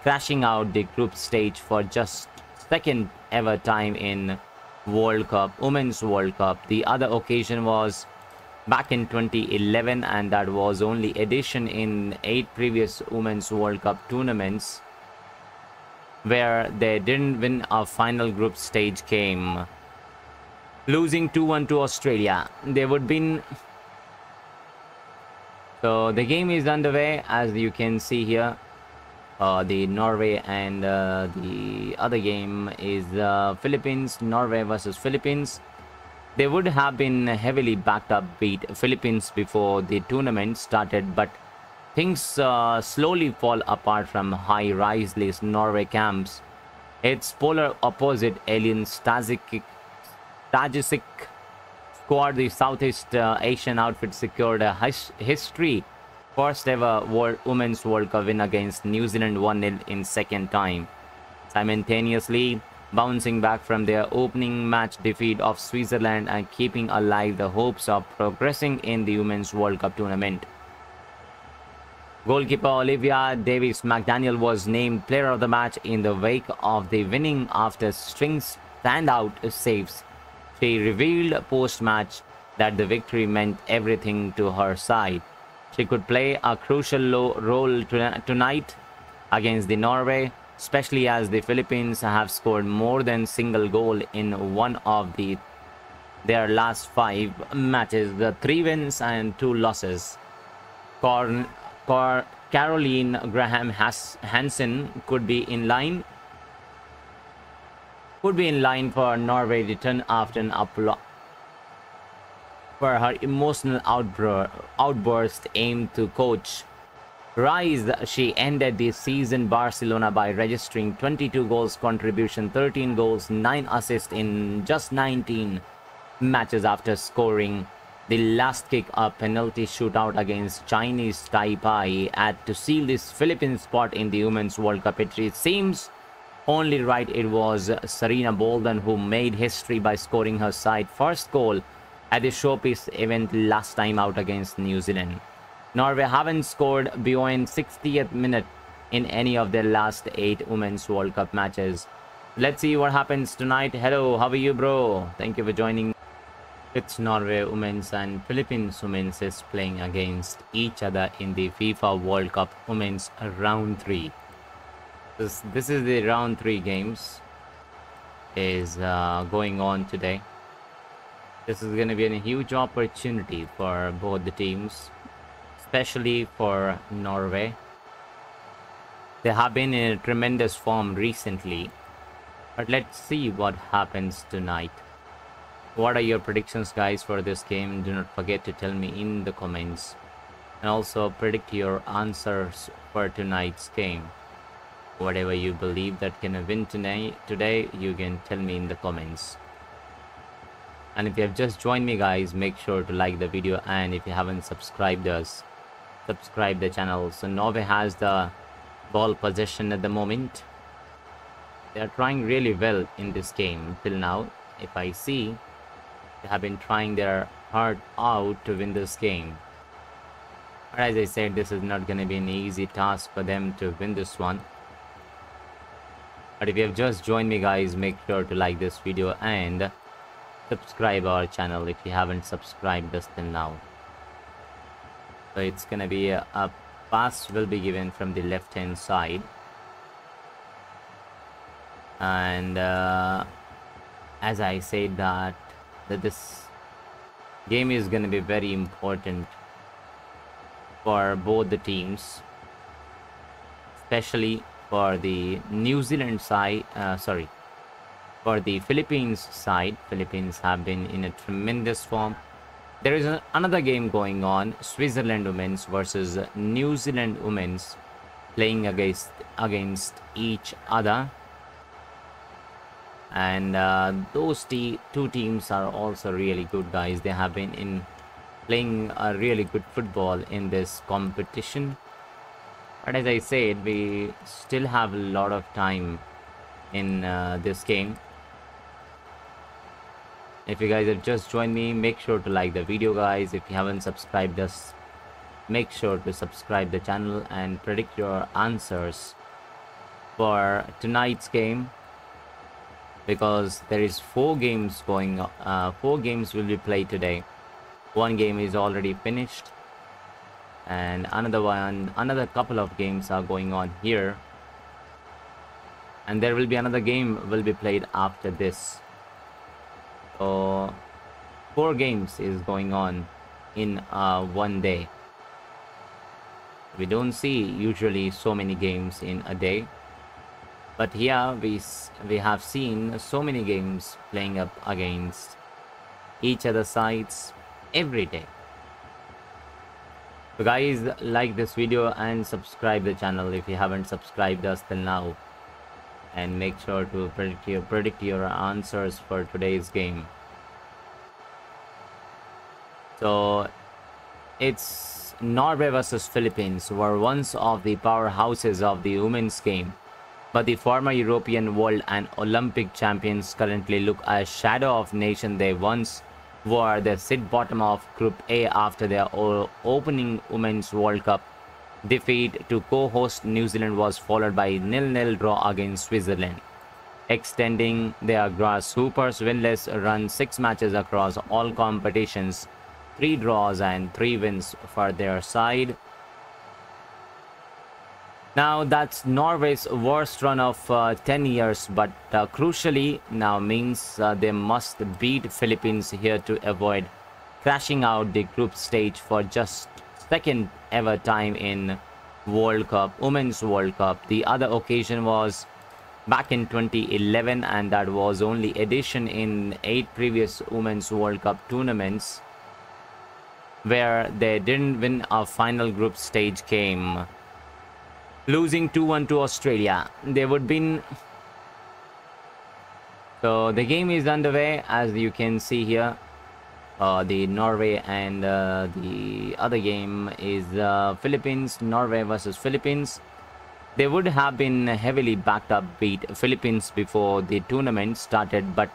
crashing out the group stage for just second ever time in World Cup, Women's World Cup. The other occasion was back in twenty eleven, and that was only addition in eight previous Women's World Cup tournaments where they didn't win a final group stage game, losing two one to Australia. They would been so the game is underway, as you can see here. Uh, the Norway and uh, the other game is uh, Philippines, Norway versus Philippines. They would have been heavily backed up, beat Philippines before the tournament started, but things uh, slowly fall apart from high rise list Norway camps. Its polar opposite, Alen Stajcic Stajcic scored the Southeast uh, Asian outfit secured a his history first ever World Women's World Cup win against New Zealand one nil in second time, simultaneously bouncing back from their opening match defeat of Switzerland and keeping alive the hopes of progressing in the Women's World Cup tournament. Goalkeeper Olivia Davies-McDaniel was named player of the match in the wake of the winning after strings standout saves. She revealed post-match that the victory meant everything to her side. She could play a crucial role tonight against the Norway, especially as the Philippines have scored more than single goal in one of the, their last five matches, the three wins and two losses. Cor Cor Caroline Graham Hansen could be in line. Would be in line for Norway return after an apology for her emotional outburst aimed to coach Riise. She ended the season Barcelona by registering twenty-two goals contribution, thirteen goals, nine assists in just nineteen matches after scoring the last kick a penalty shootout against Chinese Taipei. At to seal this Philippine spot in the Women's World Cup, it seems only right it was Serena Bolden who made history by scoring her side's first goal at the showpiece event last time out against New Zealand. Norway haven't scored beyond sixtieth minute in any of their last eight Women's World Cup matches. Let's see what happens tonight. Hello, how are you, bro? Thank you for joining. It's Norway Women's and Philippines Women's is playing against each other in the FIFA World Cup Women's Round three. This, this is the round three games is uh, going on today. This is going to be a huge opportunity for both the teams, especially for Norway. They have been in a tremendous form recently, but let's see what happens tonight. What are your predictions, guys, for this game? Do not forget to tell me in the comments, and also predict your answers for tonight's game. Whatever you believe that can win tonight, today, you can tell me in the comments. And if you have just joined me, guys, make sure to like the video, and if you haven't subscribed us, subscribe the channel. So Norway has the ball possession at the moment. They are trying really well in this game till now. If I see, they have been trying their heart out to win this game. But as I said, this is not going to be an easy task for them to win this one. But if you have just joined me, guys, make sure to like this video and subscribe our channel if you haven't subscribed us till now. So it's gonna be a, a pass will be given from the left hand side, and uh, as I said that, that this game is gonna be very important for both the teams, especially for the New Zealand side, uh, sorry, For the Philippines side, Philippines have been in a tremendous form. There is an, another game going on, Switzerland women's versus New Zealand women's, playing against against each other. And uh, those te two teams are also really good, guys. They have been in playing a really good football in this competition. But as I said, we still have a lot of time in uh, this game. If you guys have just joined me, make sure to like the video, guys. If you haven't subscribed us, make sure to subscribe the channel and predict your answers for tonight's game, because there is four games going on. Uh, four games will be played today. One game is already finished, and another one, another couple of games are going on here, and there will be another game will be played after this. So four games is going on in uh, one day. We don't see usually so many games in a day, but here we we have seen so many games playing up against each other sides every day. So guys, like this video and subscribe the channel if you haven't subscribed us till now. And make sure to predict your, predict your answers for today's game. So it's Norway versus Philippines, were once of the powerhouses of the women's game, but the former European world and Olympic champions currently look a shadow of nation they once were. They sit bottom of Group A after their opening Women's World Cup defeat to co-host New Zealand was followed by nil nil draw against Switzerland, extending their Grasshoppers' winless run six matches across all competitions, three draws and three wins for their side. Now that's Norway's worst run of uh, ten years, but uh, crucially now means uh, they must beat Philippines here to avoid crashing out the group stage for just second ever time in World Cup, Women's World Cup. The other occasion was back in twenty eleven, and that was only addition in eight previous Women's World Cup tournaments where they didn't win a final group stage game, losing two one to Australia. They would been. So the game is underway, as you can see here. Uh, the Norway and uh, the other game is uh, Philippines, Norway versus Philippines. They would have been heavily backed up, beat Philippines before the tournament started, but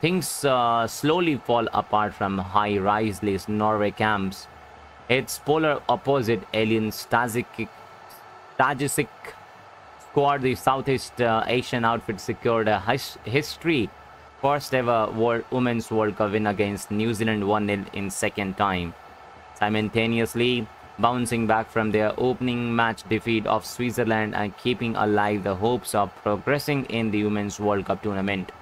things uh, slowly fall apart from high rise list Norway camps. Its polar opposite Alen Stajcic squad, the Southeast uh, Asian outfit, secured a his history. First ever World Women's World Cup win against New Zealand one nil in second time. Simultaneously bouncing back from their opening match defeat of Switzerland and keeping alive the hopes of progressing in the Women's World Cup tournament.